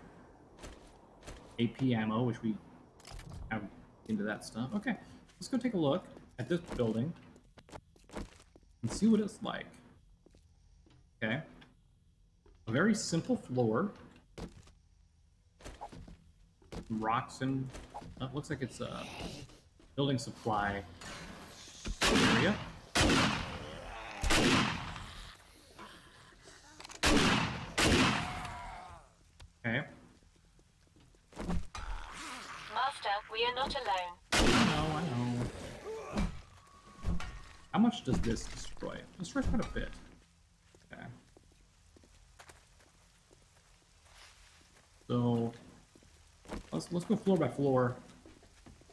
A P ammo, which we have into that stuff. Okay, let's go take a look at this building and see what it's like. Okay, a very simple floor. Rocks and uh, looks like it's a building supply area. Okay. Master, we are not alone. I know, I know. How much does this destroy? It destroys quite a bit. Okay. So let's let's go floor by floor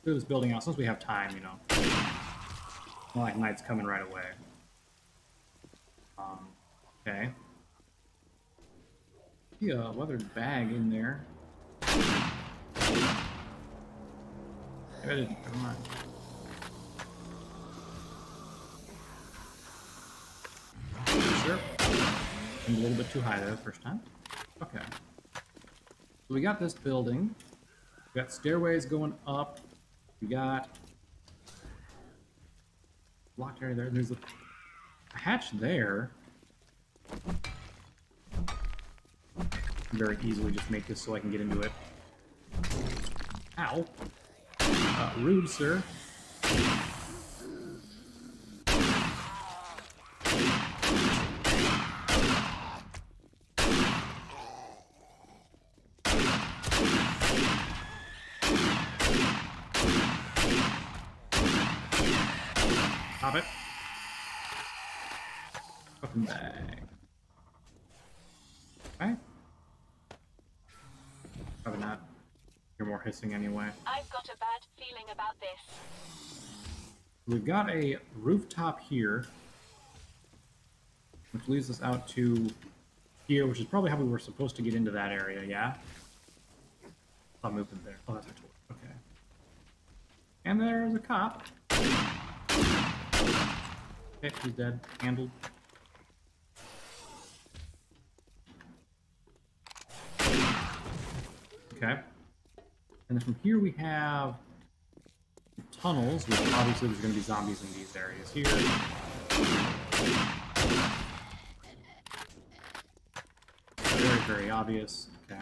through this building out since we have time, you know. Not like night's coming right away. Um, okay. See a weathered bag in there. I didn't, never mind. Sure. I'm a little bit too high there the first time. Okay. So we got this building. We got stairways going up. We got locked area there. There's a hatch there. Very easily just make this so I can get into it. Ow. Uh, rude, sir. Stop it. Fucking bag. Okay. Probably not hear more hissing anyway. I've got a bad feeling about this. We've got a rooftop here, which leads us out to here, which is probably how we were supposed to get into that area, yeah? I'll move them there. Oh, that's a tool. Okay. And there's a cop. Okay, he's dead. Handled. Okay, and then from here we have tunnels, which obviously there's going to be zombies in these areas here. Very, very obvious. Okay,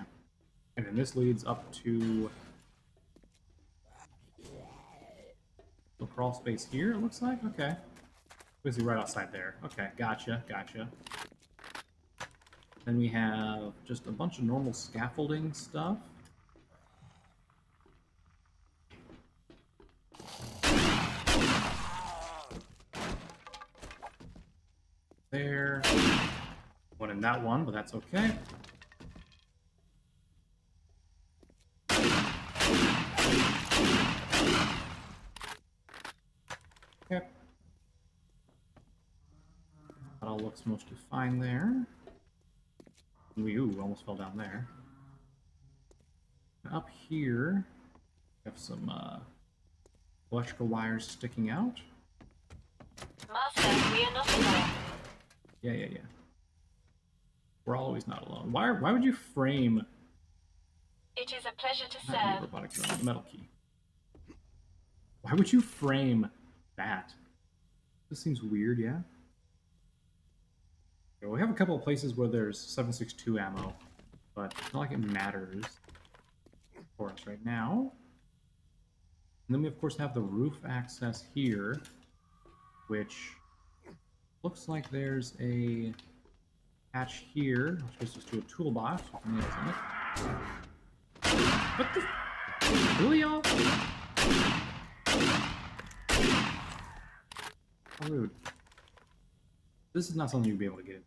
and then this leads up to the crawl space here, it looks like. Okay, basically right outside there. Okay, gotcha, gotcha. Then we have just a bunch of normal scaffolding stuff. There. One in that one, but that's okay. Okay. That all looks mostly fine there. Ooh, almost fell down there. And up here, we have some uh, electrical wires sticking out. Master, we are not alone. Yeah, yeah, yeah. We're always not alone. Why? Why would you frame? It is a pleasure to serve. Robotic gun, metal key. Why would you frame that? This seems weird, yeah. Okay, we have a couple of places where there's seven six two ammo, but it's not like it matters for us right now. And then we of course have the roof access here, which looks like there's a hatch here, which goes just to a toolbox. What the? Really, y'all? How rude. This is not something you'd be able to get.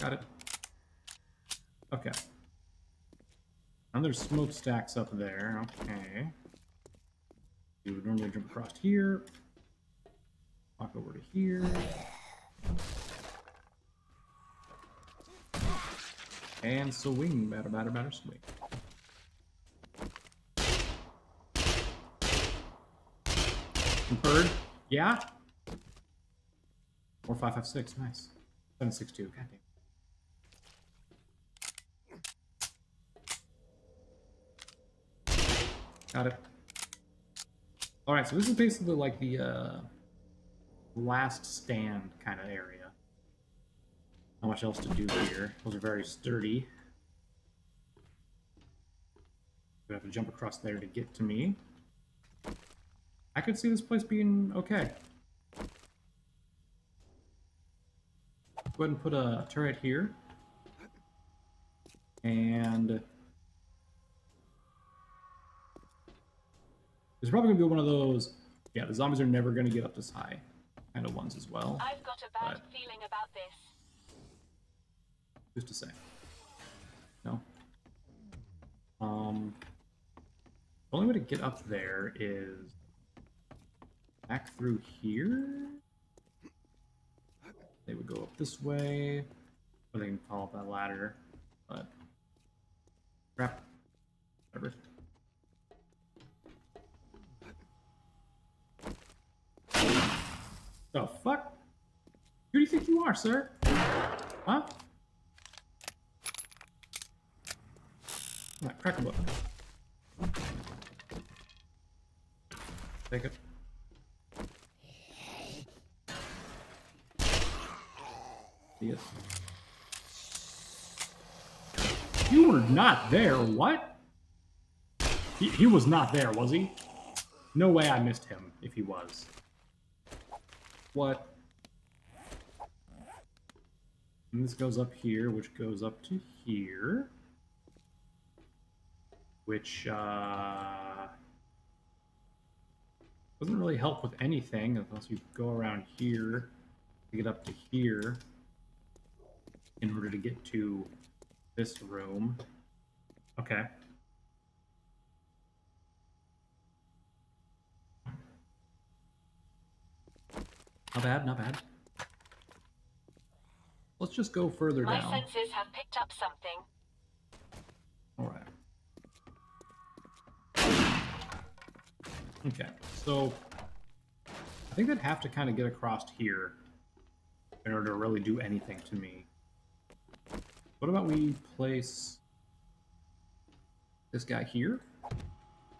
Got it. Okay. And there's smokestacks up there. Okay. You would normally jump across here. Walk over to here. And swing, batter, batter, batter, swing. Bird, yeah. Or five five six, nice. Seven six two, goddamn. Got it. All right, so this is basically like the uh, last stand kind of area. Not much else to do here. Those are very sturdy. We have to jump across there to get to me. I could see this place being okay. Go ahead and put a turret here. And it's probably gonna be one of those, yeah, the zombies are never gonna get up this high kind of ones as well. I've got a bad but... feeling about this. Who's to say? No. Um, the only way to get up there is back through here. They would go up this way, or they can follow up that ladder, but crap, whatever. The fuck? Who do you think you are, sir? Huh? All right, crack a book. Take it. Yes. You were not there, what? He, he was not there, was he? No way I missed him if he was. What? And this goes up here, which goes up to here. Which, uh... doesn't really help with anything unless you go around here to get up to here. In order to get to this room. Okay. Not bad, not bad. Let's just go further down. My senses have picked up something. Alright. Okay, so I think they'd have to kind of get across here in order to really do anything to me. What about we place this guy here?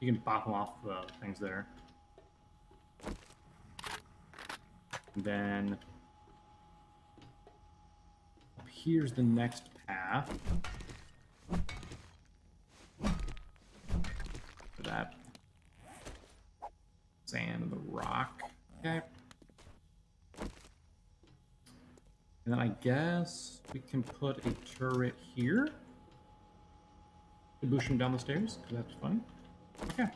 You can pop him off the things there. And then up here's the next path. For that sand and the rock. Okay. And then I guess we can put a turret here to boost him down the stairs, because that's funny. Okay.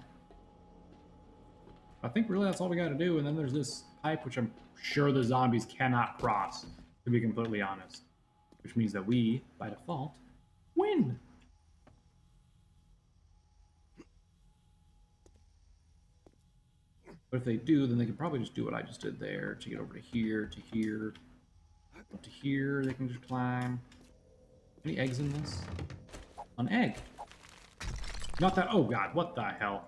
I think really that's all we got to do. And then there's this pipe, which I'm sure the zombies cannot cross, to be completely honest. Which means that we, by default, win. But if they do, then they can probably just do what I just did there to get over to here, to here, up to here. They can just climb. Any eggs in this? An egg. Not that. Oh God! What the hell?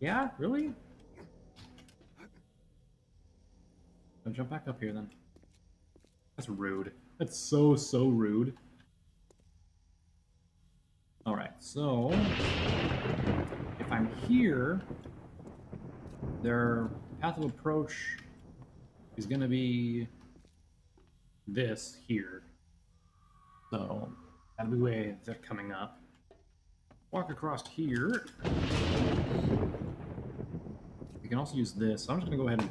Yeah, really? I'll jump back up here then. That's rude. That's so so rude. All right. So if I'm here, their path of approach is going to be this here. So that'll be way they're coming up. Walk across here. You can also use this. So I'm just going to go ahead and...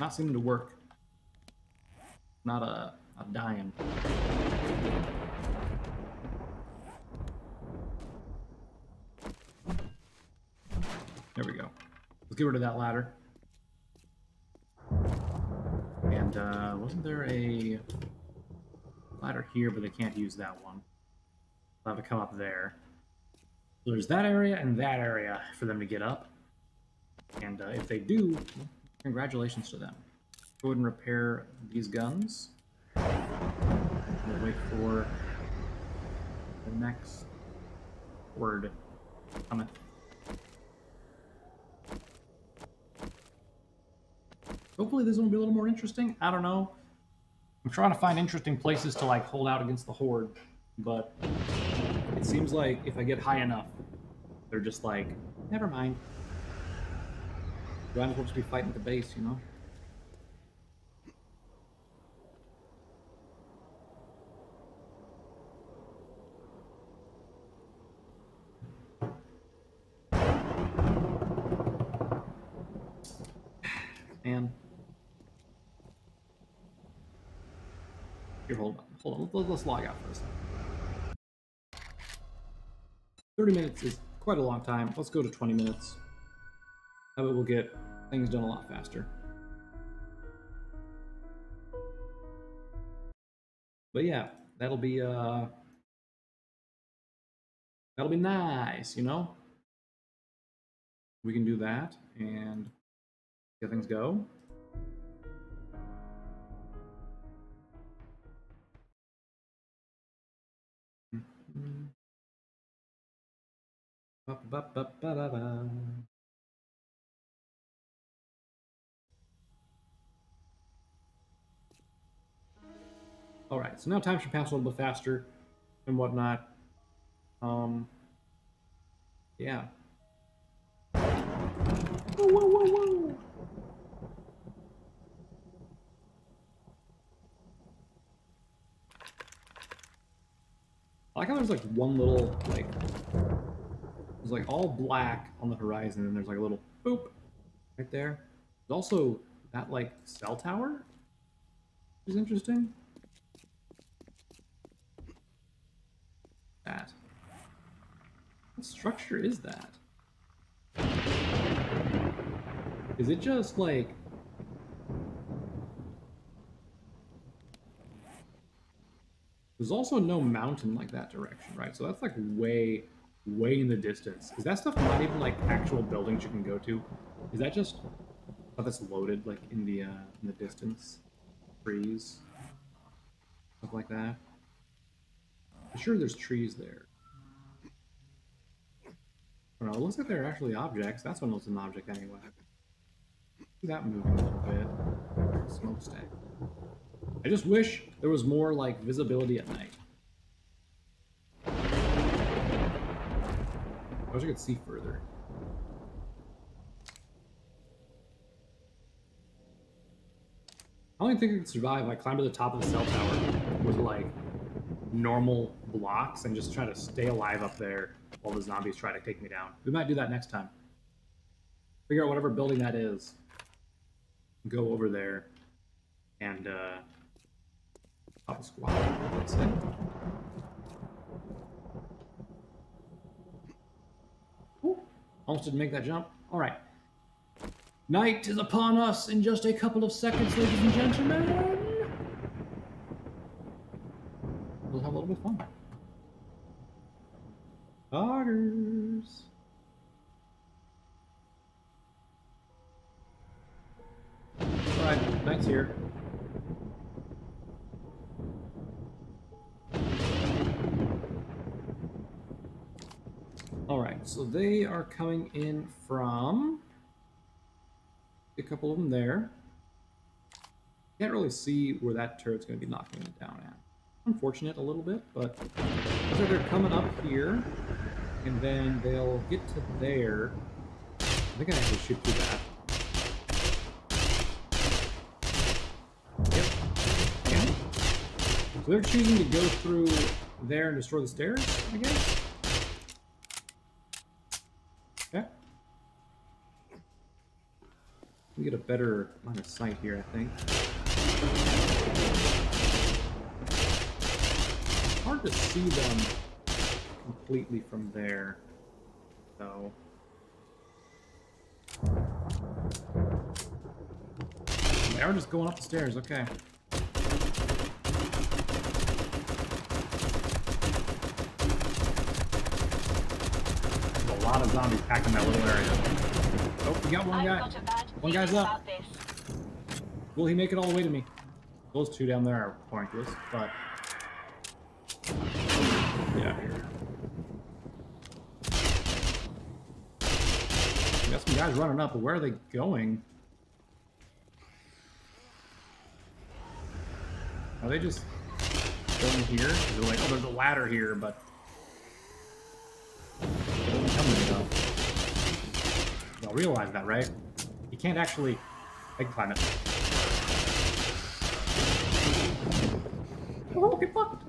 Not seeming to work. Not a, a dying. There we go. Let's get rid of that ladder. And uh, wasn't there a ladder here, but they can't use that one. I'll have to come up there. So there's that area and that area for them to get up. And uh, if they do, congratulations to them. Go ahead and repair these guns. We'll wait for the next word comment. Hopefully this one will be a little more interesting. I don't know. I'm trying to find interesting places to like hold out against the horde, but it seems like if I get high enough, they're just like, never mind. Do I supposed to be fighting at the base, you know? Man. Here, hold on. Hold on. Let's log out for a second. thirty minutes is quite a long time. Let's go to twenty minutes. That way we'll get things done a lot faster. But yeah, that'll be uh that'll be nice, you know? We can do that and see how things go. Ba, ba, ba, ba, ba, ba. All right, so now time should pass a little bit faster and whatnot. Um, yeah. Whoa, whoa, whoa, whoa. I like how there's like one little like. It was like all black on the horizon, and there's like a little boop right there. There's also that like cell tower, which is interesting. That. What structure is that? Is it just like... There's also no mountain like that direction, right? So that's like way... way in the distance. Is that stuff not even like actual buildings you can go to? Is that just stuff that's loaded like in the uh, in the distance, trees, stuff like that? I'm sure there's trees there. I don't know. It looks like they're actually objects. That's one was an object anyway. That moving a little bit. Smokestack. I just wish there was more like visibility at night. I wish I could see further. I only think I could survive if I climbed to the top of the cell tower with like normal blocks and just try to stay alive up there while the zombies try to take me down. We might do that next time. Figure out whatever building that is. Go over there and uh pop a squad. That's it. Almost didn't make that jump. All right. Night is upon us in just a couple of seconds, ladies and gentlemen. We'll have a little bit of fun. Otters. Alright, thanks here. Alright, so they are coming in from a couple of them there. Can't really see where that turret's going to be knocking it down at. Unfortunate a little bit, but so they're coming up here, and then they'll get to there. I think I have to shoot through that. Yep. Okay. So they're choosing to go through there and destroy the stairs, I guess? Okay. We get a better line of sight here, I think. Hard to see them completely from there, though. They are just going up the stairs, okay. There's a lot of zombies packing that little area. Oh, we got one guy. One guy's up. Will he make it all the way to me? Those two down there are pointless, but... get out of here. We got some guys running up, but where are they going? Are they just going here? They're like, oh, there's a ladder here, but it doesn't come to me though. They'll realize that, right? You can't actually. I can climb it. Oh, get fucked!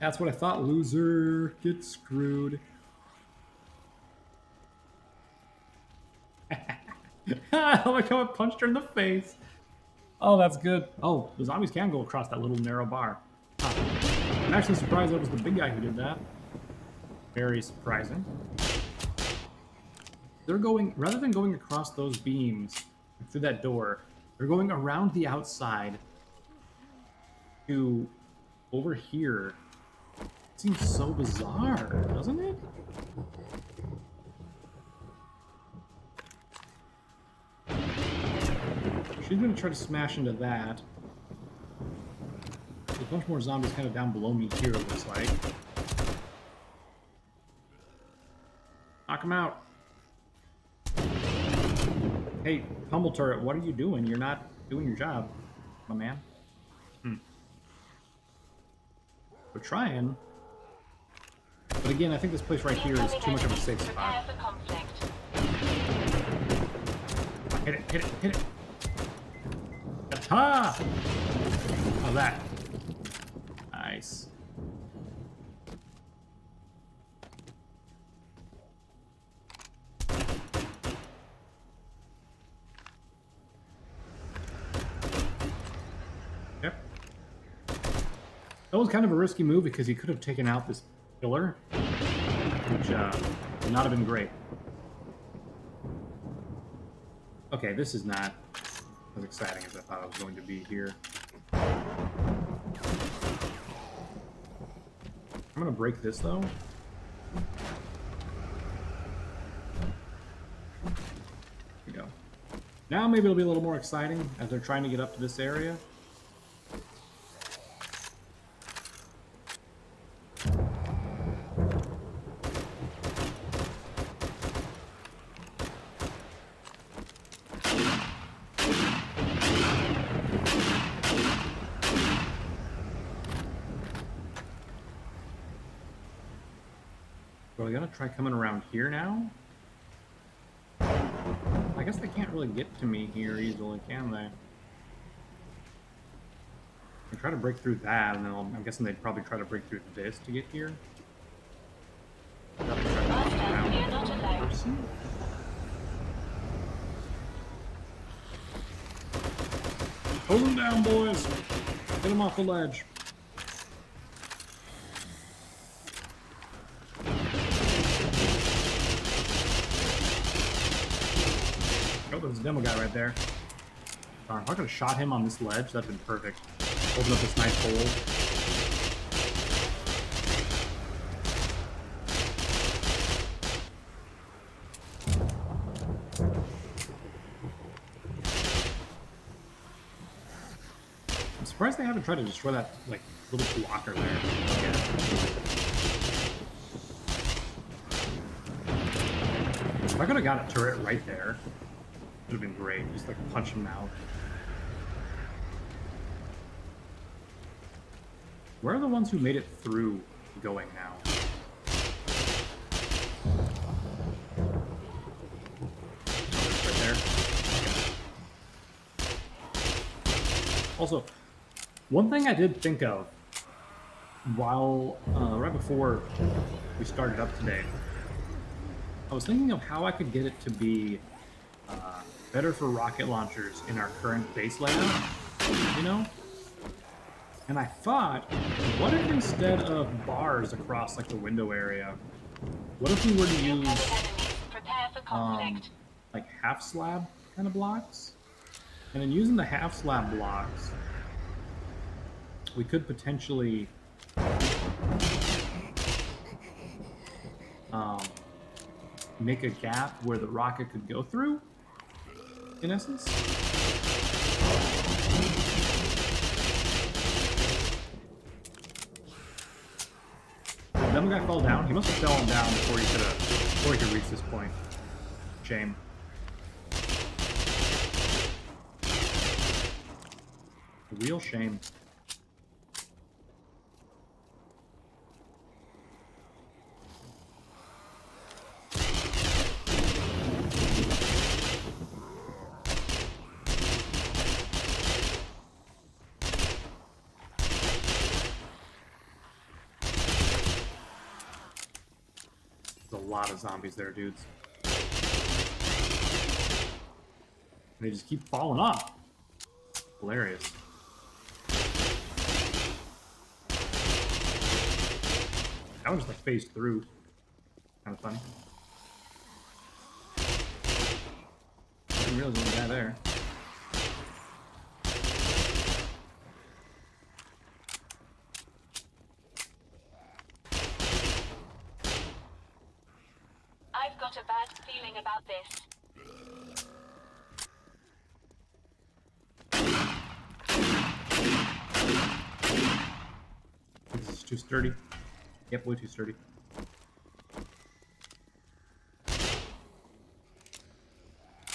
That's what I thought, loser. Get screwed. I like how it punched her in the face. Oh, that's good. Oh, the zombies can go across that little narrow bar. Huh. I'm actually surprised that was the big guy who did that. Very surprising. They're going, rather than going across those beams, through that door, they're going around the outside to over here. It seems so bizarre, doesn't it? She's gonna try to smash into that. There's a bunch more zombies kind of down below me here, it looks like. Knock them out. Hey, Humble Turret, what are you doing? You're not doing your job, my man. Hmm. We're trying. But again, I think this place right here is too much of a safe spot. Hit it, hit it, hit it. Ha! How's that? Nice. Yep. That was kind of a risky move because he could have taken out this pillar, which uh, would not have been great. Okay, this is not as exciting as I thought it was going to be here. I'm gonna break this though. There we go. Now maybe it'll be a little more exciting as they're trying to get up to this area. Try coming around here now? I guess they can't really get to me here easily, can they? They try to break through that, and then I'll, I'm guessing they'd probably try to break through this to get here. Hold them down, boys! Get them off the ledge. There's a demo guy right there. Darn, if I could have shot him on this ledge, that'd been perfect. Open up this nice hole. I'm surprised they haven't tried to destroy that like little blocker there. If I could have got a turret right there, it would have been great. Just like punch him out. Where are the ones who made it through going now? Right there. Also, one thing I did think of while uh, right before we started up today, I was thinking of how I could get it to be uh, better for rocket launchers in our current base layout, you know? And I thought, what if instead of bars across like the window area, what if we were to use um, like half slab kind of blocks? And then using the half slab blocks, we could potentially um, make a gap where the rocket could go through, in essence. That guy fell down. He must have fallen down before he could have, before he could reach this point. Shame. Real shame. Zombies there, dudes. They just keep falling off. Hilarious. That was like phased through. Kind of funny. I didn't realize there was a guy there. Too sturdy. Yep, way too sturdy.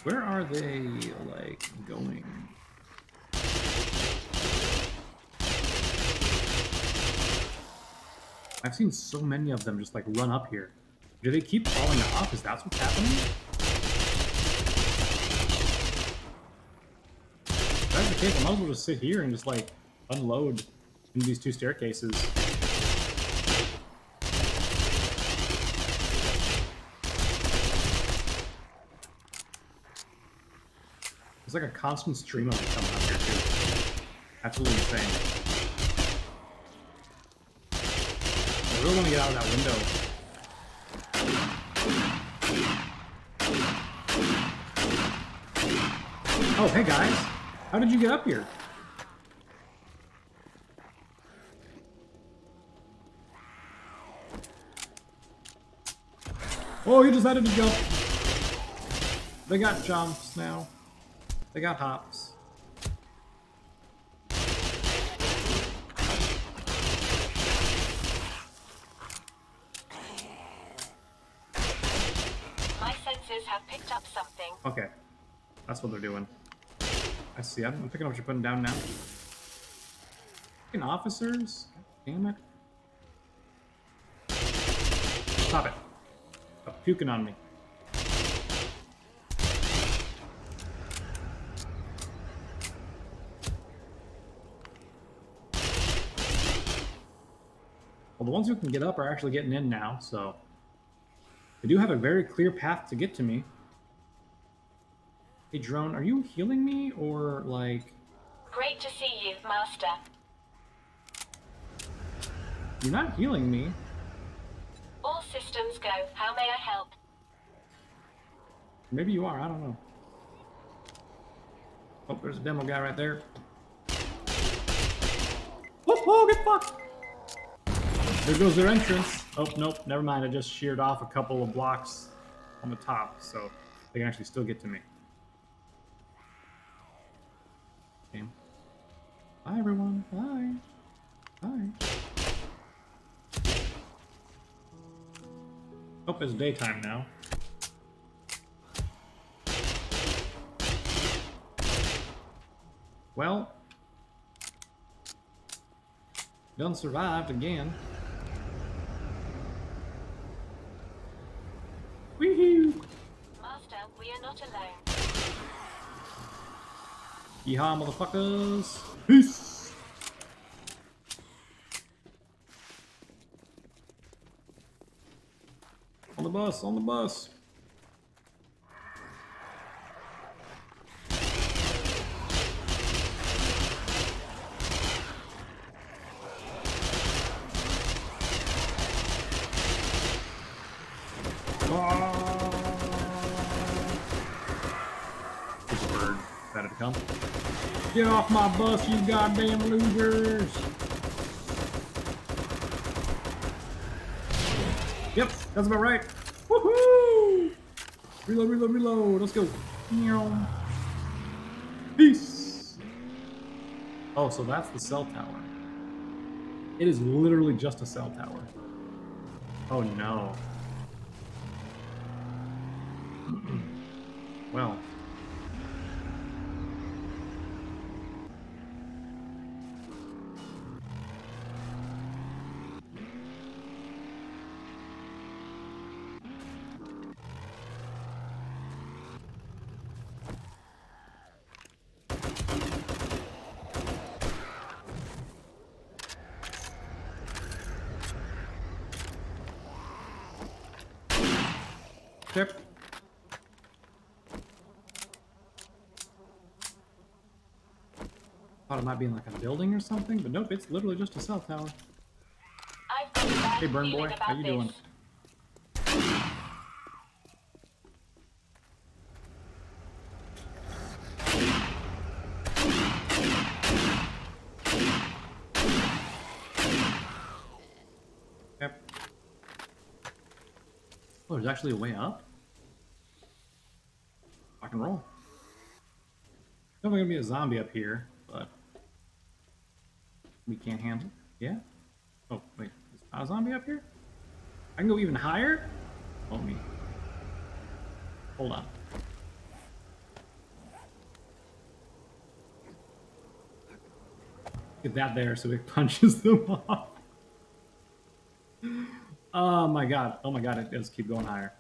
Where are they, like, going? I've seen so many of them just, like, run up here. Do they keep falling off? Is that what's happening? If that's the case, I might as well just sit here and just, like, unload into these two staircases. Like a constant stream of it coming up here too. Absolutely insane. I really want to get out of that window. Oh, hey guys. How did you get up here? Oh, he decided to jump. They got jumps now. They got hops. My senses have picked up something. Okay. That's what they're doing. I see. I'm, I'm picking up what you're putting down now. Fucking officers? God damn it. Stop it. Stop puking on me. The ones who can get up are actually getting in now, so they do have a very clear path to get to me. Hey, drone, are you healing me or like? Great to see you, Master. You're not healing me. All systems go. How may I help? Maybe you are. I don't know. Oh, there's a demo guy right there. Whoa, whoa, get fucked! There goes their entrance. Oh, nope, never mind. I just sheared off a couple of blocks on the top, so they can actually still get to me. Okay. Bye, everyone. Bye. Bye. Hope it's daytime now. Well, done survived again. Woohoo! Master, we are not alone. Yeehaw, motherfuckers! Peace! On the bus, on the bus! Get off my bus, you goddamn losers! Yep, that's about right. Woohoo! Reload, reload, reload. Let's go. Peace. Oh, so that's the cell tower. It is literally just a cell tower. Oh no. Well. Yep. Thought it might be in like a building or something, but nope, it's literally just a cell tower. Hey, Burn Boy, how you doing? Yep. Oh, there's actually a way up? Roll. There's gonna be a zombie up here, but we can't handle it. Yeah? Oh, wait. Is there a zombie up here? I can go even higher? Oh, me. Hold on. Get that there so it punches them off. Oh my god. Oh my god, it does keep going higher.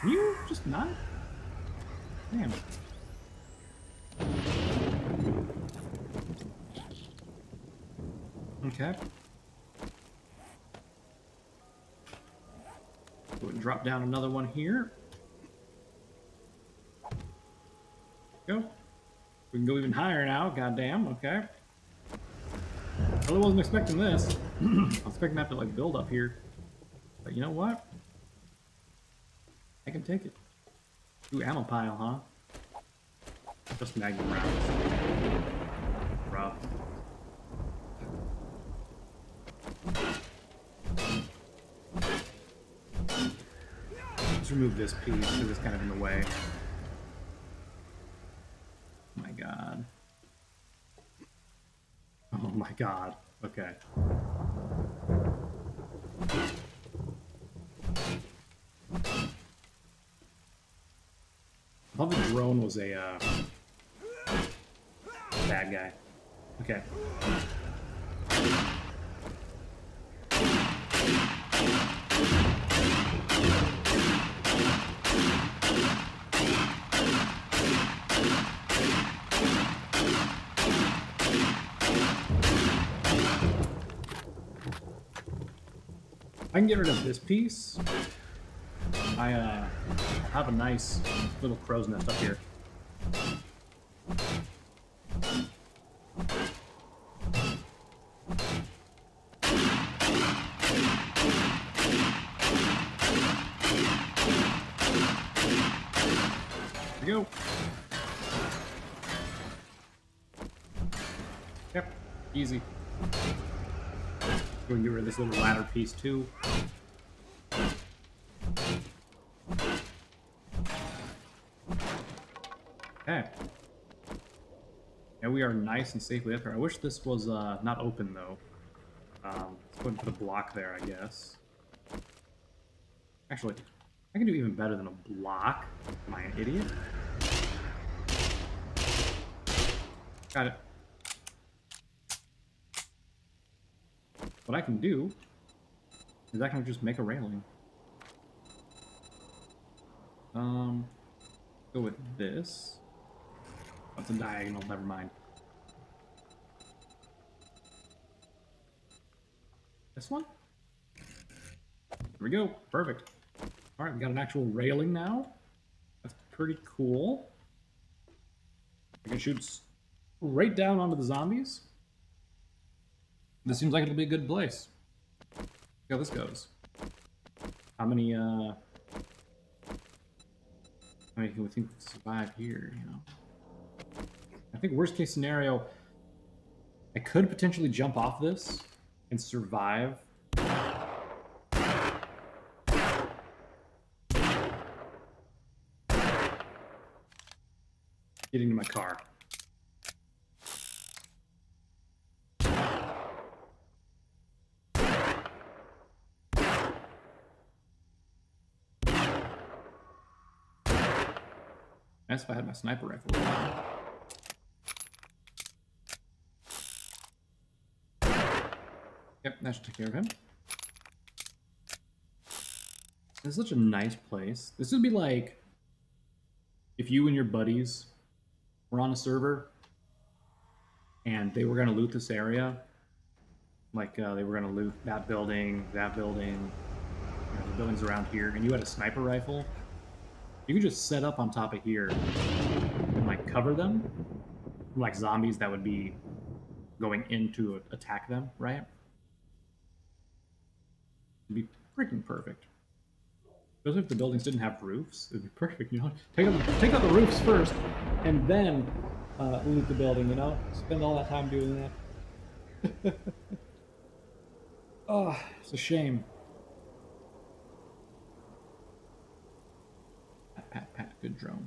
Can you just not? Damn. Okay. Go and drop down another one here. Go. We can go even higher now. Goddamn. Okay. I wasn't expecting this. I was expecting to have to like build up here. But you know what? I can take it. Ooh, ammo pile, huh? Just Magnum rounds. Rough. Let's remove this piece because it's kind of in the way. Oh my god. Oh my god. Okay. I thought the drone was a uh, bad guy. Okay. I can get rid of this piece. I uh, have a nice little crow's nest up here. we go. Yep, easy. We'll get rid of this little ladder piece too. Okay. Now we are nice and safely up here. I wish this was uh, not open though. Um, let's go and put a block there, I guess. Actually, I can do even better than a block. Am I an idiot? Got it. What I can do is I can just make a railing. Um, go with this. That's a diagonal, never mind. This one? There we go, perfect. All right, we got an actual railing now. That's pretty cool. I can shoot right down onto the zombies. This seems like it'll be a good place. See how this goes. How many, uh... how many can we think we can survive here, you know? I think worst case scenario, I could potentially jump off this and survive. Getting to my car. That's if I had my sniper rifle. Yep, that should take care of him. This is such a nice place. This would be like if you and your buddies were on a server and they were going to loot this area, like uh, they were going to loot that building, that building, you know, the buildings around here, and you had a sniper rifle, you could just set up on top of here and like cover them, like zombies that would be going in to attack them, right? It'd be freaking perfect. Especially if the buildings didn't have roofs, it'd be perfect, you know? Take out the, take out the roofs first, and then uh, loot the building, you know? Spend all that time doing that. Oh, it's a shame. Pat, pat, pat, good drone.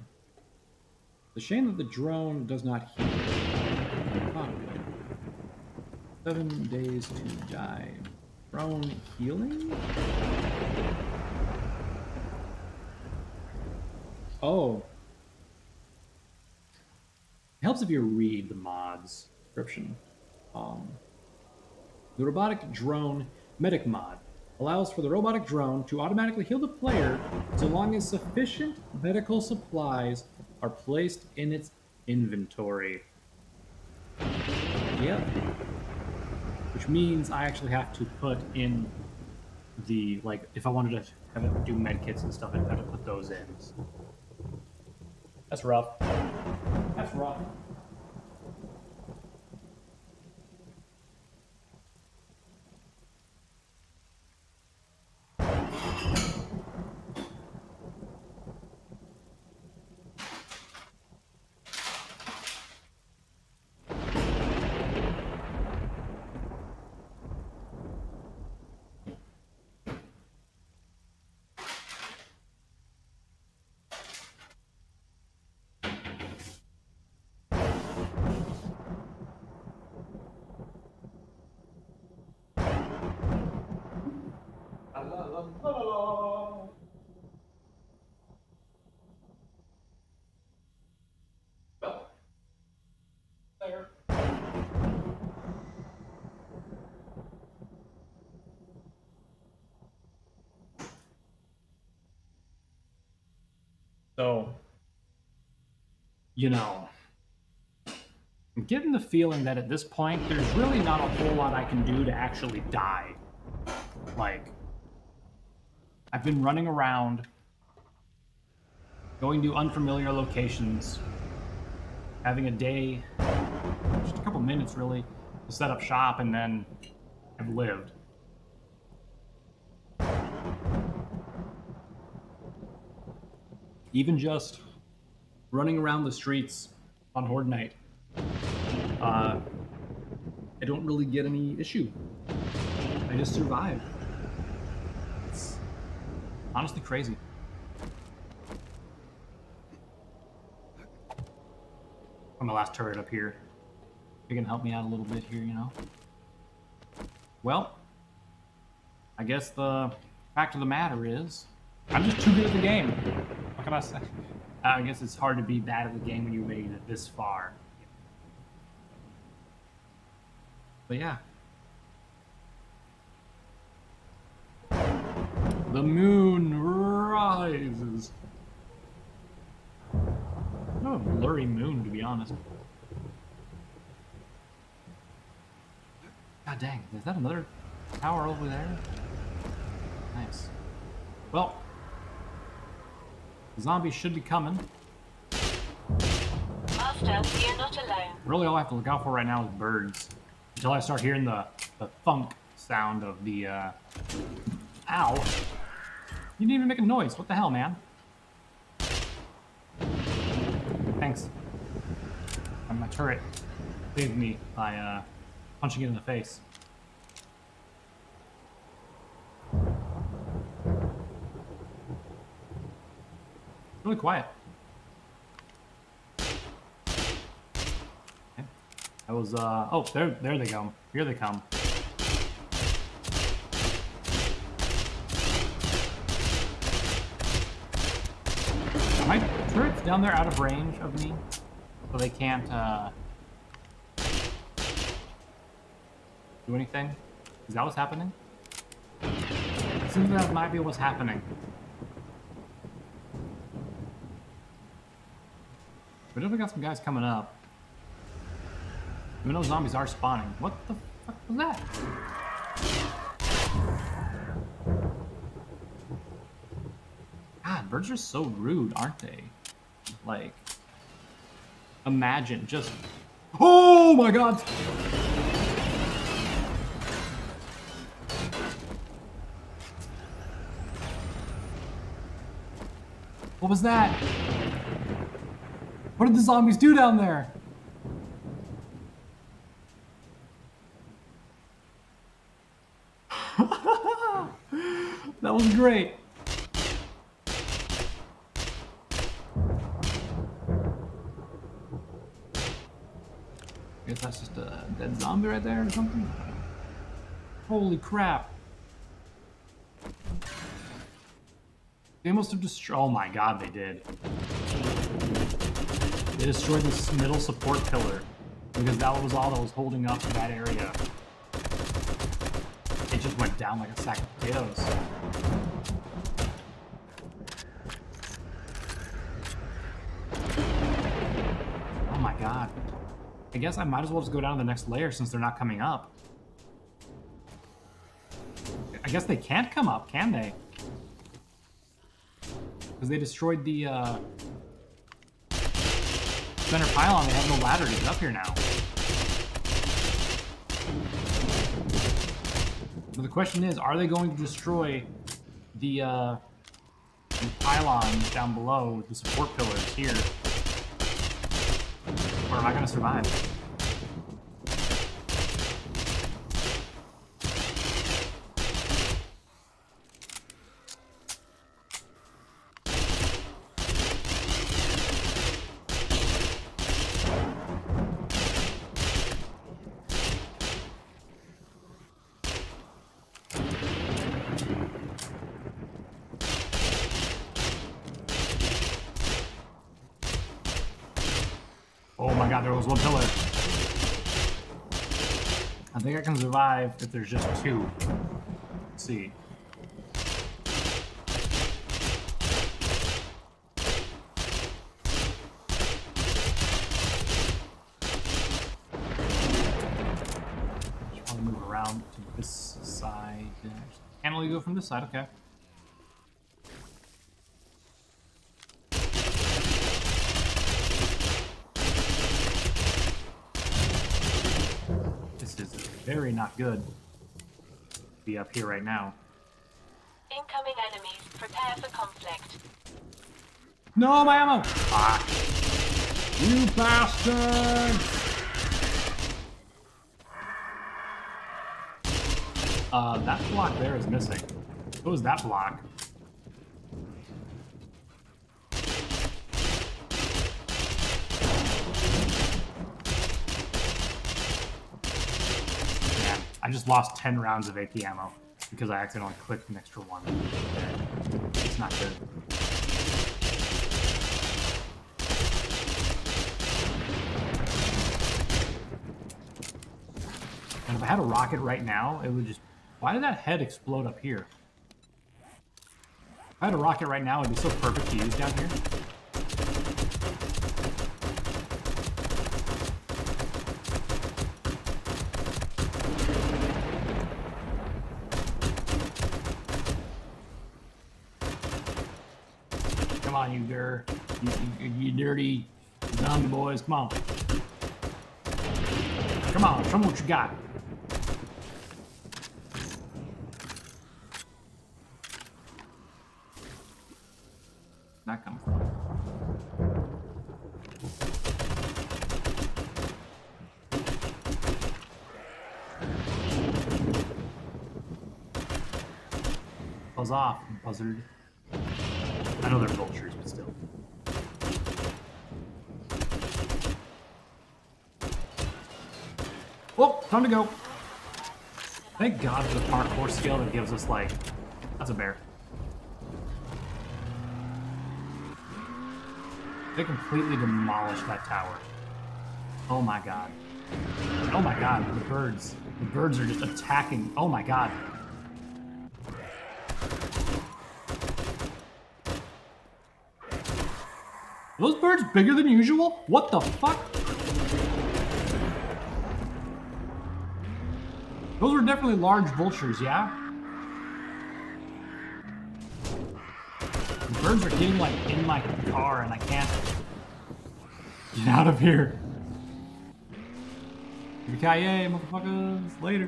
It's a shame that the drone does not heal. Oh, good. Seven days to die. Drone healing? Oh. It helps if you read the mod's description. Um, the robotic drone medic mod allows for the robotic drone to automatically heal the player so long as sufficient medical supplies are placed in its inventory. Yep. Which means I actually have to put in the, like, if I wanted to have it do med kits and stuff, I'd have to put those in. That's rough. That's rough. So, you know, I'm getting the feeling that at this point, there's really not a whole lot I can do to actually die. Like, I've been running around, going to unfamiliar locations, having a day, just a couple minutes really, to set up shop, and then I've lived. Even just running around the streets on Horde Night, uh, I don't really get any issue. I just survive. It's honestly crazy. I'm the last turret up here. You can help me out a little bit here, you know? Well, I guess the fact of the matter is, I'm just too good at the game. What can I say? I guess it's hard to be bad at the game when you made it this far. But yeah. The moon rises. Kind of a blurry moon, to be honest. God dang, is that another tower over there? Nice. Well, the zombies should be coming. Master, we are not alone. Really, all I have to look out for right now is birds. Until I start hearing the, the thunk sound of the, uh... Ow! You didn't even make a noise. What the hell, man? Thanks. And my turret saved me by, uh, punching it in the face. Really quiet. Okay. I was, uh, oh, there, there they come. Here they come. My turret's down there out of range of me, so they can't, uh, do anything. Is that what's happening? It seems that might be what's happening. We definitely got some guys coming up. We know zombies are spawning. What the fuck was that? God, birds are so rude, aren't they? Like, imagine just... Oh my god! What was that? What did the zombies do down there? That was great. I guess that's just a dead zombie right there or something. Holy crap. They must have destroyed... Oh my god, they did. They destroyed this middle support pillar because that was all that was holding up in that area. It just went down like a sack of potatoes. Oh my god. I guess I might as well just go down to the next layer since they're not coming up. I guess they can't come up, can they? Because they destroyed the... Uh, center pylon, they have no ladder to get up here now. So the question is, are they going to destroy the, uh, the pylons down below, the support pillars here? Or am I going to survive? I think I can survive if there's just two. Let's see. Should probably move around to this side. Can't really go from this side, okay. Very not good to be up here right now. Incoming enemies, prepare for conflict. No, my ammo! Fuck. You bastard! Uh, that block there is missing. What was that block? Man, I just lost ten rounds of A P ammo because I accidentally clicked an extra one. It's not good. And if I had a rocket right now, it would just... Why did that head explode up here? If I had a rocket right now, it would be so perfect to use down here. Come on, you dir, you, you, you dirty zombie boys, come on. Come on, show me what you got. Not coming from. Buzz off, buzzard. I know they're vultures, but still. Well, time to go. Thank God for the parkour skill that gives us, like, that's a bear. They completely demolished that tower. Oh my God. Oh my God, the birds. The birds are just attacking. Oh my God. Are those birds bigger than usual? What the fuck? Those were definitely large vultures, yeah? The birds are getting like in my car and I can't get out of here. Yippee-ki-yay, motherfuckers. Later.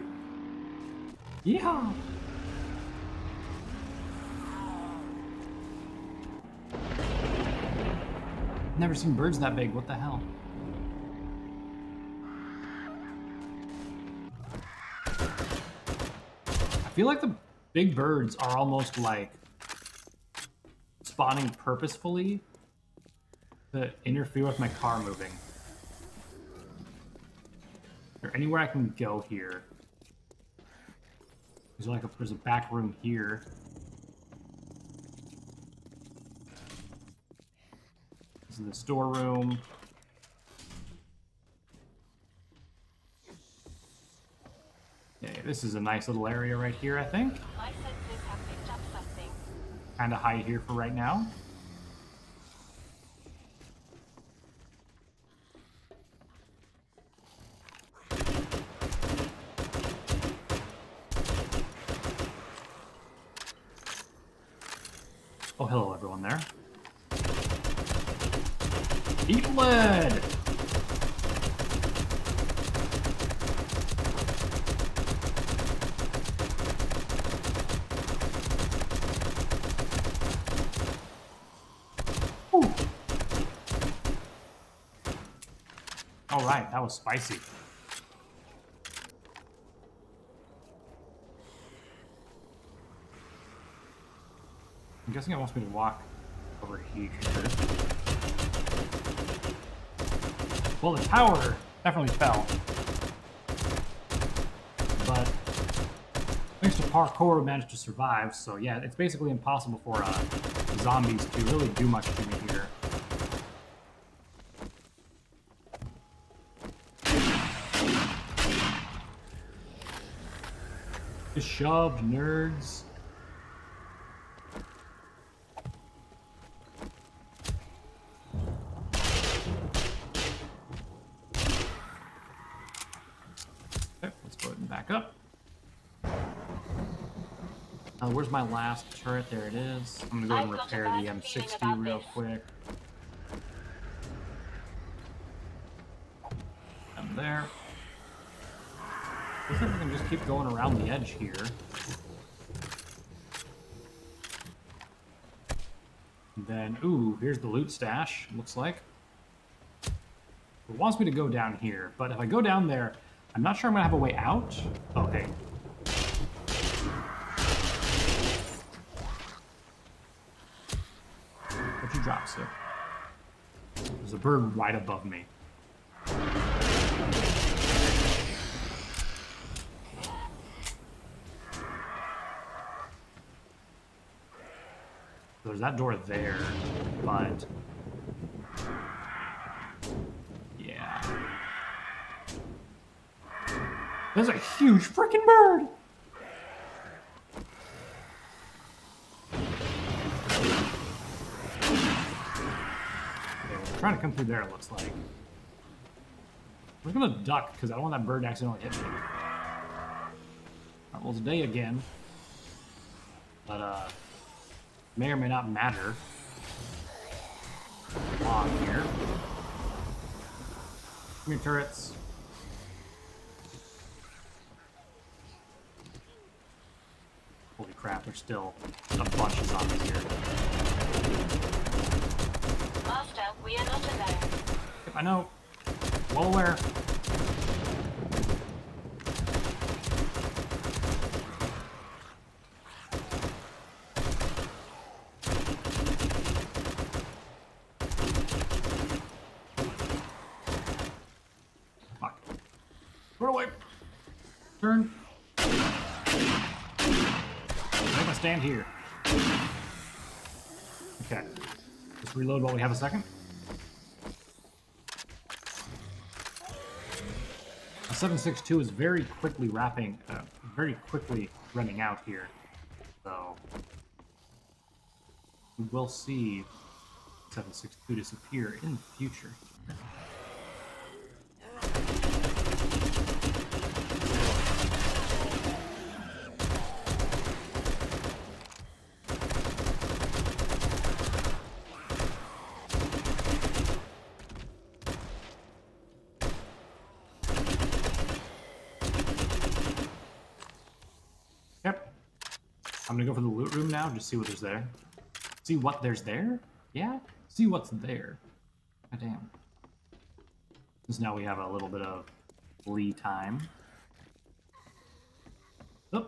Yeehaw. Never seen birds that big, what the hell? I feel like the big birds are almost like spawning purposefully to interfere with my car moving. Is there anywhere I can go here? There's like a, there's a back room here. In the storeroom. Okay, this is a nice little area right here, I think. My senses have picked up something. Kinda hide here for right now. Oh, hello everyone there. Eat lead! Alright, that was spicy. I'm guessing it wants me to walk over here. Well, the tower definitely fell, but thanks to parkour, we managed to survive. So yeah, it's basically impossible for uh, zombies to really do much to me here. Just shoved, nerds. Uh, where's my last turret? There it is. I'm gonna go and repair the M sixty real quick. I'm there. Looks like we can just keep going around the edge here. And then, ooh, here's the loot stash, looks like. It wants me to go down here, but if I go down there, I'm not sure I'm gonna have a way out. Okay. What you drop, sir? There's a bird right above me. There's that door there, but yeah. There's a huge freaking bird! Okay, we're trying to come through there, it looks like. We're gonna duck, because I don't want that bird to accidentally hit me. Alright, well, today again. But, uh... may or may not matter. On here. Come here, turrets. Holy crap, there's still a bunch of zombies here. Master, we are not alone. I know. Well aware. Stand here. Okay. Just reload while we have a second. A seven six two is very quickly wrapping, uh, very quickly running out here. So we will see seven six two disappear in the future. I'm gonna go for the loot room now, just see what there's there. See what there's there? Yeah? See what's there. God damn. Because now we have a little bit of Lee time. Oh.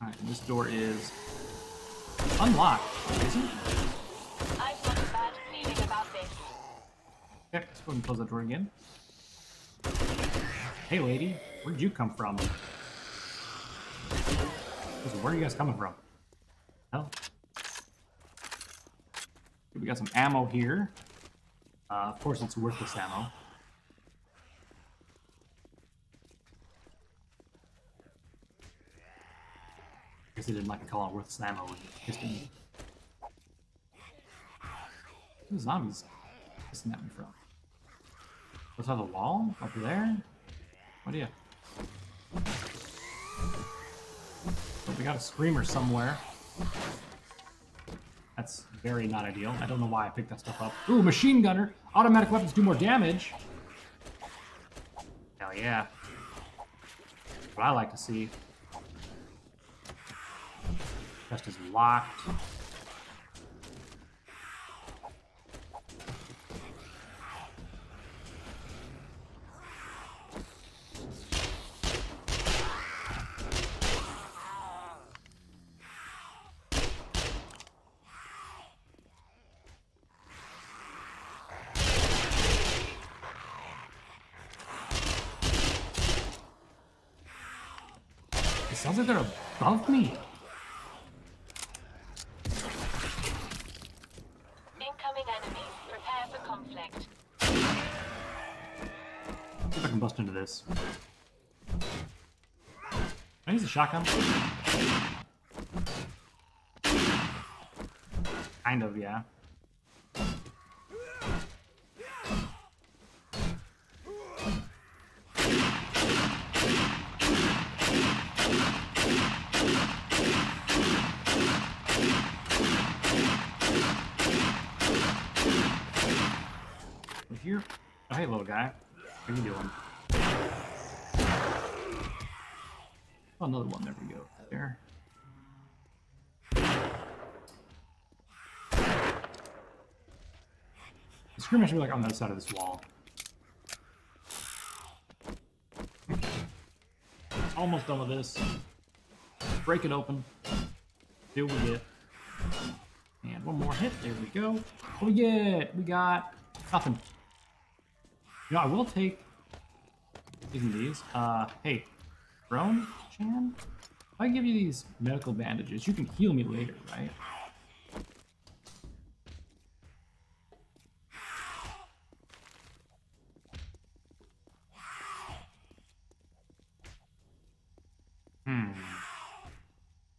Alright, this door is unlocked, isn't it? I've got a bad feeling about this. Okay, let's go ahead and close that door again. Hey lady, where'd you come from? Listen, where are you guys coming from? Hell. We got some ammo here. Uh, of course, it's worthless ammo. I guess they didn't like to call it worthless ammo. Just didn't. Where are zombies pissing at me from? What's on the wall? Up there? What do you? We got a screamer somewhere. That's very not ideal. I don't know why I picked that stuff up. Ooh, machine gunner! Automatic weapons do more damage! Hell yeah. That's what I like to see. Chest is locked. Sounds like they're above me. Incoming enemies, prepare for conflict. See if I can bust into this. Can I use a shotgun? Kind of, yeah. Here. Oh, hey, little guy. What are you doing? Oh, another one. There we go. There. This The screamer should be like on the other side of this wall. It's almost done with this. Break it open. Deal with it. And one more hit. There we go. Oh yeah, we got nothing. You know, I will take taking these. Uh, hey, Drone Chan, if I give you these medical bandages, you can heal me later, right? Hmm.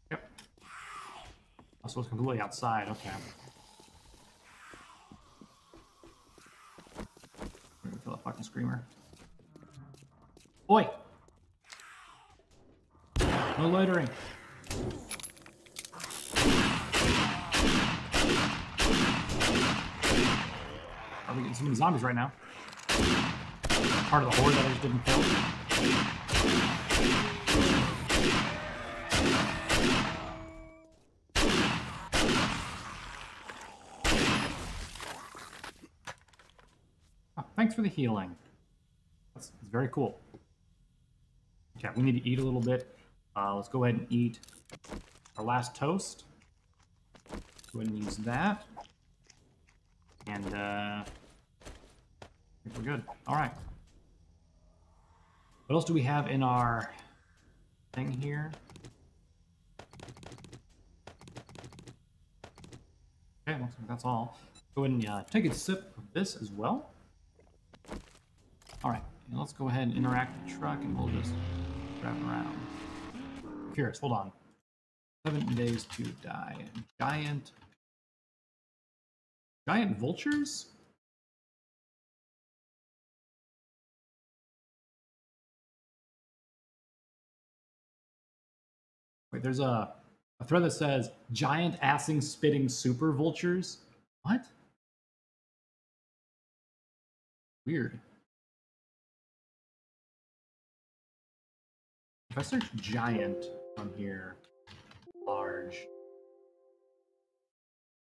Yep. I was completely outside. Okay. I'm gonna kill a fucking screamer. Oi! No loitering. Are we getting so many zombies right now? Part of the horde that I just didn't kill. Oh, thanks for the healing. That's, that's very cool. Okay, we need to eat a little bit. Uh, let's go ahead and eat our last toast. Go ahead and use that. And, uh, I think we're good. All right. What else do we have in our thing here? Okay, looks like that's all. Go ahead and uh, take a sip of this as well. All right, and let's go ahead and interact with the truck, and we'll just drive around. Curious, hold on. Seven Days to Die. Giant. Giant vultures? Wait, there's a, a thread that says giant assing spitting super vultures. What? Weird. If I search giant on here, large.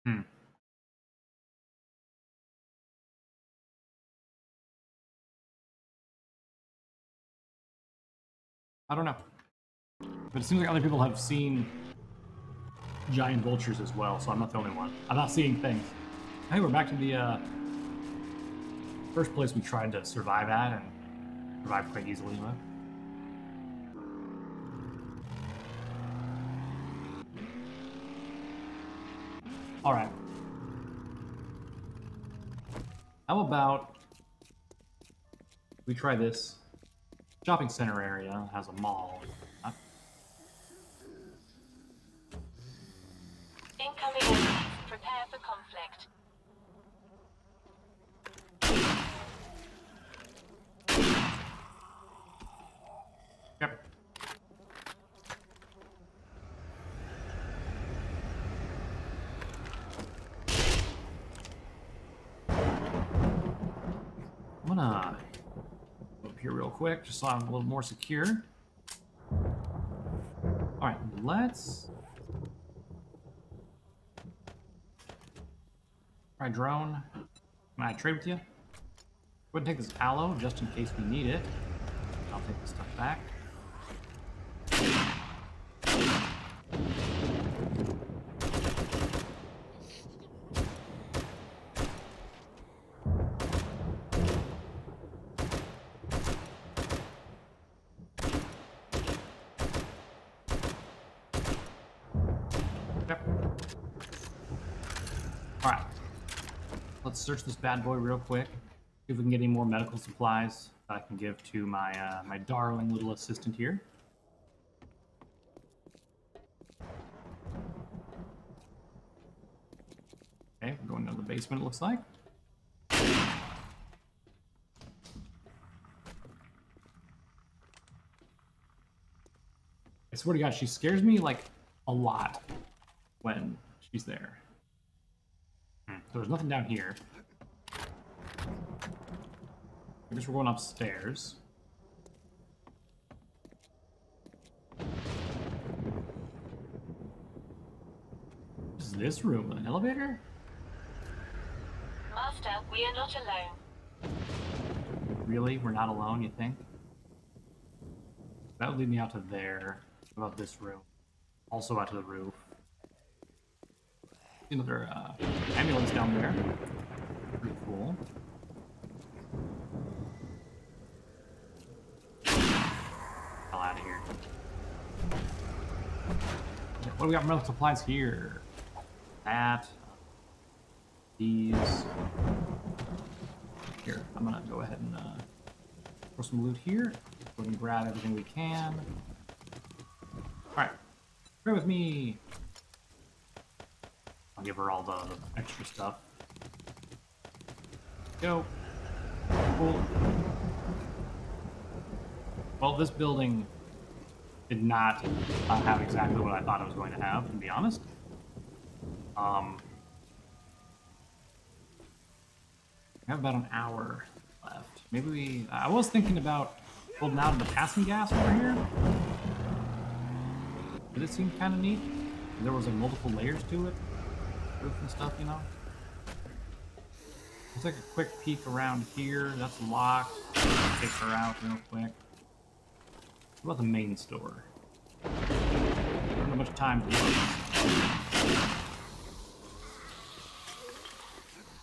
Hmm. I don't know. But it seems like other people have seen giant vultures as well, so I'm not the only one. I'm not seeing things. Hey, we're back to the uh, first place we tried to survive at, and survived quite easily. Huh? All right. How about we try this shopping center area? Has a mall. Huh? Incoming enemies. Prepare for conflict. Yep. Uh, up here real quick, just so I'm a little more secure. All right, let's try drone. Can I trade with you? Go ahead and take this aloe just in case we need it. I'll take this stuff back. Search this bad boy real quick. See if we can get any more medical supplies that I can give to my uh, my darling little assistant here. Okay, we're going down to the basement, it looks like. I swear to God, she scares me like a lot when she's there. Hmm, so there's nothing down here. I guess we're going upstairs. What is this room? An elevator? Master, we are not alone. Really? We're not alone, you think? That would lead me out to there. About this room. Also out to the roof. Another uh, ambulance down there. Pretty cool. Hell out of here. What do we got? Medical supplies here. That. These. Here, I'm gonna go ahead and uh, throw some loot here. We can grab everything we can. Alright, bear with me. I'll give her all the extra stuff. Go. Cool. Well, this building did not uh, have exactly what I thought it was going to have, to be honest. Um, we have about an hour left. Maybe we... I was thinking about holding out of the passing gas over here. Did it seem kind of neat? There was like multiple layers to it. Roof and stuff, you know? Let's take a quick peek around here. That's locked. Take her out real quick. What about the main store? I don't have much time to use.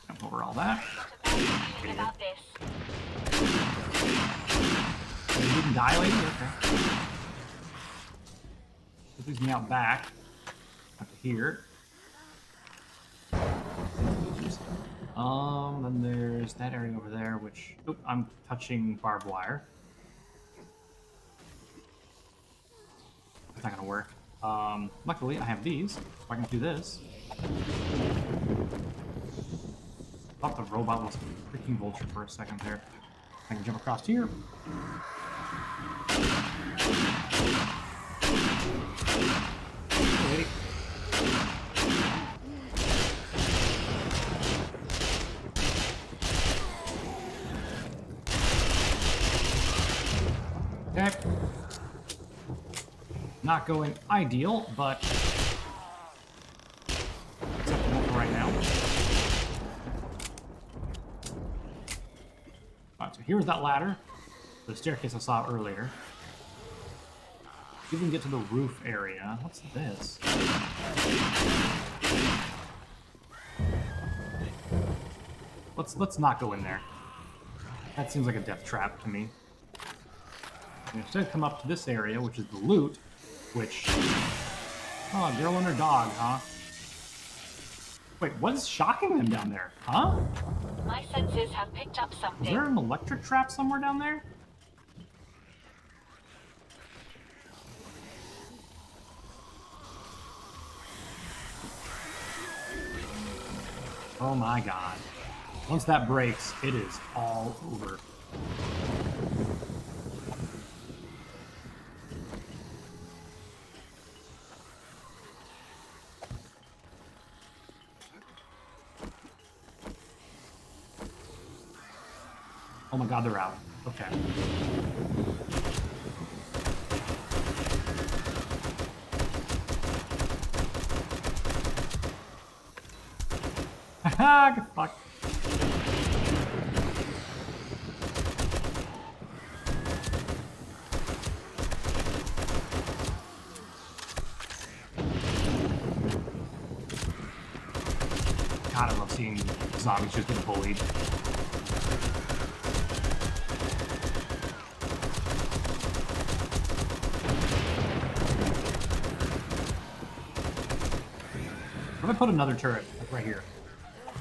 Jump over all that. What about this? You didn't die, lady? Okay. This leaves me out back. Up to here. Um, then there's that area over there, which... Oop, I'm touching barbed wire. That's not gonna work. Um, luckily I have these, so I can do this. I thought the robot was a freaking vulture for a second there. I can jump across here. Hey, lady. Okay. Not going ideal, but acceptable for right now. Alright, so here's that ladder. The staircase I saw earlier. You can get to the roof area. What's this? Let's let's not go in there. That seems like a death trap to me. Instead, come up to this area, which is the loot, which... Oh, girl and her dog, huh? Wait, what is shocking them down there? Huh? My senses have picked up something. Is there an electric trap somewhere down there? Oh my god. Once that breaks, it is all over. Oh my god, they're out. Okay. Haha, good fuck. God, I love seeing zombies just get bullied. I'm gonna put another turret like right here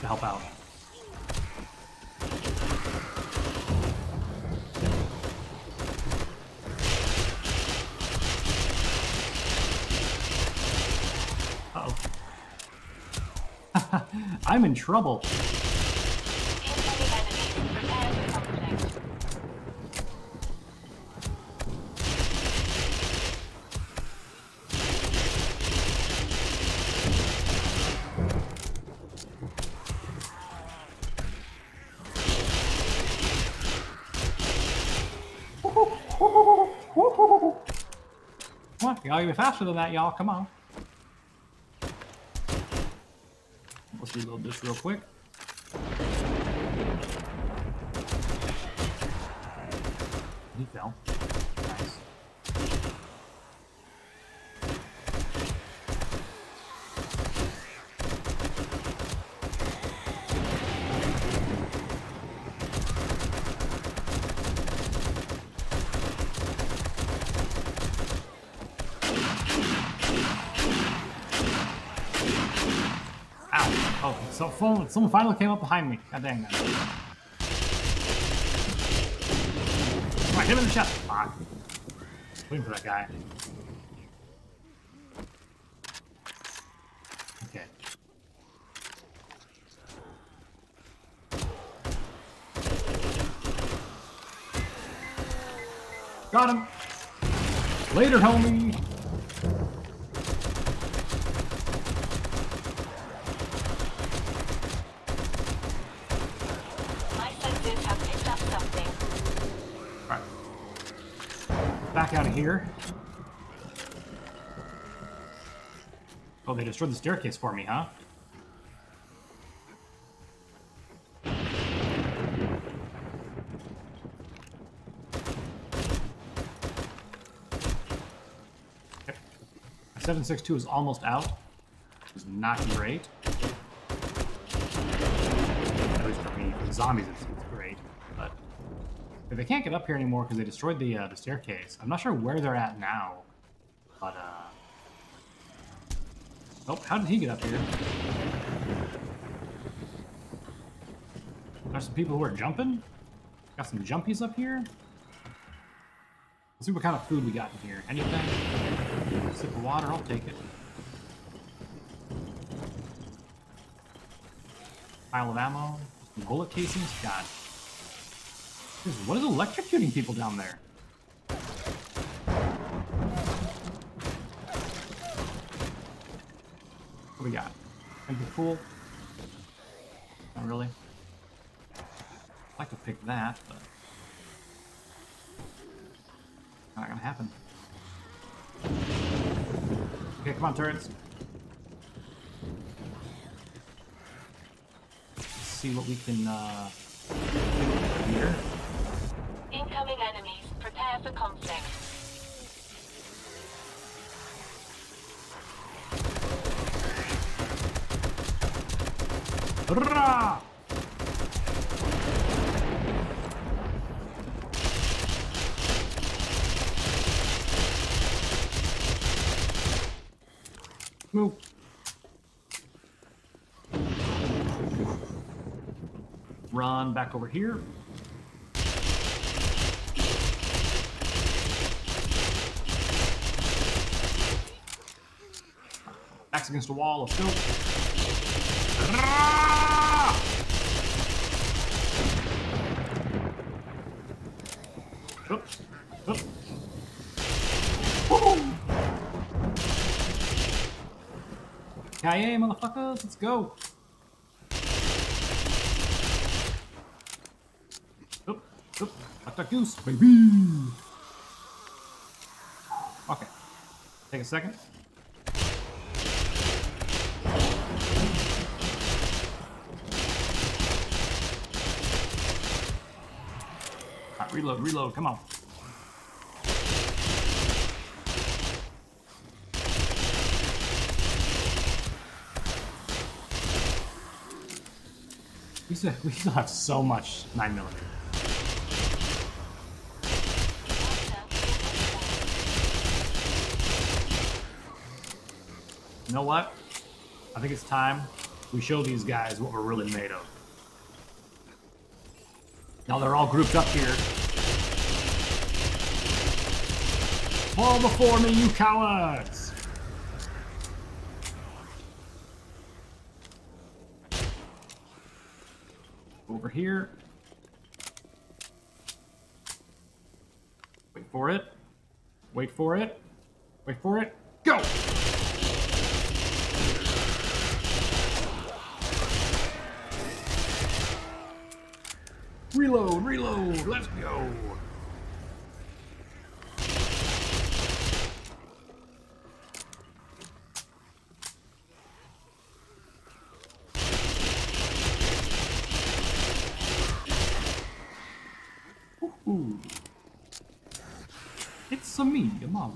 to help out. Uh oh. I'm in trouble. Y'all even faster than that, y'all. Come on. Let's reload this real quick. He fell. Nice. Ow! Oh, so someone, someone finally came up behind me. God dang that. Hit him in the chest. Fuck. Waiting for that guy. Okay. Got him. Later, homie. My sensors have picked up something. Back out of here. Oh, they destroyed the staircase for me, huh? Okay. seven six two is almost out, which is not great. At least for me, for the zombies, it's great. But they can't get up here anymore because they destroyed the uh, the staircase. I'm not sure where they're at now, but uh... oh, how did he get up here? There's some people who are jumping. Got some jumpies up here. Let's see what kind of food we got in here. Anything? A sip of water, I'll take it. Pile of ammo. Some bullet casings. God. What is electrocuting people down there? What do we got? Empty pool? Not really. I'd like to pick that, but not gonna happen. Okay, come on, turrets. Let's see what we can uh, do here. Incoming enemies, prepare for conflict. Hurrah! Move. Run back over here. Axe against a wall, let's go. Oop, oop. Kaye, motherfuckers, let's go. Oop, oop. Like that goose, baby. Okay, take a second. Reload, reload, come on. We still, we still have so much nine millimeter. You know what? I think it's time we show these guys what we're really made of. Now they're all grouped up here. Fall before me, you cowards! Over here. Wait for it. Wait for it. Wait for it. Go! Reload, reload, let's go! Ooh. It's a me, a Mario.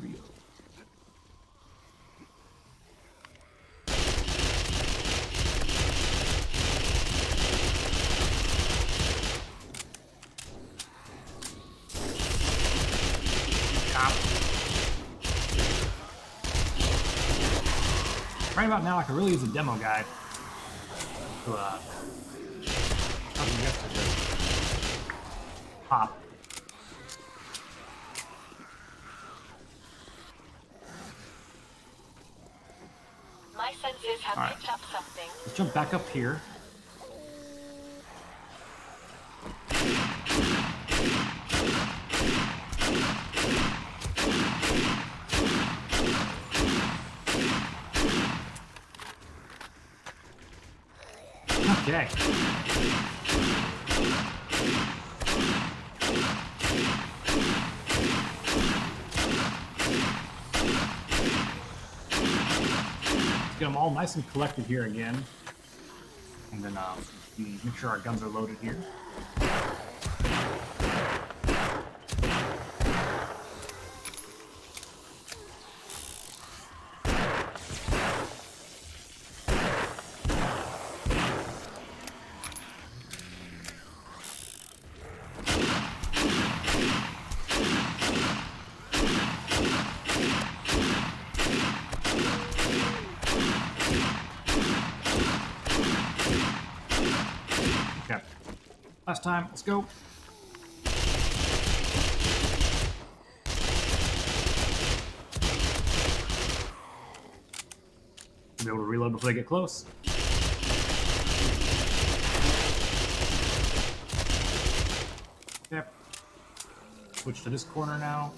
Right about now, I could really use a demo guy. To, uh, pop. My senses have right. picked up something. Let's jump back up here. Okay. Let's get them all nice and collected here again. And then um, make sure our guns are loaded here. Last time, let's go. I'll be able to reload before they get close. Yep. Switch to this corner now.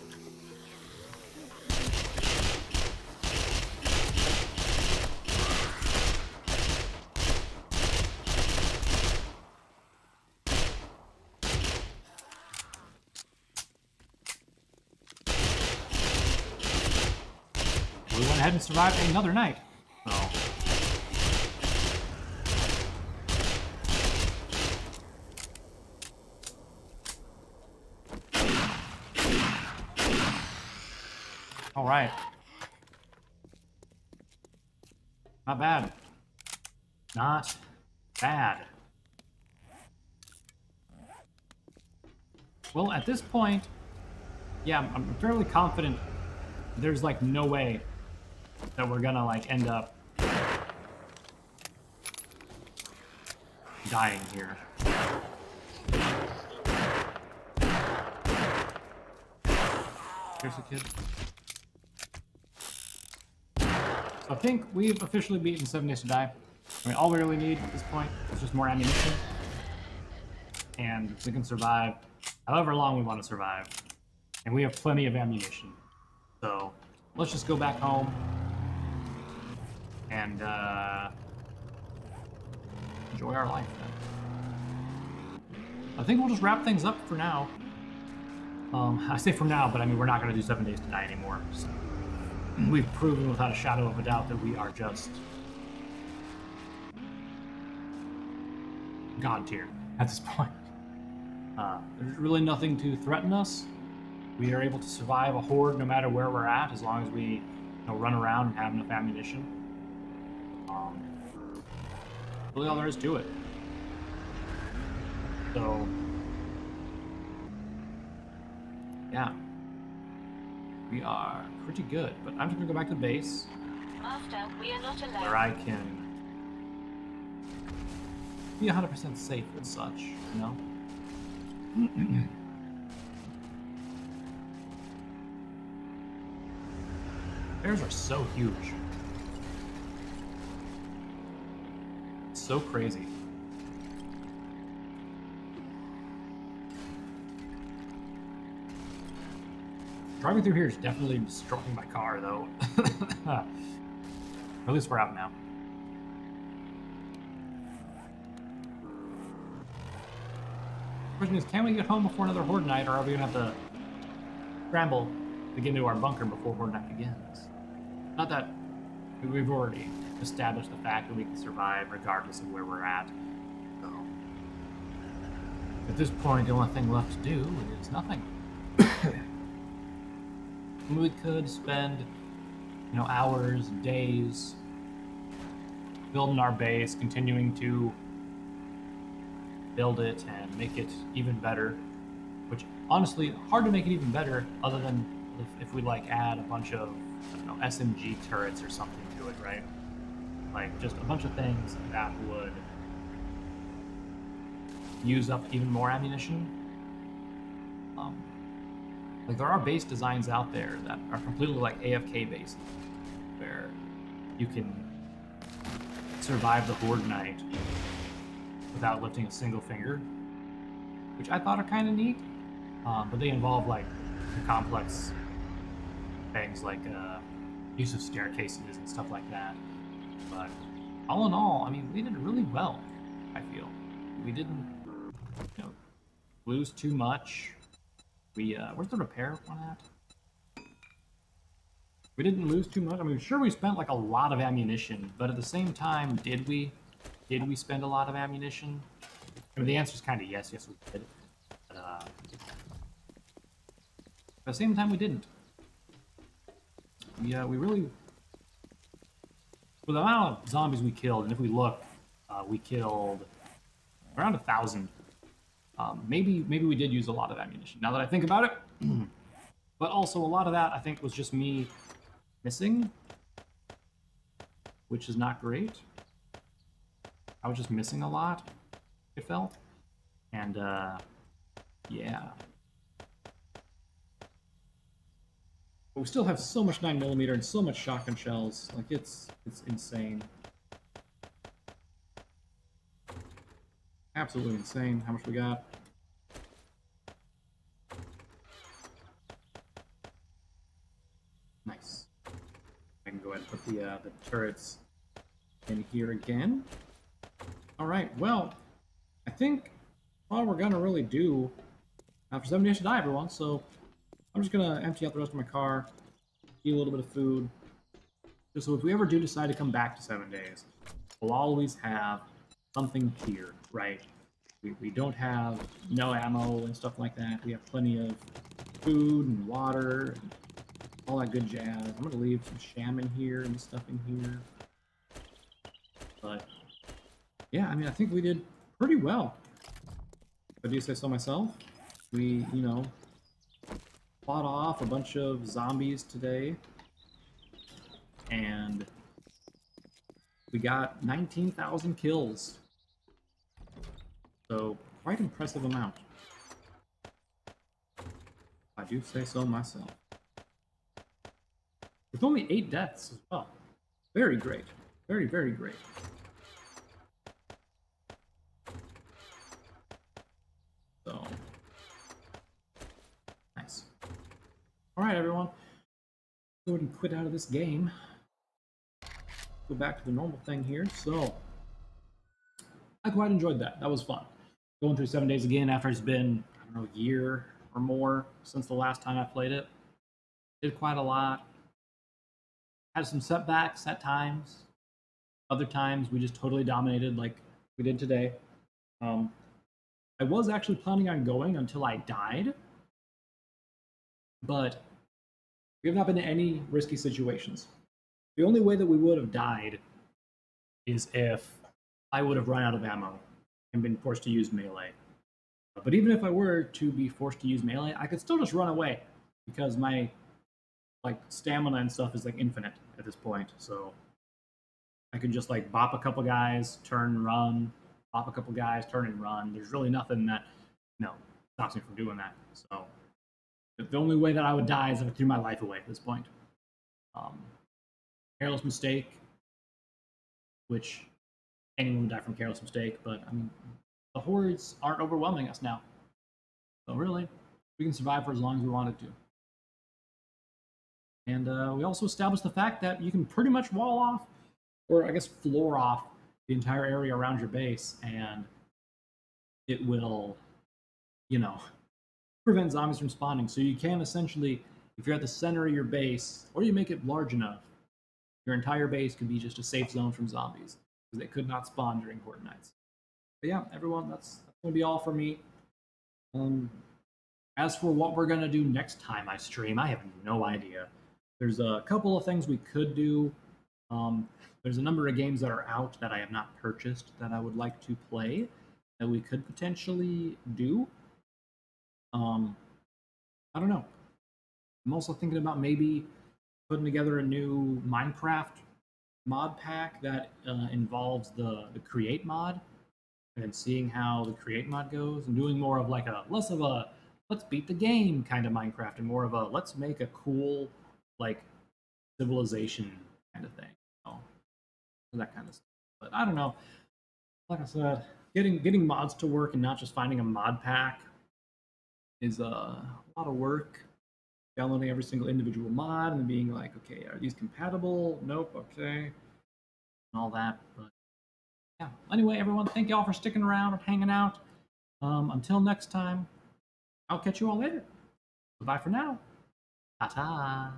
Ahead and survive another night. Oh. All right. Not bad. Not bad. Well, at this point, yeah, I'm, I'm fairly confident there's like no way that we're gonna like end up dying here. Here's the kid. So I think we've officially beaten Seven Days to Die. I mean, all we really need at this point is just more ammunition, and we can survive however long we want to survive. And we have plenty of ammunition, so let's just go back home. And uh, enjoy our life then. I think we'll just wrap things up for now. Um, I say for now, but I mean, we're not gonna do Seven Days to Die anymore. So we've proven without a shadow of a doubt that we are just God tier at this point. Uh, there's really nothing to threaten us. We are able to survive a horde no matter where we're at, as long as we you know, run around and have enough ammunition. Um, really all there is to it. So, yeah, we are pretty good, but I'm just gonna go back to the base. Master, we are not allowed. Where I can be one hundred percent safe and such, you know? Bears are so huge. So crazy. Driving through here is definitely destroying my car, though. At least we're out now. The question is, can we get home before another horde night, or are we gonna have to scramble to get into our bunker before horde night begins? Not that we've already established the fact that we can survive regardless of where we're at. So, At this point, the only thing left to do is nothing. We could spend, you know, hours, days, building our base, continuing to build it and make it even better. Which, honestly, hard to make it even better, other than if, if we, like, add a bunch of, I don't know, S M G turrets or something to it, right? Like, just a bunch of things that would use up even more ammunition. Um, like, there are base designs out there that are completely, like, A F K bases, where you can survive the Horde Night without lifting a single finger, which I thought are kind of neat, um, but they involve like complex things like uh, use of staircases and stuff like that. But all in all, I mean, we did really well, I feel. We didn't, you know, lose too much. We, uh, where's the repair one at? We didn't lose too much. I mean, sure, we spent like a lot of ammunition, but at the same time, did we? Did we spend a lot of ammunition? I mean, the answer is kind of yes, yes we did. But, uh, at the same time, we didn't. Yeah, we, uh, we really... With the amount of zombies we killed, and if we look, uh, we killed around a thousand. Um, maybe, maybe we did use a lot of ammunition, now that I think about it. But also, a lot of that, I think, was just me missing, which is not great. I was just missing a lot, it felt, and uh, yeah. But we still have so much nine millimeter and so much shotgun shells, like it's it's insane. Absolutely insane how much we got. Nice. I can go ahead and put the, uh, the turrets in here again. All right, well, I think all we're gonna really do after Seven Days to Die, everyone, so I'm just gonna empty out the rest of my car, eat a little bit of food, just so if we ever do decide to come back to Seven Days, we'll always have something here, right? We, we don't have no ammo and stuff like that. We have plenty of food and water and all that good jazz. I'm gonna leave some sham in here and stuff in here, but yeah, I mean, I think we did pretty well. If I do say so myself, we, you know, fought off a bunch of zombies today, and we got nineteen thousand kills. So, quite an impressive amount. If I do say so myself. With only eight deaths as well. Very great. Very, very great. Alright, everyone, go ahead and quit out of this game. Go back to the normal thing here. So, I quite enjoyed that. That was fun. Going through Seven Days again after it's been, I don't know, a year or more since the last time I played it. Did quite a lot. Had some setbacks at times. Other times, we just totally dominated like we did today. Um, I was actually planning on going until I died. But we have not been in any risky situations. The only way that we would have died is if I would have run out of ammo and been forced to use melee. But even if I were to be forced to use melee, I could still just run away because my like stamina and stuff is like infinite at this point. So I could just like bop a couple guys, turn and run, bop a couple guys, turn and run. There's really nothing that, you know, stops me from doing that. So the only way that I would die is if I threw my life away at this point. Um, careless mistake, which anyone would die from careless mistake, but I mean, the hordes aren't overwhelming us now. So really, we can survive for as long as we wanted to. And uh, we also established the fact that you can pretty much wall off, or I guess floor off, the entire area around your base, and it will, you know, prevent zombies from spawning. So you can essentially, if you're at the center of your base, or you make it large enough, your entire base could be just a safe zone from zombies, because they could not spawn during Horde Nights. But yeah, everyone, that's, that's going to be all for me. Um, as for what we're going to do next time I stream, I have no idea. There's a couple of things we could do. Um, there's a number of games that are out that I have not purchased that I would like to play that we could potentially do. Um, I don't know. I'm also thinking about maybe putting together a new Minecraft mod pack that uh, involves the, the Create mod, and seeing how the Create mod goes, and doing more of like a, less of a let's beat the game kind of Minecraft, and more of a let's make a cool like civilization kind of thing. So that kind of stuff. But I don't know. Like I said, getting getting mods to work and not just finding a mod pack is uh, a lot of work. Downloading every single individual mod and being like, okay, are these compatible? Nope, okay, and all that. But yeah, anyway, everyone, thank y'all for sticking around and hanging out. Um, until next time, I'll catch you all later. Bye-bye for now. Ta-ta.